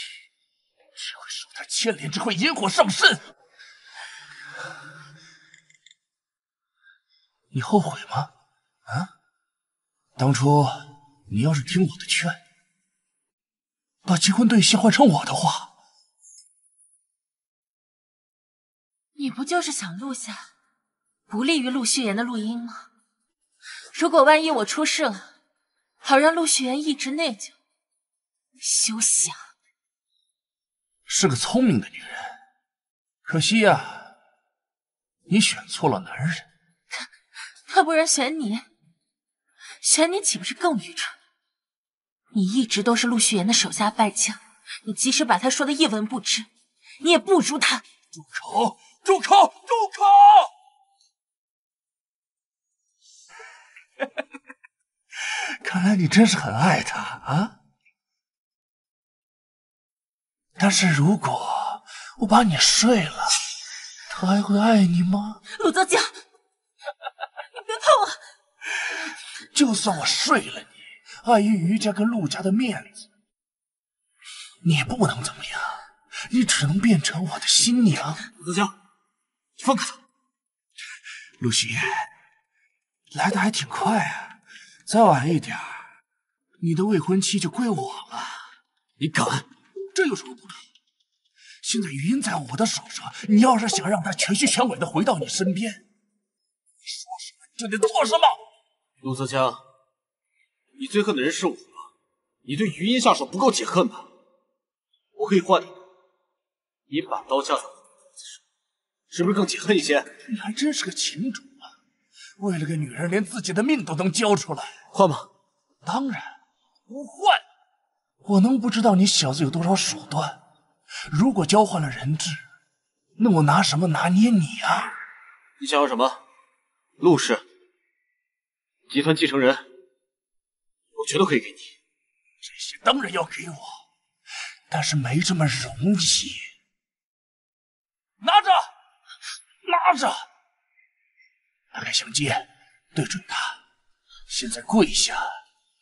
只会受他牵连，只会引火上身。你后悔吗？啊？当初你要是听我的劝，把结婚对象换成我的话，你不就是想录下不利于陆虚言的录音吗？ 如果万一我出事了，好让陆雪原一直内疚。休想！是个聪明的女人，可惜呀、啊，你选错了男人。要不然选你，选你岂不是更愚蠢？你一直都是陆雪原的手下败将，你即使把她说的一文不值，你也不如她。住口！住口！住口！ 看来你真是很爱他啊！但是如果我把你睡了，他还会爱你吗？陆泽江，你别碰我！就算我睡了你，碍于余家跟陆家的面子，你不能怎么样，你只能变成我的新娘。陆泽江，你放开他！陆雪言，来的还挺快啊。 再晚一点，你的未婚妻就归我了。你敢？这有什么不敢？现在余音在我的手上，你要是想让她全心全意的回到你身边，你说什么你就得做什么。陆泽江，你最恨的人是我，你对余音下手不够解恨吧？我可以换你，你把刀架在我脖子上，是不是更解恨一些？你还真是个情种。 为了个女人，连自己的命都能交出来，换吗？当然不换。我能不知道你小子有多少手段？如果交换了人质，那我拿什么拿捏你啊？你想要什么？陆氏集团继承人，我全都可以给你。这些当然要给我，但是没这么容易。拿着，拿着。 打开相机，对准他。现在跪下，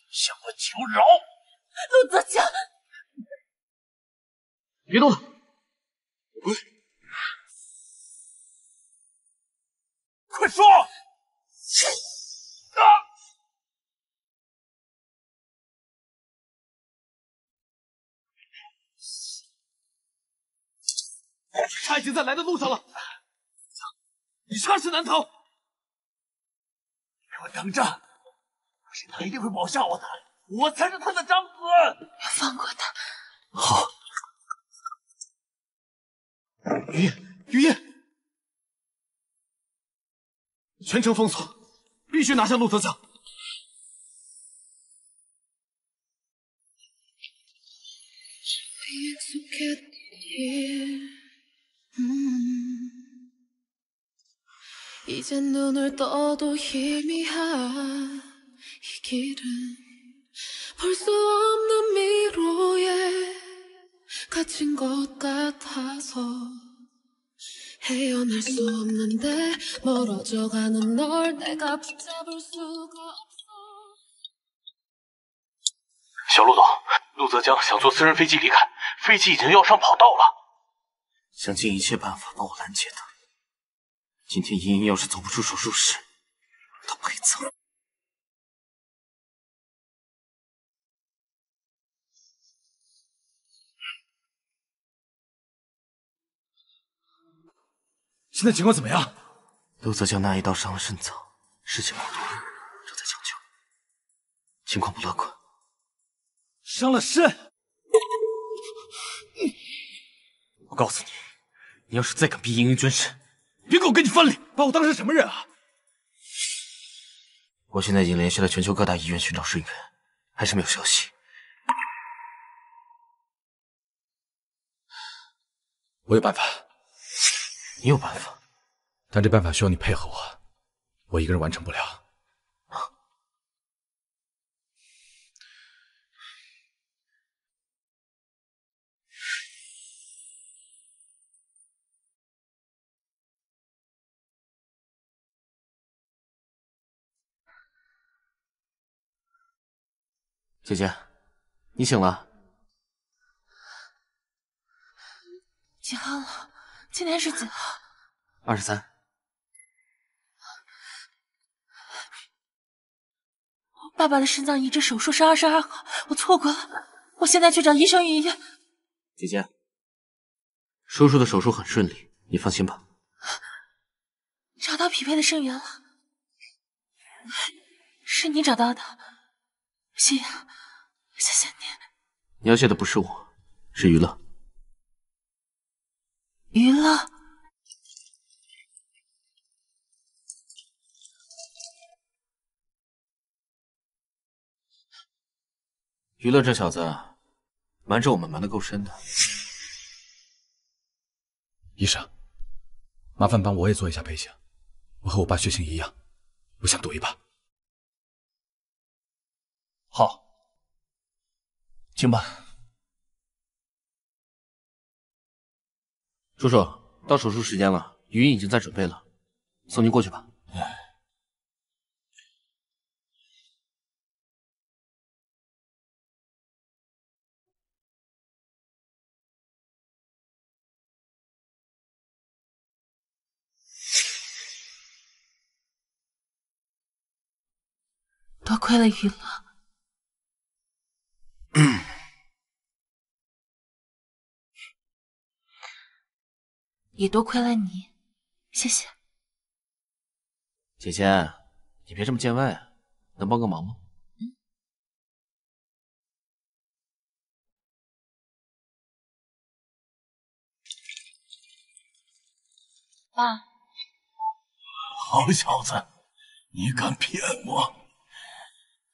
向我求饶。陆泽江，别动他！我跪。快说！啊！他已经在来的路上了，你插翅难逃。 我等着，可是他一定会保下我的，我才是他的长子。放过他。好。雨夜，雨夜，全城封锁，必须拿下陆泽江。 이젠 눈을 떠도 희미한 이 길은 볼 수 없는 미로에 갇힌 것 같아서 헤어날 수 없는데 멀어져가는 널 내가 붙잡을 수가 없어. 小陆总，陆泽江想坐私人飞机离开，飞机已经要上跑道了。想尽一切办法帮我拦截他。今天茵茵要是走不出手术室，她陪葬。现在情况怎么样？陆泽江那一刀伤了肾脏，尸体模糊，正在抢救，情况不乐观。 伤了肾！我告诉你，你要是再敢逼莹莹捐肾，别给我跟你翻脸！把我当成什么人啊！我现在已经联系了全球各大医院寻找肾源，还是没有消息。我有办法，你有办法，但这办法需要你配合我，我一个人完成不了。 姐姐，你醒了。几号了？今天是几号？二十三。爸爸的肾脏移植手术是二十二号，我错过了。我现在去找医生预约。姐姐，叔叔的手术很顺利，你放心吧。找到匹配的肾源了，是你找到的，夕阳。 谢谢你。你要谢的不是我，是娱乐。娱乐。娱乐这小子瞒着我们瞒得够深的。医生，麻烦帮我也做一下背景。我和我爸血型一样，我想赌一把。好。 行吧，叔叔，到手术时间了，余音已经在准备了，送您过去吧。多亏了余乐。 也多亏了你，谢谢。姐姐，你别这么见外啊，能帮个忙吗？嗯。爸，好小子，你敢骗我！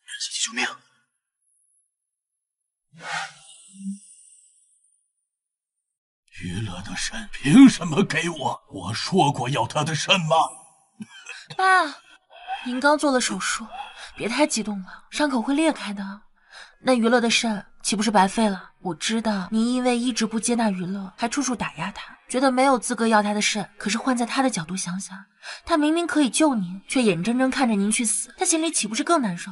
姐姐救命！嗯 余乐的肾凭什么给我？我说过要他的肾吗？爸，您刚做了手术，别太激动了，伤口会裂开的。那余乐的肾岂不是白费了？我知道您因为一直不接纳余乐，还处处打压他，觉得没有资格要他的肾。可是换在他的角度想想，他明明可以救您，却眼睁睁看着您去死，他心里岂不是更难受？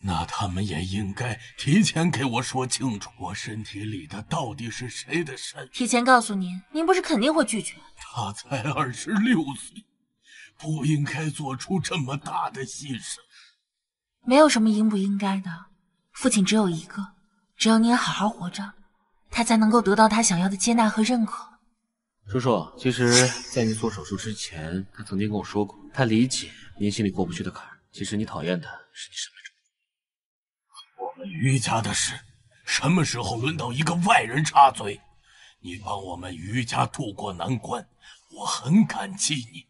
那他们也应该提前给我说清楚，我身体里的到底是谁的肾。提前告诉您，您不是肯定会拒绝。他才二十六岁，不应该做出这么大的牺牲。没有什么应不应该的，父亲只有一个，只要您好好活着，他才能够得到他想要的接纳和认可。叔叔，其实，在您做手术之前，他曾经跟我说过，他理解您心里过不去的坎儿。其实你讨厌他，是你身份。 余家的事，什么时候轮到一个外人插嘴？你帮我们余家渡过难关，我很感激你。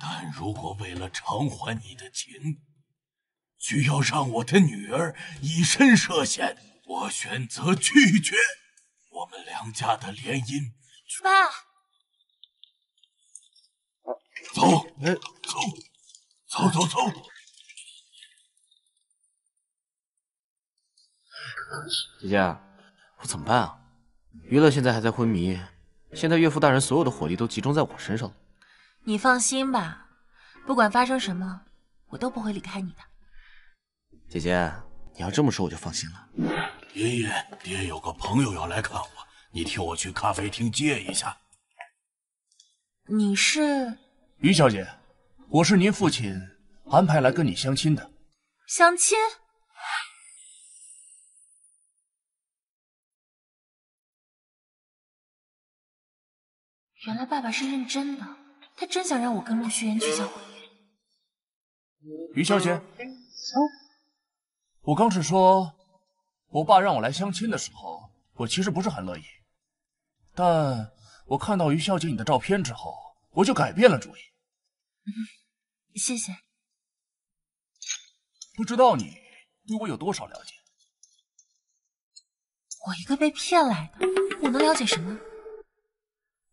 但如果为了偿还你的情，需要让我的女儿以身涉险，我选择拒绝我们梁家的联姻。爸。走，哎，走，走走走。姐姐，我怎么办啊？于乐现在还在昏迷，现在岳父大人所有的火力都集中在我身上了。你放心吧，不管发生什么，我都不会离开你的。姐姐，你要这么说我就放心了。爷爷，爹有个朋友要来看我，你替我去咖啡厅接一下。 你是于小姐，我是您父亲安排来跟你相亲的。相亲？原来爸爸是认真的，他真想让我跟陆学言去小婚宴。于小姐，我刚是说，我爸让我来相亲的时候，我其实不是很乐意，但。 我看到于小姐你的照片之后，我就改变了主意。嗯，谢谢。不知道你对我有多少了解？我一个被骗来的，我能了解什么？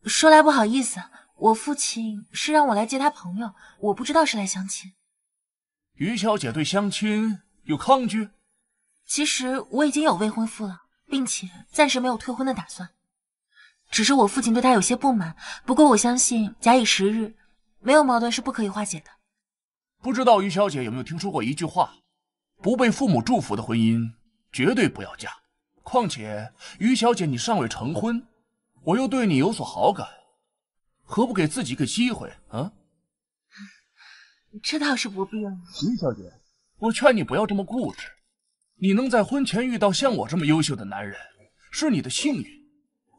说来不好意思，我父亲是让我来接他朋友，我不知道是来相亲。于小姐对相亲有抗拒？其实我已经有未婚夫了，并且暂时没有退婚的打算。 只是我父亲对他有些不满，不过我相信假以时日，没有矛盾是不可以化解的。不知道于小姐有没有听说过一句话：不被父母祝福的婚姻，绝对不要嫁。况且于小姐你尚未成婚，我又对你有所好感，何不给自己一个机会啊？这倒是不必要。于小姐，我劝你不要这么固执。你能在婚前遇到像我这么优秀的男人，是你的幸运。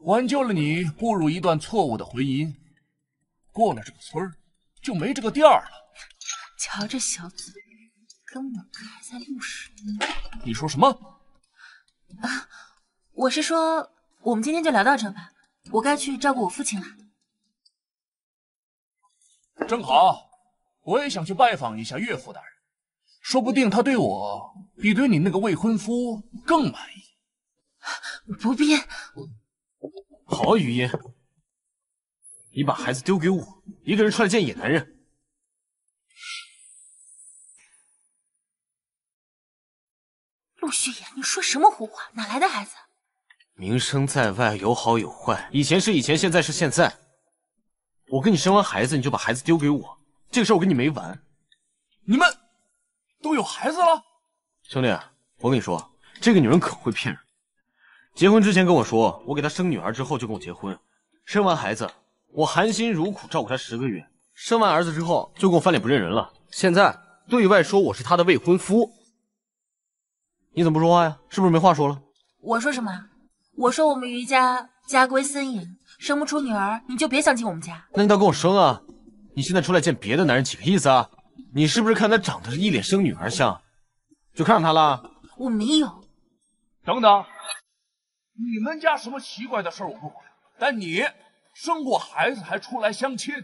挽救了你步入一段错误的婚姻，过了这个村儿就没这个店儿了。瞧这小嘴，根本还在路上。你说什么？啊，我是说，我们今天就聊到这吧，我该去照顾我父亲了。正好，我也想去拜访一下岳父大人，说不定他对我比对你那个未婚夫更满意。不必。 好啊，于音，你把孩子丢给我，一个人出来见野男人。陆旭言，你说什么胡话？哪来的孩子？名声在外有好有坏，以前是以前，现在是现在。我跟你生完孩子，你就把孩子丢给我，这个事儿我跟你没完。你们都有孩子了？兄弟，我跟你说，这个女人可会骗人。 结婚之前跟我说，我给她生女儿之后就跟我结婚，生完孩子我含辛茹苦照顾她十个月，生完儿子之后就跟我翻脸不认人了。现在对外说我是她的未婚夫，你怎么不说话呀？是不是没话说了？我说什么？我说我们于家家规森严，生不出女儿你就别想进我们家。那你倒跟我生啊！你现在出来见别的男人几个意思啊？你是不是看她长得是一脸生女儿相，就看上她了？我没有。等等。 你们家什么奇怪的事儿我不管，但你生过孩子还出来相亲，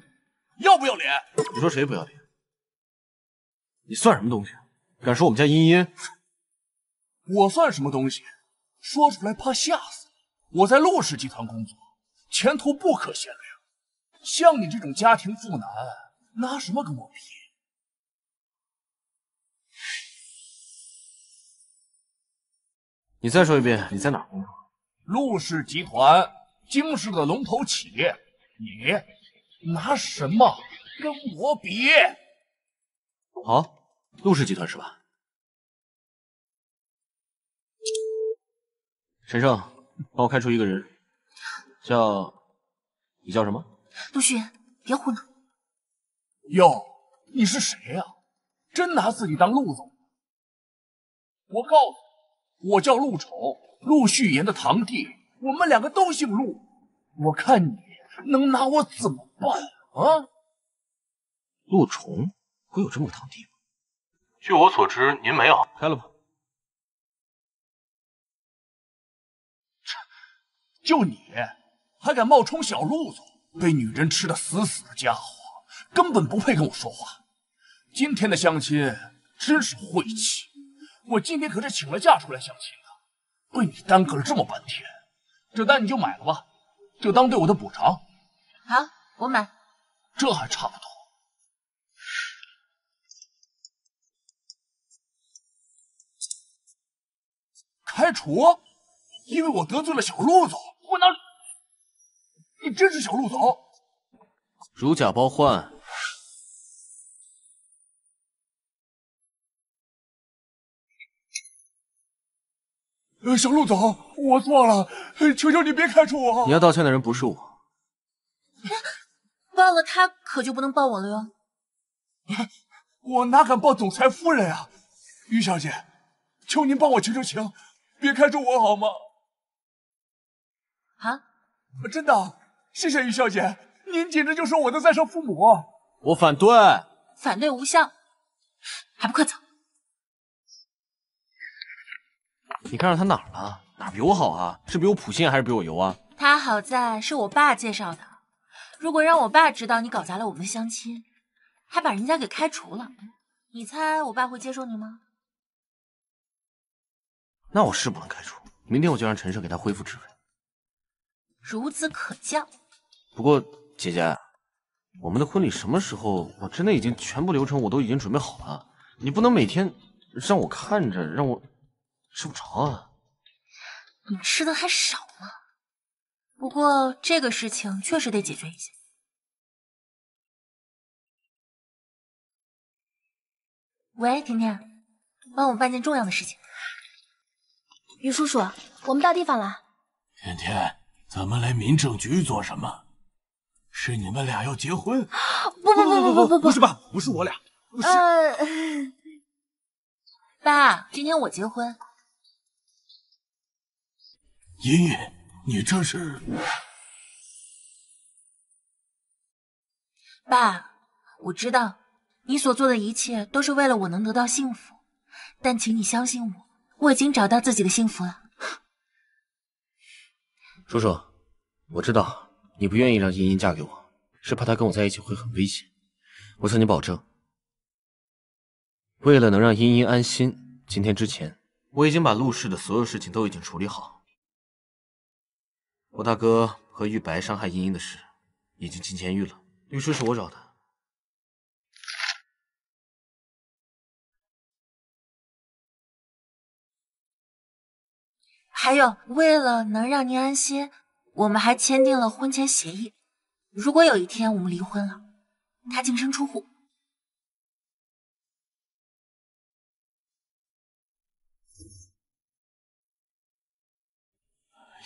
要不要脸？你说谁不要脸？你算什么东西？敢说我们家茵茵？我算什么东西？说出来怕吓死你。我在陆氏集团工作，前途不可限量。像你这种家庭妇男，拿什么跟我比？你再说一遍，你在哪工作？ 陆氏集团京市的龙头企业，你拿什么跟我比？好，陆氏集团是吧？陈胜，帮我开除一个人，叫你叫什么？陆旭言，别胡闹！哟，你是谁呀、啊？真拿自己当陆总？我告诉你，我叫陆丑。 陆旭言的堂弟，我们两个都姓陆，我看你能拿我怎么办啊？陆崇会有这么个堂弟吗？据我所知，您没有。开了吧。就你还敢冒充小陆总，被女人吃的死死的家伙，根本不配跟我说话。今天的相亲真是晦气，我今天可是请了假出来相亲。 被你耽搁了这么半天，这单你就买了吧，就当对我的补偿。好，我买。这还差不多。开除，因为我得罪了小陆总。我哪？你真是小陆总？如假包换。 小陆总，我错了，求求你别开除我。你要道歉的人不是我，报了他可就不能报我了哟。我哪敢报总裁夫人啊！于小姐，求您帮我求求情，别开除我好吗？啊？真的，谢谢于小姐，您简直就是我的再生父母。我反对，反对无效，还不快走！ 你看上他哪儿了？哪比我好啊？是比我普信还是比我油啊？他好在是我爸介绍的。如果让我爸知道你搞砸了我们相亲，还把人家给开除了，你猜我爸会接受你吗？那我是不能开除，明天我就让陈胜给他恢复职位。孺子可教。不过姐姐，我们的婚礼什么时候？我真的已经全部流程我都已经准备好了，你不能每天让我看着，让我。 吃不着啊！你吃的还少吗？不过这个事情确实得解决一下。喂，婷婷，帮我办件重要的事情。于叔叔，我们到地方了。甜甜，咱们来民政局做什么？是你们俩要结婚？不不不不不不不！不是吧？不是我俩。不是。呃、爸，今天我结婚。 茵茵，你这是？爸，我知道你所做的一切都是为了我能得到幸福，但请你相信我，我已经找到自己的幸福了。叔叔，我知道你不愿意让茵茵嫁给我，是怕她跟我在一起会很危险。我向你保证，为了能让茵茵安心，今天之前我已经把陆氏的所有事情都已经处理好。 我大哥和玉白伤害茵茵的事已经进监狱了，律师是我找的。还有，为了能让您安心，我们还签订了婚前协议。如果有一天我们离婚了，他净身出户。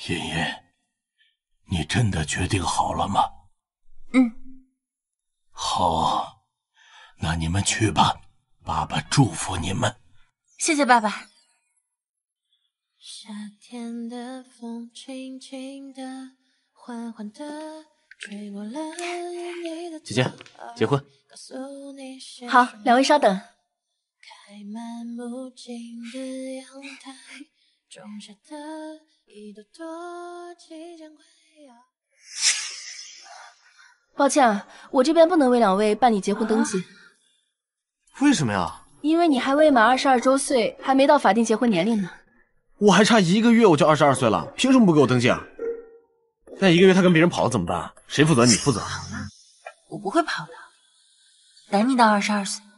茵茵。 你真的决定好了吗？嗯，好，那你们去吧，爸爸祝福你们。谢谢爸爸。夏天的风轻轻的，缓缓的吹过了你的。姐姐，结婚。好，两位稍等。开满木槿的阳台，种下的一朵朵即将归。 抱歉啊，我这边不能为两位办理结婚登记。为什么呀？因为你还未满二十二周岁，还没到法定结婚年龄呢。我还差一个月我就二十二岁了，凭什么不给我登记啊？那一个月他跟别人跑了怎么办？谁负责？你负责？我不会跑的，等你到二十二岁。